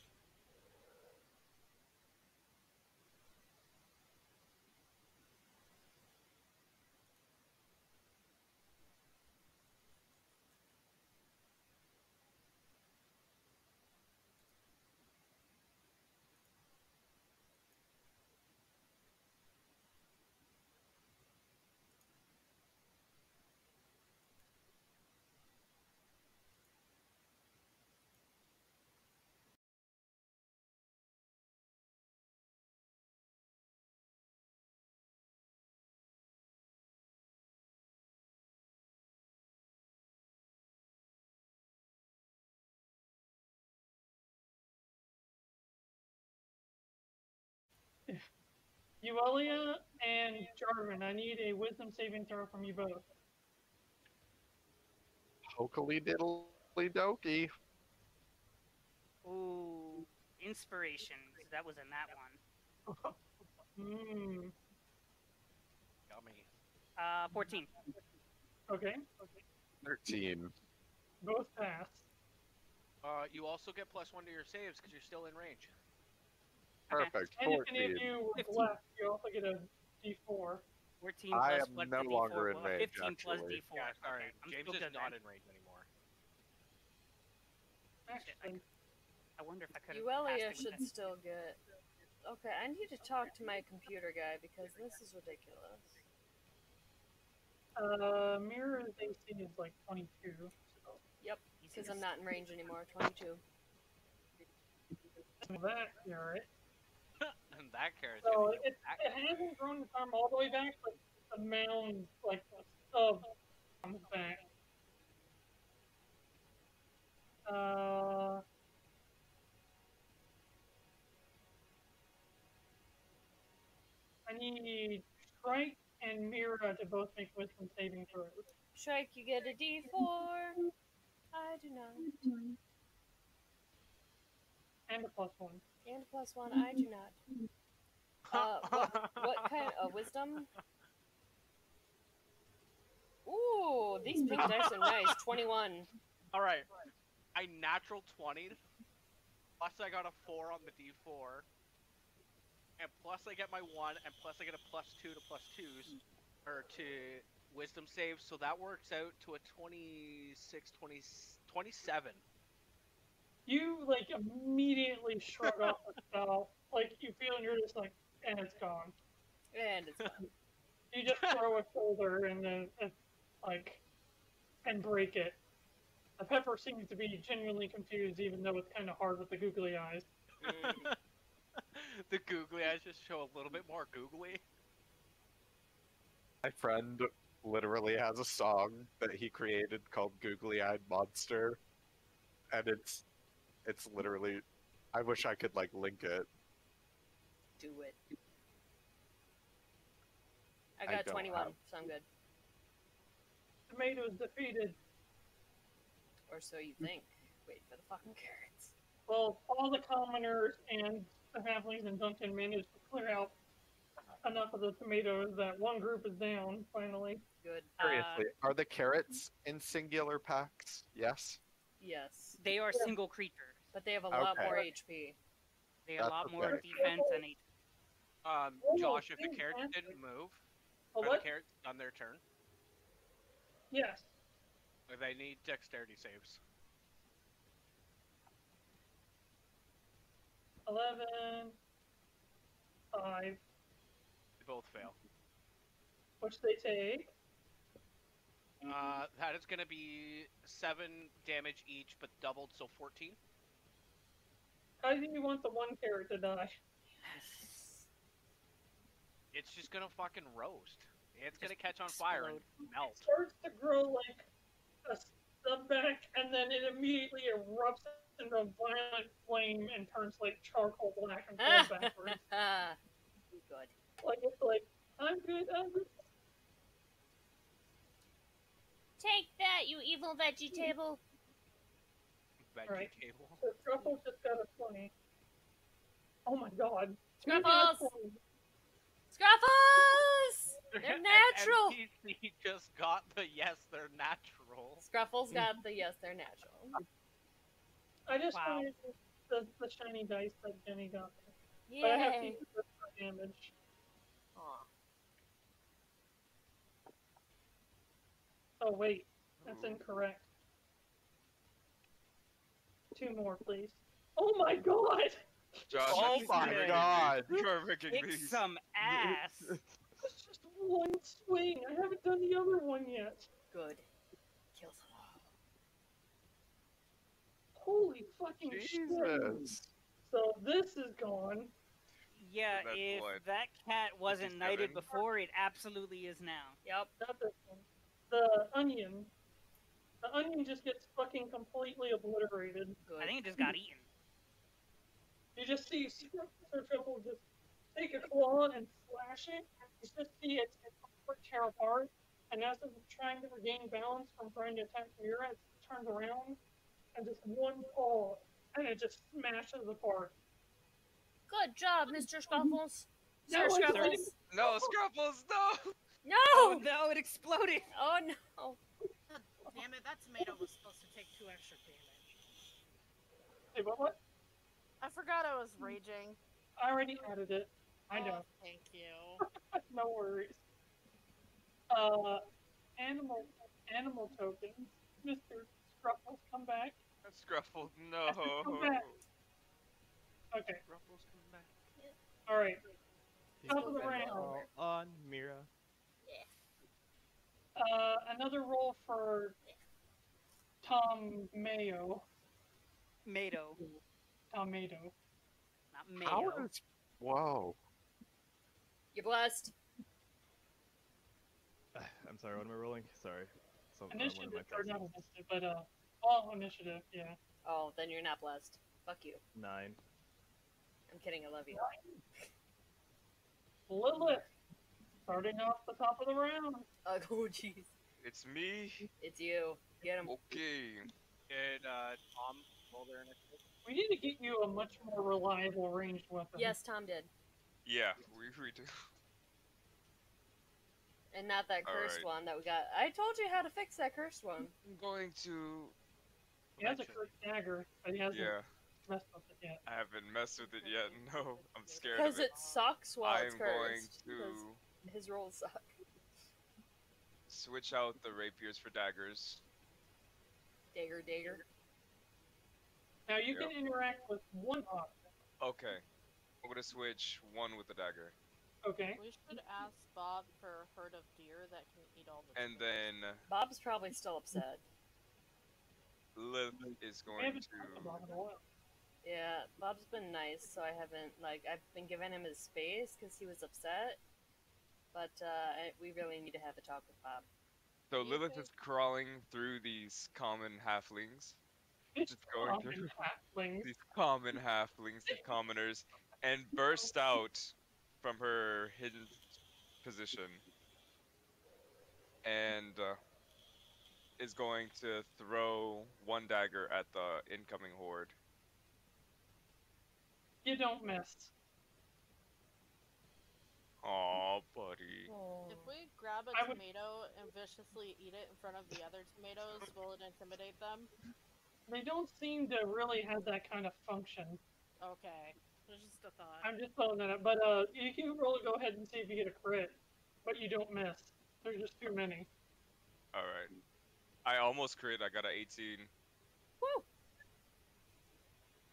Yuelia and Jarvin, I need a wisdom saving throw from you both. Hokily diddly dokey. Ooh, inspiration. That was in that one. Mmm. Got me. 14. Okay. 13. Both pass. You also get +1 to your saves because you're still in range. Perfect. And if any of you were left, you also get a D4. 14 plus I am no longer in rage. 15 actually. Plus D4. Yeah, all right. James is not in rage anymore. I wonder if I could. Yuelia should still get. Okay, I need to talk to my computer guy because this is ridiculous. Mirror's AC is like 22. So. Yep, because I'm not in range anymore. 22. That carrot. And that carrot. So it hasn't grown its arm all the way back, but a mound, like a stub, comes back. I need Shrike and Mirra to both make wisdom saving throws. Shrike, you get a D4. I do not. And a +1. And a +1. I do not. What kind of wisdom? Ooh, these pink dice are nice. 21. All right. I natural 20. Plus I got a 4 on the D4. And plus I get my 1, and plus I get a +2 to +2s, or to wisdom saves, so that works out to a 26, 20, 27. You, like, immediately shrug off the spell. Like, you feel and you're just like, and it's gone. And it's gone. You just throw a shoulder and then, like, and break it. The pepper seems to be genuinely confused, even though it's kind of hard with the googly eyes. The googly eyes just show a little bit more googly. My friend literally has a song that he created called Googly Eyed Monster. And it's literally, I wish I could like link it. Do it. I got 21, so I'm good. Tomatoes defeated. Or so you think. Wait for the fucking carrots. Well, all the commoners and the halflings and Duncan managed to clear out enough of the tomatoes that one group is down, finally. Good. Seriously, are the carrots in singular packs? Yes? Yes. They are single creatures, but they have a lot more HP. They have a lot more defense and HP. Josh, if the carrots didn't move, are the carrots on their turn? Yes. Or they need dexterity saves. 11, 5. They both fail. Which they take? That is going to be 7 damage each, but doubled, so 14. I think you want the one carrot to die. Yes. It's just going to fucking roast. It's going to catch on fire and melt. It starts to grow like a stub back, and then it immediately erupts into a violent flame and turns like charcoal black and falls backwards. Good. Like it's like, I'm good, I'm good. Take that, you evil vegetable. Vegetable. Right. So Truffle just got a 20. Oh my god. Scruffles! Scruffles! They're natural! NPC just got the yes, they're natural. Scruffles got the yes, they're natural. I just wanted the shiny dice that Jenny got. Yay. But I have to use it for damage. Aw. Oh wait, that's incorrect. 2 more, please. Oh my god! Josh, oh my god! You're making me some ass! That's just one swing! I haven't done the other one yet! Good. Kill them all. Holy fucking Jesus. Shit! So this is gone. Yeah, if that cat wasn't knighted before, it absolutely is now. Yep. Not this one. The onion. The onion just gets fucking completely obliterated. Good. I think it just got eaten. You just see Triple just take a claw and slash it. You just see it tear apart. And as it's trying to regain balance from trying to attack Mirra, it turns around and just one paw, and it just smashes apart. Good job, Mr. Scruffles. Sir Scruffles. No, Scruffles, no! No! Oh, no, it exploded! Oh, no. Oh, damn it, that tomato was supposed to take 2 extra damage. Hey, what? I forgot I was raging. I already added it. I know. Thank you. No worries. Animal tokens. Mr. Scruffles, come back. Scruffles, no. Come back. Okay. Scruffles, come back. Yeah. All right. Top of the round. On Mirra. Yeah. Another roll for Tom Mayo. Mado. Tomato. Not Mayo. Wow. You're blessed. I'm sorry, what am I rolling? Sorry. Initiative, or not initiative, but all initiative, yeah. Oh, then you're not blessed. Fuck you. 9. I'm kidding, I love you. 9. Lilith, starting off the top of the round. Oh, jeez. It's me. It's you. Get him. Okay. Did Tom roll their initiative? We need to get you a much more reliable ranged weapon. Yes, Tom did. Yeah, we do. And not that cursed one that we got. I told you how to fix that cursed one. I'm going to... He has a cursed dagger, but he hasn't messed with it yet. I haven't messed with it yet, no. I'm scared of it. Because it sucks while it's cursed. I'm going to... His rolls suck. Switch out the rapiers for daggers. Dagger, dagger. Now you can interact with one option. Okay. I'm going to switch one with the dagger. Okay. We should ask Bob for a herd of deer that can eat all the food. And then... Bob's probably still upset. Lilith is going to... Yeah, Bob's been nice, so I haven't, like, I've been giving him his space because he was upset. But we really need to have a talk with Bob. So Lilith is crawling through these common halflings. Just going through these common halflings, these commoners, and bursts out from her hidden position and is going to throw one dagger at the incoming horde. You don't miss. Aw, buddy. If we grab a tomato and viciously eat it in front of the other tomatoes, will it intimidate them? They don't seem to really have that kind of function. Okay. It's just a thought. I'm just throwing that up, but you can roll go ahead and see if you get a crit, but you don't miss. There's just too many. All right, I almost crit. I got an 18. Woo!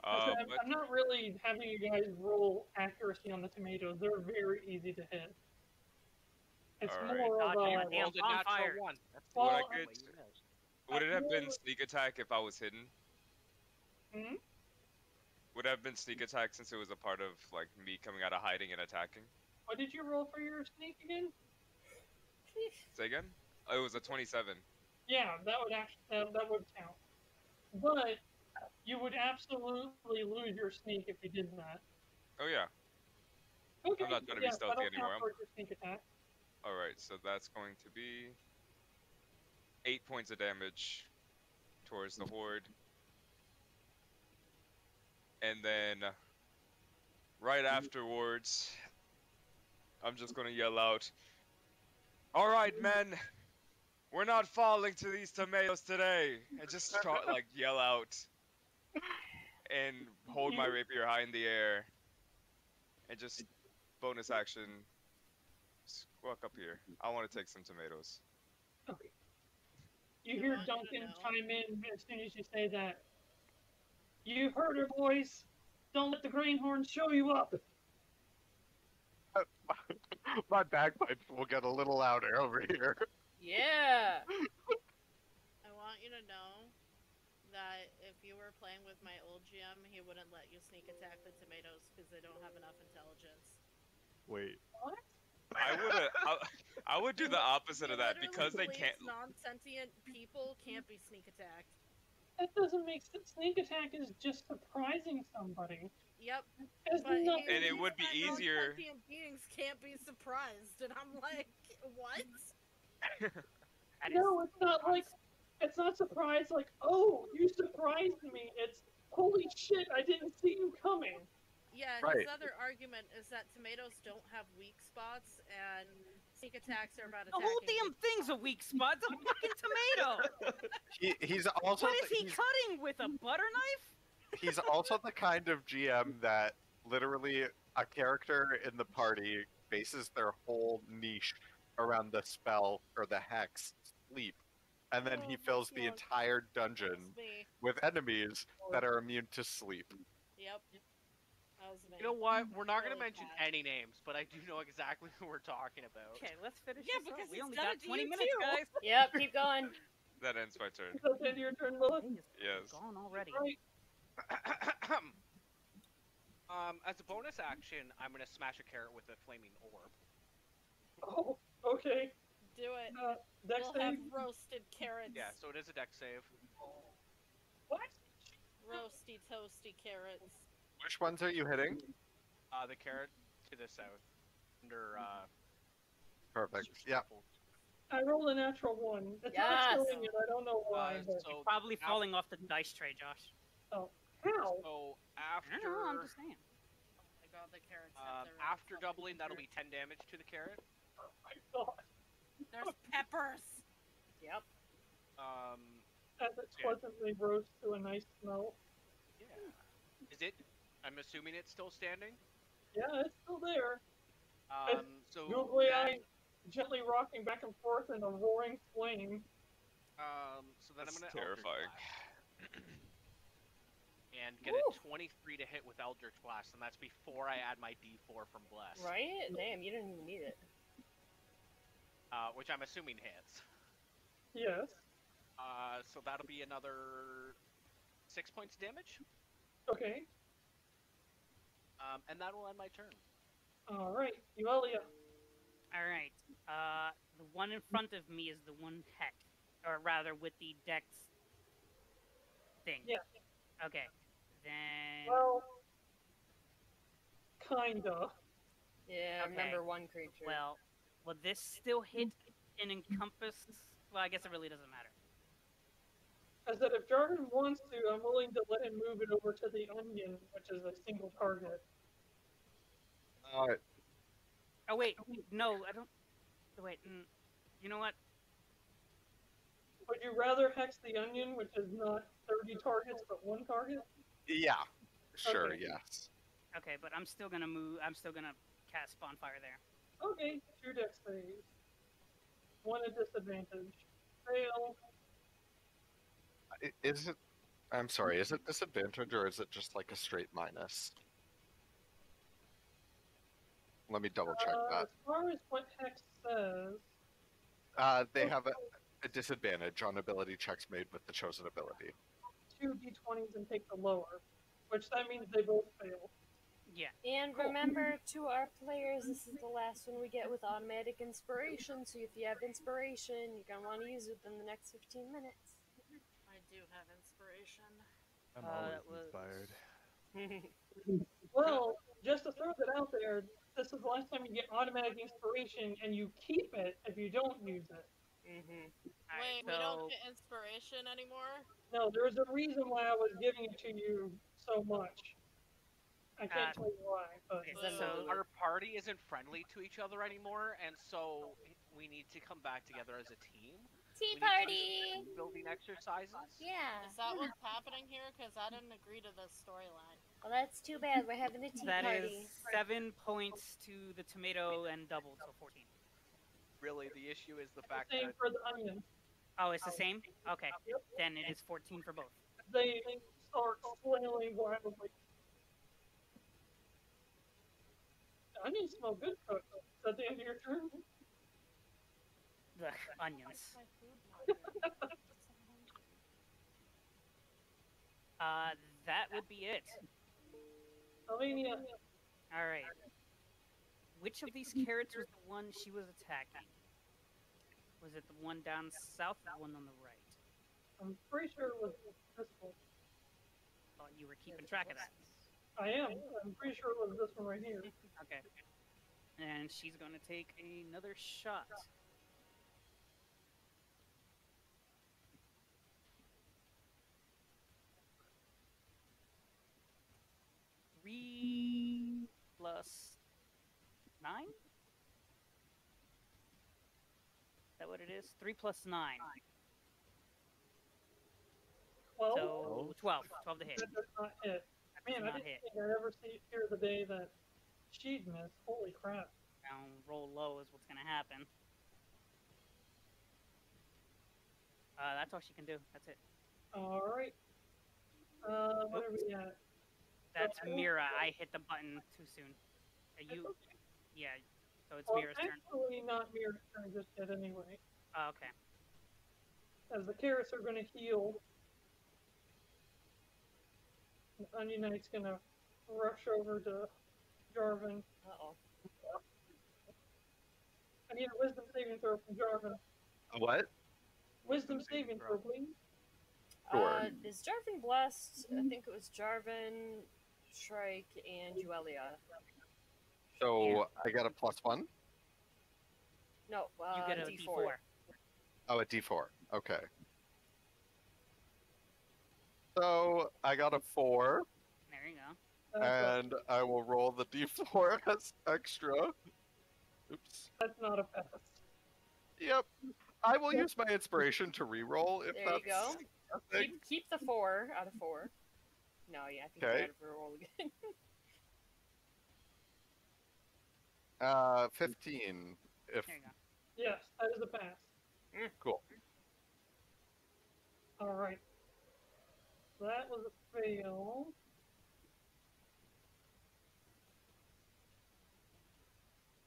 I'm not really having you guys roll accuracy on the tomatoes. They're very easy to hit. It's more of a bonfire. Would it have been sneak attack if I was hidden? Hmm. Would have been sneak attack since it was a part of, like, me coming out of hiding and attacking. What did you roll for your sneak again? Say again? Oh, it was a 27. Yeah, that would actually that would count. But you would absolutely lose your sneak if you did that. Oh yeah. Okay. I'm not going to be stealthy anymore. For your sneak attack. All right, so that's going to be 8 points of damage towards the horde. And then, right afterwards, I'm just gonna yell out, "Alright, men! We're not falling to these tomatoes today!" And just try, like, yell out. And hold my rapier high in the air. And just, bonus action, walk up here. I wanna take some tomatoes. Okay. You hear Duncan chime in as soon as you say that. "You heard her, boys. Don't let the greenhorn show you up." My bagpipes will get a little louder over here. Yeah. I want you to know that if you were playing with my old GM, he wouldn't let you sneak attack the tomatoes because they don't have enough intelligence. Wait. What? I would do the opposite of that because they can't. Non-sentient people can't be sneak attacked. That doesn't make sense. Sneak attack is just surprising somebody. Yep. And it would be easier. Sentient beings can't be surprised, and I'm like, what? No, it's not like, it's not surprise like, oh, you surprised me. It's, holy shit, I didn't see you coming. Yeah, and his other argument is that tomatoes don't have weak spots, and sneak attacks are about attacking. The whole damn thing's a weak spot. It's a fucking tomato. He's also. What is he cutting with a butter knife? He's also the kind of GM that literally a character in the party bases their whole niche around the spell or the hex sleep, and then he fills the entire dungeon with enemies that are immune to sleep. Yep. You know what? We're not going to mention any names, but I do know exactly who we're talking about. Okay, let's finish. Yeah, because we only got 20 minutes, guys. Yep, keep going. That ends my turn. That's in your turn, Lilith. Yes. Gone already. As a bonus action, I'm going to smash a carrot with a flaming orb. Oh, okay. Do it. Dex save. We'll have roasted carrots. Yeah, so it is a dex save. What? Roasty, toasty carrots. Which ones are you hitting? The carrot to the south. Under, Perfect. Yeah. I rolled a natural one. It's not showing it, I don't know why. But... So probably falling off the dice tray, Josh. Oh. How? So after... I don't know, I'm just saying. Oh my god, the carrot's up there. After doubling, that'll be 10 damage to the carrot. Oh my god. There's peppers! Yep. As it pleasantly roasts to a nice smell. Yeah. Is it... I'm assuming it's still standing? Yeah, it's still there. So... Usually I'm gently rocking back and forth in a roaring flame. So then I'm gonna... terrifying. And get a 23 to hit with Eldritch Blast, and that's before I add my D4 from Bless. Right? Damn, you didn't even need it. Which I'm assuming hits. Yes. So that'll be another 6 points of damage. Okay. And that'll end my turn. Alright, Yuelia. Alright, the one in front of me is the one hex, or rather with the dex thing. Yeah. Okay, then... Well, kinda. Yeah, okay. I remember one creature. Well, will this still hit and encompass? Well, I guess it really doesn't matter. I said if Jarvin wants to, I'm willing to let him move it over to the onion, which is a single target. Alright. Oh wait, no, I don't... Wait, you know what? Would you rather hex the onion, which is not 30 targets, but one target? Yeah. Sure, okay. Yes. Okay, but I'm still gonna move, I'm still gonna cast Bonfire there. Okay, 2 dex saves. One at disadvantage. Fail. Is it... I'm sorry, is it disadvantage or is it just like a straight minus? Let me double check that. As far as what hex says... they have a disadvantage on ability checks made with the chosen ability. 2 d20s and take the lower, which that means they both fail. Yeah. And remember, to our players, this is the last one we get with automatic inspiration, so if you have inspiration, you're going to want to use it within the next 15 minutes. Do have inspiration. I'm always inspired. Well, just to throw that out there, this is the last time you get automatic inspiration, and you keep it if you don't use it. Mm-hmm. Wait, we don't get inspiration anymore? No, there's a reason why I was giving it to you so much. I can't tell you why, but... So our party isn't friendly to each other anymore, and so we need to come back together as a team. Tea party! Building exercises? Yeah. Is that what's happening here? Because I didn't agree to the storyline. Well, that's too bad. We're having a tea party. That is 7 points to the tomato and double, so 14. Really, the issue is the fact that... Same for the onion. Oh, it's the same? Okay. Yep. Then it is 14 for both. They start flailing wildly. The onions smell good, cooked. Is that the end of your turn? The onions. That would be it. Alright. Which of these carrots was the one she was attacking? Was it the one down south or the one on the right? I'm pretty sure it was this one. Thought you were keeping track of that. I am. I'm pretty sure it was this one right here. Okay. And she's going to take another shot. Plus 9? Is that what it is? 3 plus 9. 12? So 12. 12 to hit. That does not hit. Man, I didn't hit. Think I'd ever see here the day that she'd miss. Holy crap. Roll low is what's gonna happen. That's all she can do. That's it. Alright. What are we at? That's Mirra. I hit the button too soon. You, okay. Yeah, so it's Mirra's turn. Actually, not Mirra's turn just yet anyway. Oh, okay. As the carrots are going to heal, Onionite's going to rush over to Jarvin. Uh-oh. I need a wisdom saving throw from Jarvin. What? Wisdom saving throw, please. Is Jarvin blessed? Mm-hmm. I think it was Jarvin, Shrike, and Yuelia. So yeah. I got a +1? No, you get a D4. Oh, a D4. Okay. So I got a 4. There you go. And I will roll the D4 as extra. Oops. That's not a pass. Yep. I will use my inspiration to re-roll if that's... There you go. Keep the 4 out of 4. No, yeah, I think I gotta re-roll again. 15. If... There you go. Yes, that is a pass. Mm. Cool. Alright. That was a fail.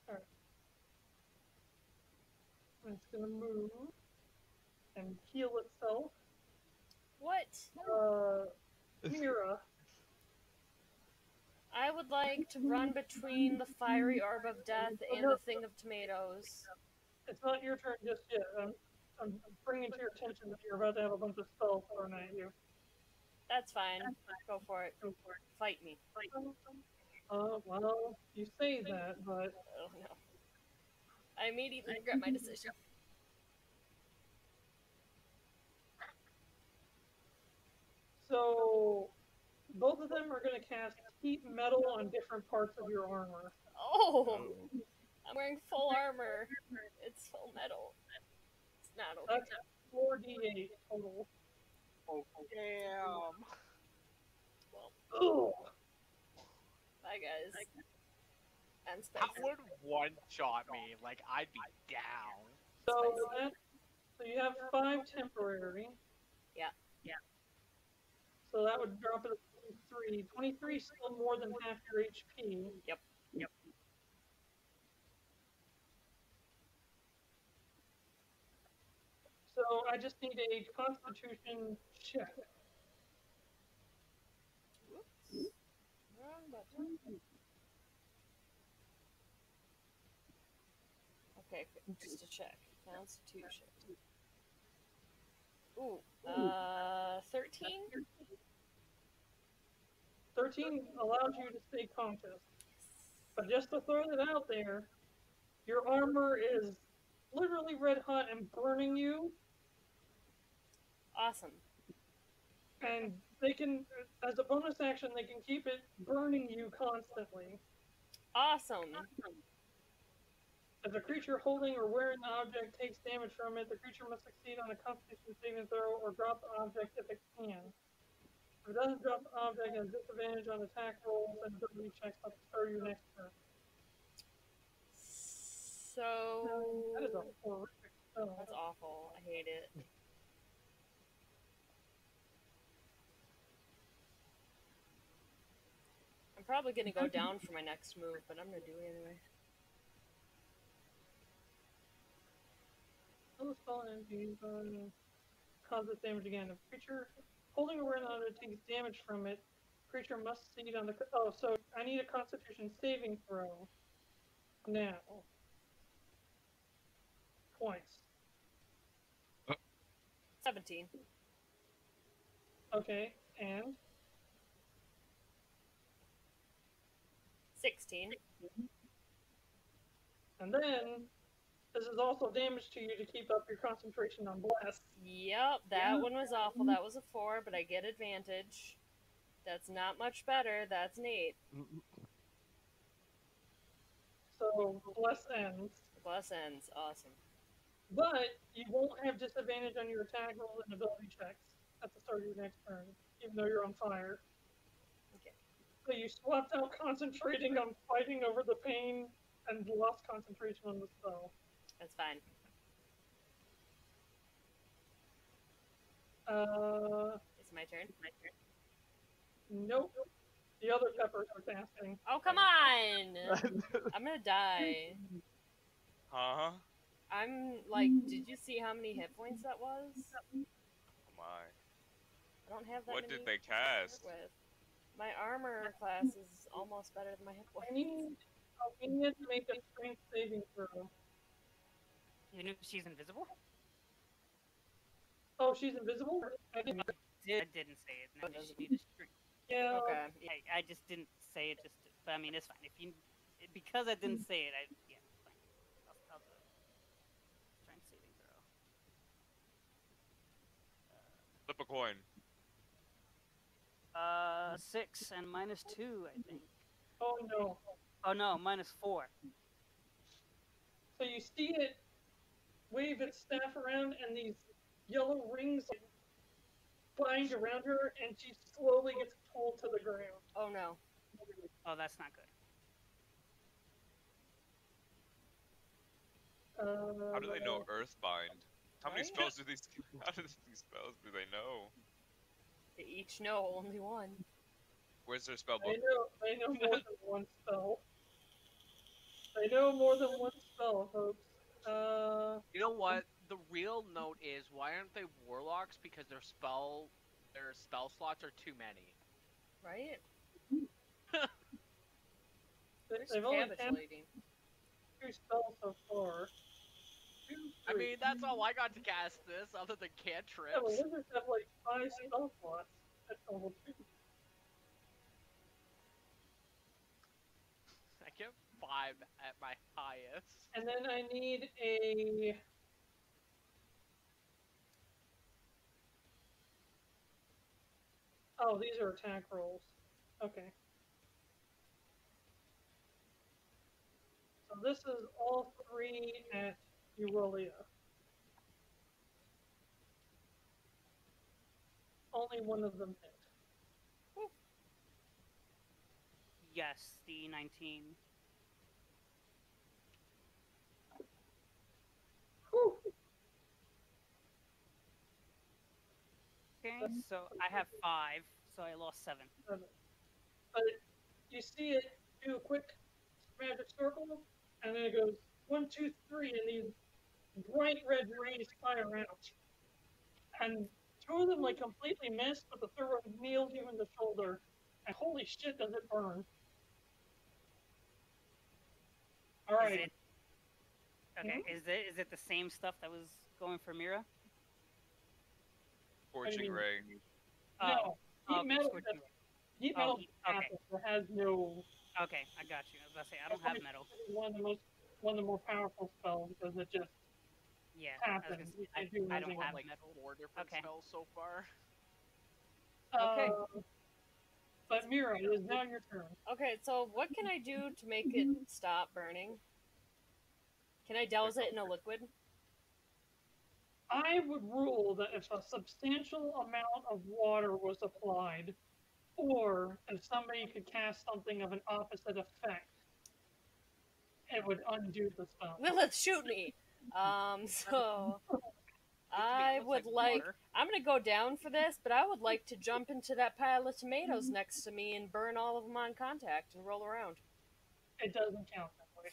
Alright. It's gonna move and heal itself. What? Mirra. I would like to run between the fiery orb of death and the thing of tomatoes. It's not your turn just yet. I'm bringing to your attention that you're about to have a bunch of spells thrown at you. That's fine. Go for it. Go for it. Fight me. Fight. Well, you say that, but... Oh, no. I immediately regret my decision. So, both of them are going to cast heat metal on different parts of your armor. Oh! I'm wearing full armor. It's full metal. It's not okay. That's 4d8 total. Oh, damn. Well. Bye, guys. How would one-shot me? Like, I'd be down. So you have 5 temporary. Yeah. Yeah. So that would drop it to 23. 23 is still more than half your HP. Yep. Yep. So I just need a Constitution check. Whoops. Wrong button. Okay, just a check. Constitution. Ooh. 13? 13 allows you to stay conscious. But just to throw that out there, your armor is literally red hot and burning you. Awesome. And they can, as a bonus action, they can keep it burning you constantly. Awesome. If a creature holding or wearing the object takes damage from it, the creature must succeed on a Constitution saving throw or drop the object if it can. If it doesn't drop the object, it has disadvantage on attack rolls and ability checks up to your next turn. So... That is a horrific spell. That's awful. I hate it. I'm probably going to go down for my next move, but I'm going to do it anyway. The spell ends causes damage again. If creature holding a weapon takes damage from it, creature must succeed on the. Oh, so I need a Constitution saving throw now. Points. 17. Okay, and 16. And then this is also damage to you to keep up your concentration on blast. Yep, that one was awful. That was a 4, but I get advantage. That's not much better. That's neat. So bless ends. Bless ends. Awesome. But you won't have disadvantage on your attack roll and ability checks at the start of your next turn, even though you're on fire. Okay. So you swapped out concentrating on fighting over the pain and lost concentration on the spell. That's fine. It's my turn. Nope. The other peppers are dancing. Oh, come on! I'm gonna die. Huh? I'm like, did you see how many hit points that was? Oh my. I don't have that many. What did they cast? My armor class is almost better than my hit points. I need to make a strength saving throw. Even if she's invisible? Oh, she's invisible? I didn't say it. No, she needed strength. Yeah. Okay. I just didn't say it. Just, but I mean, it's fine. If you, because I didn't say it, yeah. It's fine. I'll do it. Strength saving throw. Flip a coin. 6 and -2, I think. Oh no. Oh no, -4. So you see it wave its staff around, and these yellow rings bind around her, and she slowly gets pulled to the ground. Oh no. Oh, that's not good. How do they know Earthbind? How many spells do these? How do these spells do they know? They each know only one. Where's their spell book? They know more than one spell. They know more than one spell, folks. You know what? The real note is, why aren't they warlocks? Because their spell slots are too many. Right? They've only had 2 spells so far. 2, 3. I mean, that's all I got to cast this, other than cantrips. Yeah, well, wizards have like 5 spell slots. That's the whole thing. I get 5 at my highest. And then I need a... Oh, these are attack rolls. Okay. So this is all 3 at Yuelia. Only one of them hit. Woo. Yes, the 19. Whew. Okay, so I have 5, so I lost 7. But you see it do a quick magic circle, and then it goes 1, 2, 3, and these bright red rays fire out. And 2 of them like completely missed, but the 3rd one nailed you in the shoulder. And holy shit, does it burn! All right. Okay, is it the same stuff that was going for Mirra? Scorching Ray. No, Heat Metal has no... Okay, I got you. I was going to say, I don't have metal. One of the more powerful spells, because it just... Yeah, happens. I don't have like metal. 4 different spells so far. Okay. But Mirra, it is now your turn. Okay, so what can I do to make it stop burning? Can I douse it in a liquid? I would rule that if a substantial amount of water was applied, or if somebody could cast something of an opposite effect, it would undo the spell. Lilith, shoot me! So... I would like... I'm gonna go down for this, but I would like to jump into that pile of tomatoes next to me and burn all of them on contact and roll around. It doesn't count that way.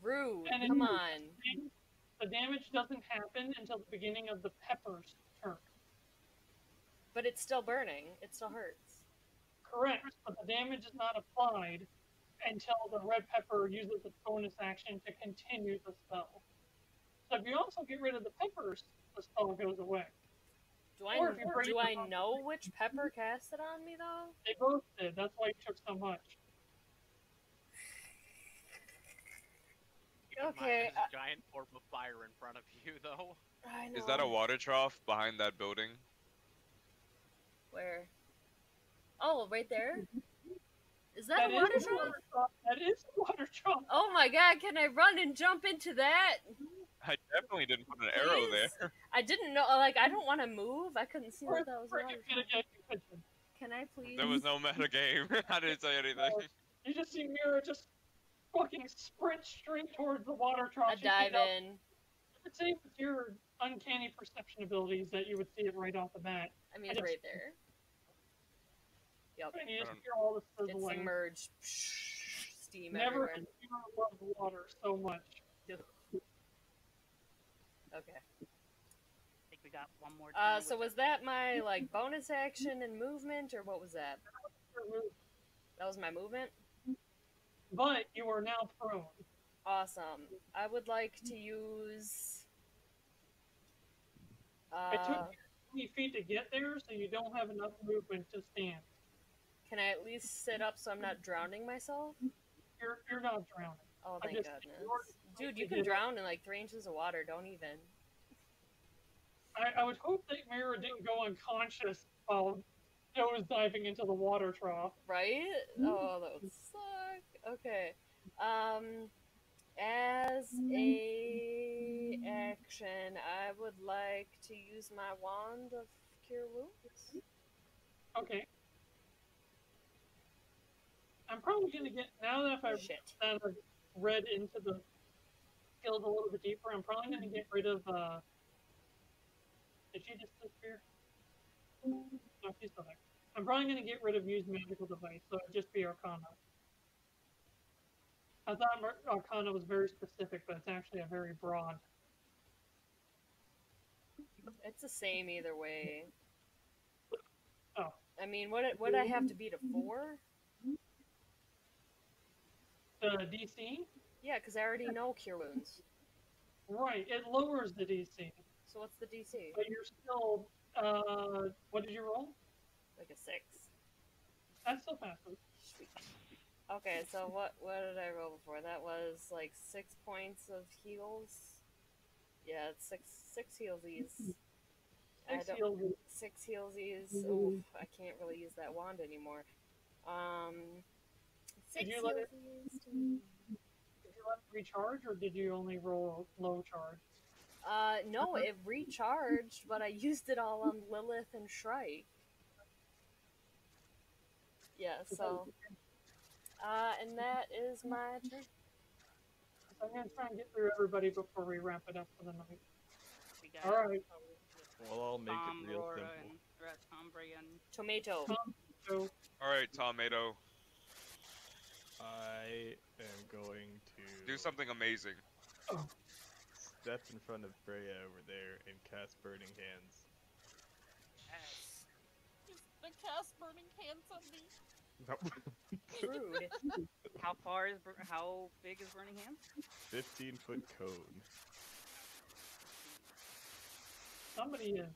Rude, come on. The damage doesn't happen until the beginning of the pepper's turn. But it's still burning. It still hurts. Correct, but the damage is not applied until the red pepper uses its bonus action to continue the spell. So if you also get rid of the peppers, the spell goes away. Do I know which pepper cast it on me, though? They both did. That's why it took so much. Okay. There's a giant orb of fire in front of you, though. I know. Is that a water trough behind that building? Where? Oh, right there? Is that a water trough? That is a water trough. Oh my god, can I run and jump into that? I definitely didn't put an arrow there. I didn't know, like, I don't want to move. I couldn't see where that was. Can I please? There was no metagame. I didn't say anything. You just see Mirra just fucking sprint straight towards the water trough. A dive in. It's same with your uncanny perception abilities that you would see it right off the bat. I mean, it's right there. Yep. And you just hear all the sizzling. It's submerged. Steam everywhere. Never loved water so much. Okay. I think we got one more time. So was that my, like, bonus action and movement, or what was that? That was my movement? But you are now prone. Awesome. I would like to use... it took you 20 feet to get there, so you don't have enough movement to stand. Can I at least sit up so I'm not drowning myself? You're not drowning. Oh, thank goodness. Dude, you can drown in like 3 inches of water. Don't even. I would hope that Mirra didn't go unconscious while nose diving into the water trough. Right? Oh, that would suck. Okay. As a action, I would like to use my wand of Cure Wounds. Okay. I'm probably gonna get now that if I read into the skills a little bit deeper, I'm probably gonna get rid of did she just disappear? No, she's still there. I'm probably gonna get rid of use magical device, so it'd just be Arcana. I thought Arcana was very specific, but it's actually a very broad. It's the same either way. Oh. I mean what I have to beat a 4? DC? Yeah, because I already know Cure Wounds. Right, it lowers the DC. So what's the DC? But you're still, what did you roll? Like a 6. That still passes. Sweet. Okay, so what did I roll before? That was like 6 points of heals. Yeah, it's six healsies. 6 healsies. Oof, I can't really use that wand anymore. Did you let it recharge, or did you only roll low charge? No, it recharged, but I used it all on Lilith and Shrike. Yeah, so... and that is my turn. So I'm gonna try and get through everybody before we wrap it up for the night. Alright. Well, I'll make it real simple. Tomato. Alright, Tomato. I am going to... do something amazing. Step in front of Breya over there and cast Burning Hands. Yes. Just cast Burning Hands on me. Nope. Rude. How big is Burning Hands? 15-foot cone. Somebody is.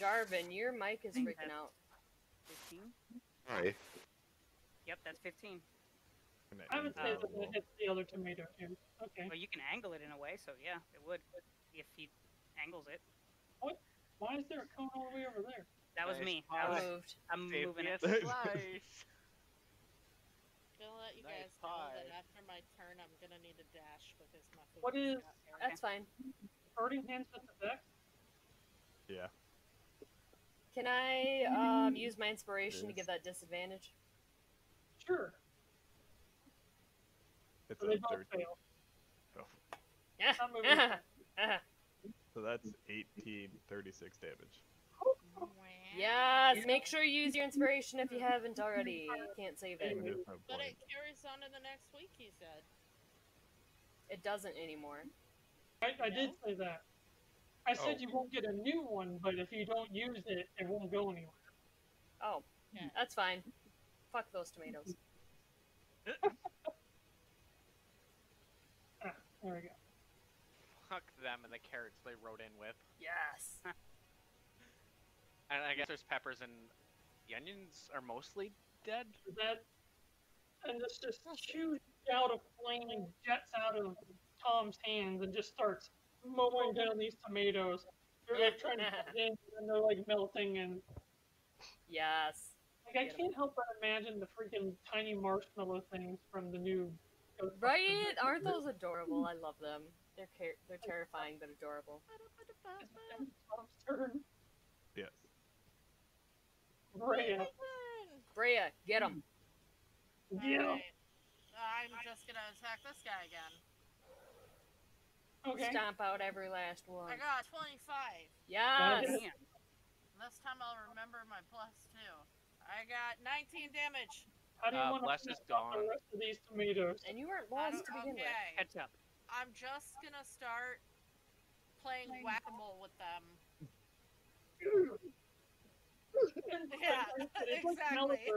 Jarvin, your mic is freaking out. 15? Hi. Yep, that's 15. I would say that it hits the other tomato too. Okay. Well, you can angle it in a way, so yeah, it would if he angles it. What? Why is there a cone all the way over there? That was me. I'm moving it. Nice. I'm gonna let you guys know that after my turn, I'm gonna need a dash because my food. What is? That's fine. Burning Hands with the deck? Yeah. Can I use my inspiration to give that disadvantage? Sure. It's so a third. Oh. Yeah. So that's 36 damage. Yes, make sure you use your inspiration if you haven't already. You can't save it. But it carries on to the next week, he said. It doesn't anymore. I did say that. I said you won't get a new one, but if you don't use it, it won't go anywhere. Oh, yeah. That's fine. Fuck those tomatoes. There we go. Fuck them and the carrots they rode in with. Yes! And I guess there's peppers and the onions are mostly dead? And this just shoots out of flaming jets out of Tom's hands and just starts mowing down these tomatoes. They're like trying to get in and they're like melting and... Yes. Like, I can't help but imagine the freaking tiny marshmallow things from the new... Right? Aren't those adorable? I love them. They're terrifying, but adorable. Yes. Breya. Breya, get him. Get him. I'm just gonna attack this guy again. Okay. Stomp out every last one. I got 25. Yes. This time I'll remember my plus 2. I got 19 damage. How do you want to the rest of these tomatoes? And you weren't lost to begin with. Heads up. I'm just gonna start playing whack-a-mole with them. Yeah, exactly.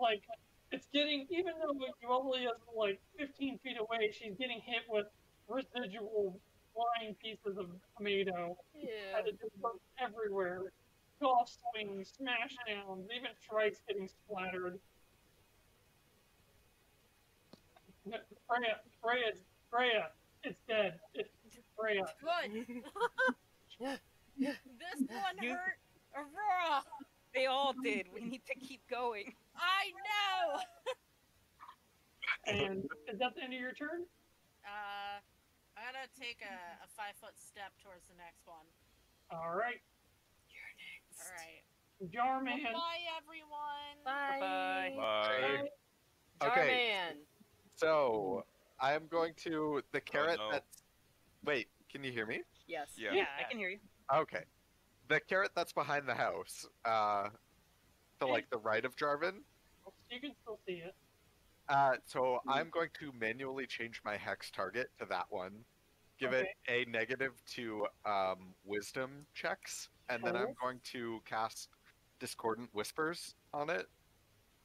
Like, it's getting, even though Yuelia is like 15 feet away, she's getting hit with residual flying pieces of tomato. Yeah. It just goes everywhere. Golf swings, smash downs, even Shrike's getting splattered. Breya, it's dead. It's Breya. Good. This one hurt Aurora. They all did. We need to keep going. I know. And is that the end of your turn? I'm gonna take a 5-foot step towards the next one. All right. You're next. All right. Jarman. Well, bye, everyone. Bye. Bye. Bye. Okay. Jarman. So, I'm going to, the carrot that's, wait, can you hear me? Yes. Yeah, I can hear you. Okay. The carrot that's behind the house, to like the right of Jarvin. You can still see it. So I'm going to manually change my hex target to that one. Give it a negative to wisdom checks, and then I'm going to cast Discordant Whispers on it.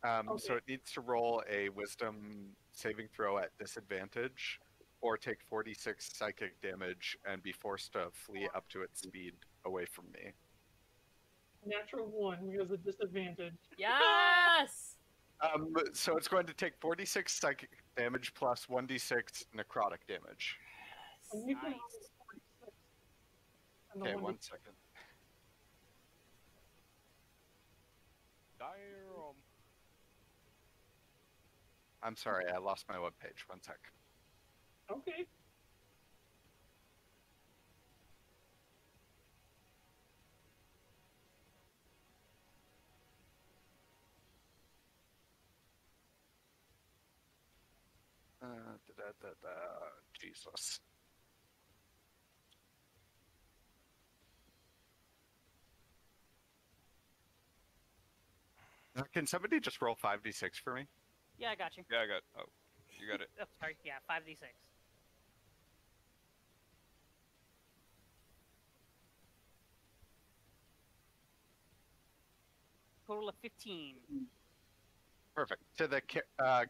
So it needs to roll a wisdom saving throw at disadvantage, or take 46 psychic damage and be forced to flee up to its speed away from me. Natural 1 because of disadvantage. Yes! So it's going to take 46 psychic damage plus 1d6 necrotic damage. Yes. Nice. Okay, one second. I'm sorry, I lost my webpage. One sec. Okay. Jesus. Can somebody just roll 5d6 for me? Yeah, I got you. Yeah, I got. Oh, you got it. Oh, sorry. Yeah, 5d6. Total of 15. Perfect. To the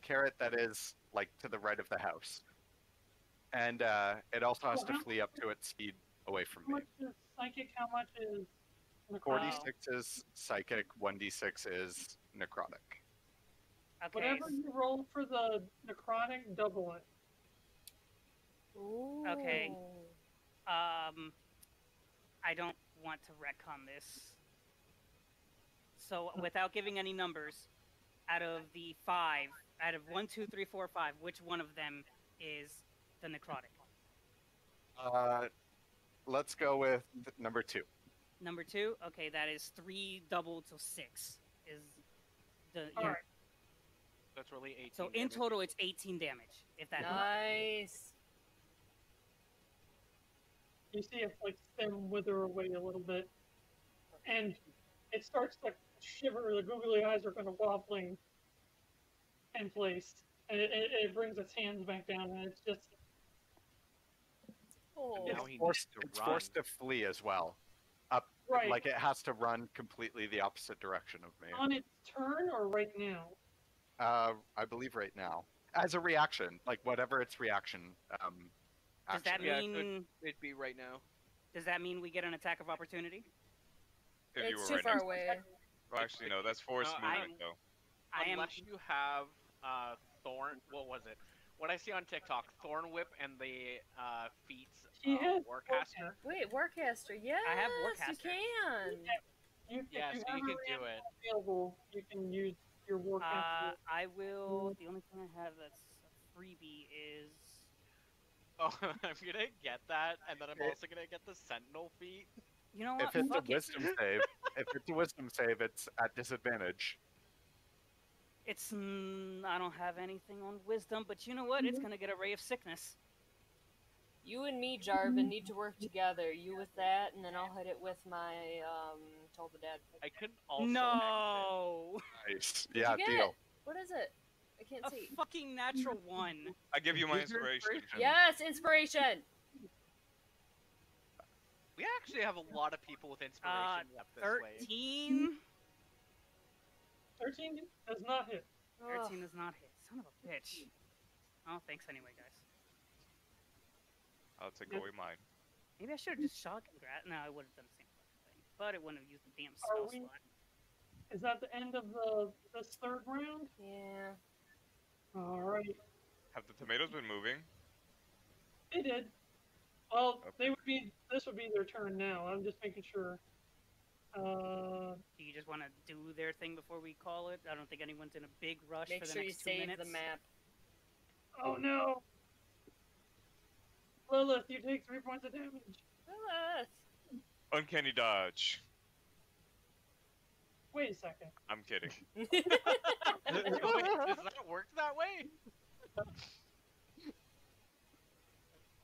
carrot that is like to the right of the house, and it also has to flee up to its speed away from me. How much is psychic? How much is necrotic? 46 is psychic. 1d6 is necrotic. Okay. Whatever you roll for the necrotic, double it. Ooh. Okay. I don't want to retcon this. So without giving any numbers, out of the 5, out of 1, 2, 3, 4, 5, which one of them is the necrotic? Let's go with number 2. Number 2? Okay, that is 3 double to 6. Is the... All right. That's really 18 so damage. In total, it's 18 damage. If that helps. You see it like stem wither away a little bit, and it starts to shiver. The googly eyes are kind of wobbling in place, and it brings its hands back down, and it's just it's forced to flee as well. Up, right. Like it has to run completely the opposite direction of me. On its turn or right now? I believe right now. As a reaction, like whatever its reaction action. Does that mean... Yeah, it'd be right now. Does that mean we get an attack of opportunity? If it's too far away. Well, actually, no, that's forced movement, though. Unless you have Thorn... What was it? What I see on TikTok, Thorn Whip and the feats of Warcaster. Wait, Warcaster, yes! I have Warcaster. You can! Yeah, so you can do it. Available, you can use... I will. The only thing I have that's a freebie is. Oh, I'm gonna get that, and then I'm also gonna get the Sentinel feat. You know what? If it's a wisdom save, if it's a wisdom save, it's at disadvantage. It's I don't have anything on wisdom, but you know what? It's gonna get a ray of sickness. You and me, Jarvin, need to work together. You with that, and then I'll hit it with my told the dead. I could also. No. Nice. Yeah, deal. It? What is it? I can't see. A fucking natural one. I give you my inspiration. Yes, inspiration. We actually have a lot of people with inspiration left this 13. 13 does not hit. 13 does not hit. Son of a bitch. Oh, thanks anyway, guys. I'll take away mine. Maybe I should have just shock and grab. No, I would have done the same thing. But it wouldn't have used the damn spell slot. Is that the end of this third round? Yeah. Alright. Have the tomatoes been moving? They did. Well, okay. They would be. This would be their turn now. I'm just making sure. Do you just want to do their thing before we call it? I don't think anyone's in a big rush for the next 2 minutes. Make sure you save the map. Oh no! Lilith, you take 3 points of damage. Lilith! Uncanny dodge. Wait a second. I'm kidding. Wait, does that work that way?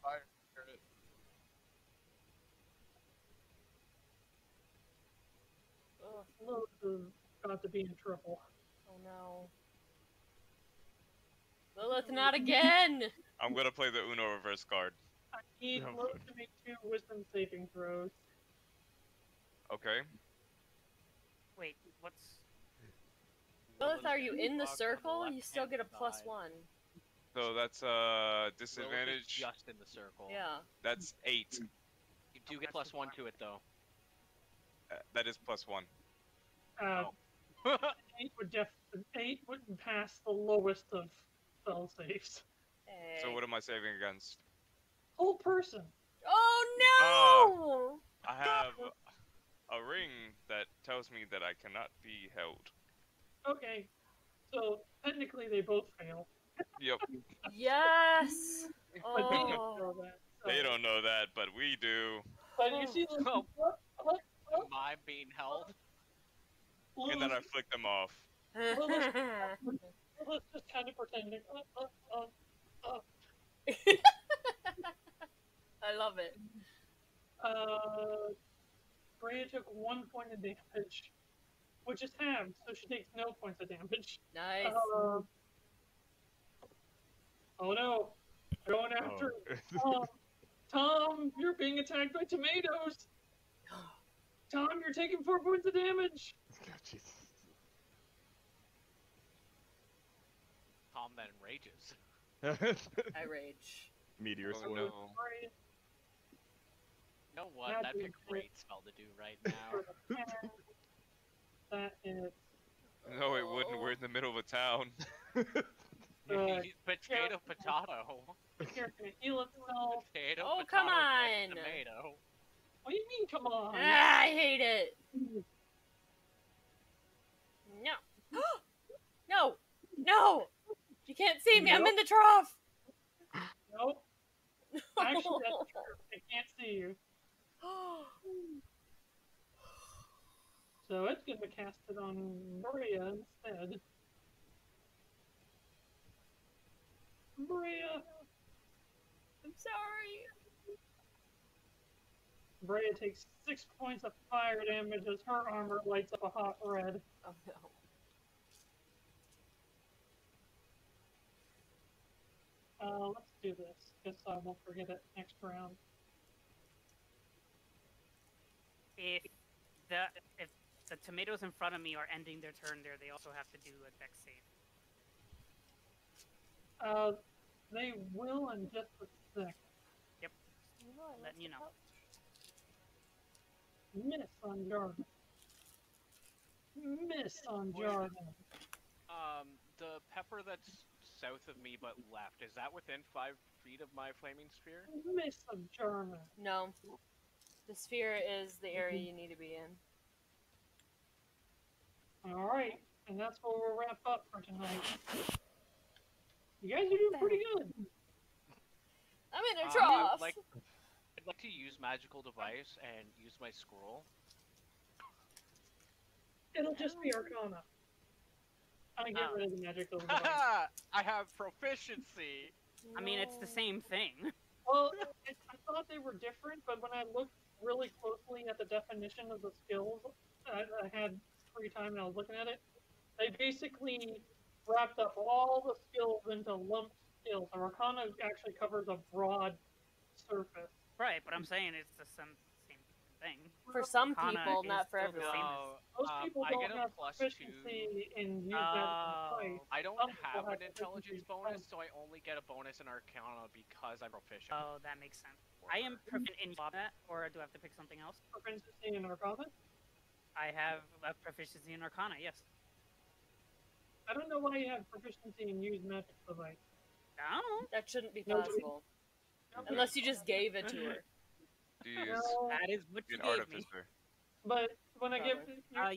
I heard it. Lilith is about to be in trouble. Oh no. Lilith, not again! I'm gonna play the Uno reverse card. I need Lilith to make 2 wisdom saving throws. Okay. Wait, what's... Lilith, are you in the circle? You still get a +1. So that's disadvantage. Just in the circle. Yeah. That's 8. You do get +1 to it, though. That is +1. Oh. 8 wouldn't pass the lowest of spell saves. Hey. So what am I saving against? Whole person. Oh, no! I have... a ring that tells me that I cannot be held. Okay. So, technically they both fail. Yep. Yes! Oh. They don't know that, but we do. But you see, like, am I being held? And then I flick them off. Let's just kind of pretending. I love it. Breya took 1 point of damage, which is halved, so she takes no points of damage. Nice. Oh no, going after Tom. You're being attacked by tomatoes. Tom, you're taking 4 points of damage. God, Jesus. Tom then rages. I rage. Meteor swirl. No. You know what? That'd be a great spell to do right now. That is... No, it wouldn't. We're in the middle of a town. Potato, potato. Potato, oh, come on! Tomato. What do you mean, come on? Ah, I hate it. No. No! No! You can't see me. Nope. I'm in the trough. Nope. Actually, that's true. I can't see you. So it's gonna cast it on Breya instead. Breya! I'm sorry! Breya takes 6 points of fire damage as her armor lights up a hot red. Oh no. Let's do this, because I won't forget it next round. If the tomatoes in front of me are ending their turn there, they also have to do a dex save. They will in just a sec. Yep. Letting you know. Miss on Jarvin. Miss on Jarvin. The pepper that's south of me but left, is that within 5 feet of my flaming sphere? Miss on Jarvin. No. The sphere is the area you need to be in. Alright, and that's where we'll wrap up for tonight. You guys are doing pretty good. I'm in a trough! Like, I'd like to use magical device and use my scroll. It'll just be Arcana. I get rid of the magical device. I have proficiency! No. I mean, it's the same thing. Well, I thought they were different, but when I looked really closely at the definition of the skills I had free time and I was looking at it, they basically wrapped up all the skills into lumped skills. So Arcana actually covers a broad surface. Right, but I'm saying it's the same thing. For some Arcana people, not for everyone. Most people don't have proficiency in use that. I don't have an intelligence bonus, so I only get a bonus in Arcana because I'm proficient. Oh, that makes sense. I am proficient in combat, or do I have to pick something else? Proficiency in Arcana? I have a proficiency in Arcana, yes. I don't know why you have proficiency in use magic device. No. That shouldn't be possible. Nobody. Unless you just gave it to her. Do you use that is what you an artificer? Me. But when I give...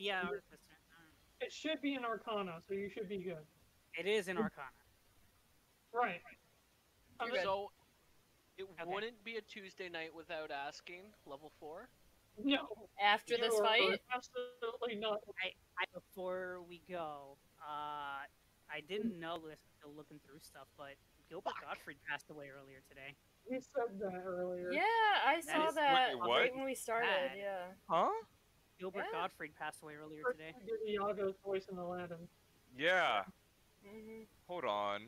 yeah, artificer. It should be in Arcana, so you should be good. It is in Arcana. Right. So, it wouldn't be a Tuesday night without asking, level 4? No. After this fight? Absolutely not. Before we go, I didn't know Lilith was still looking through stuff, but Gilbert Gottfried passed away earlier today. We said that earlier. Yeah, I saw that right when we started, yeah. Huh? Gilbert Gottfried passed away earlier today. Iago's voice in Aladdin. Yeah. Mm-hmm. Hold on.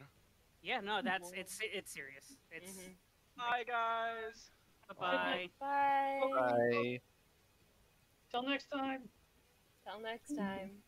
Yeah, no, that's it's serious. It's bye, guys. Bye. Bye. Bye. Till next time. Till next time.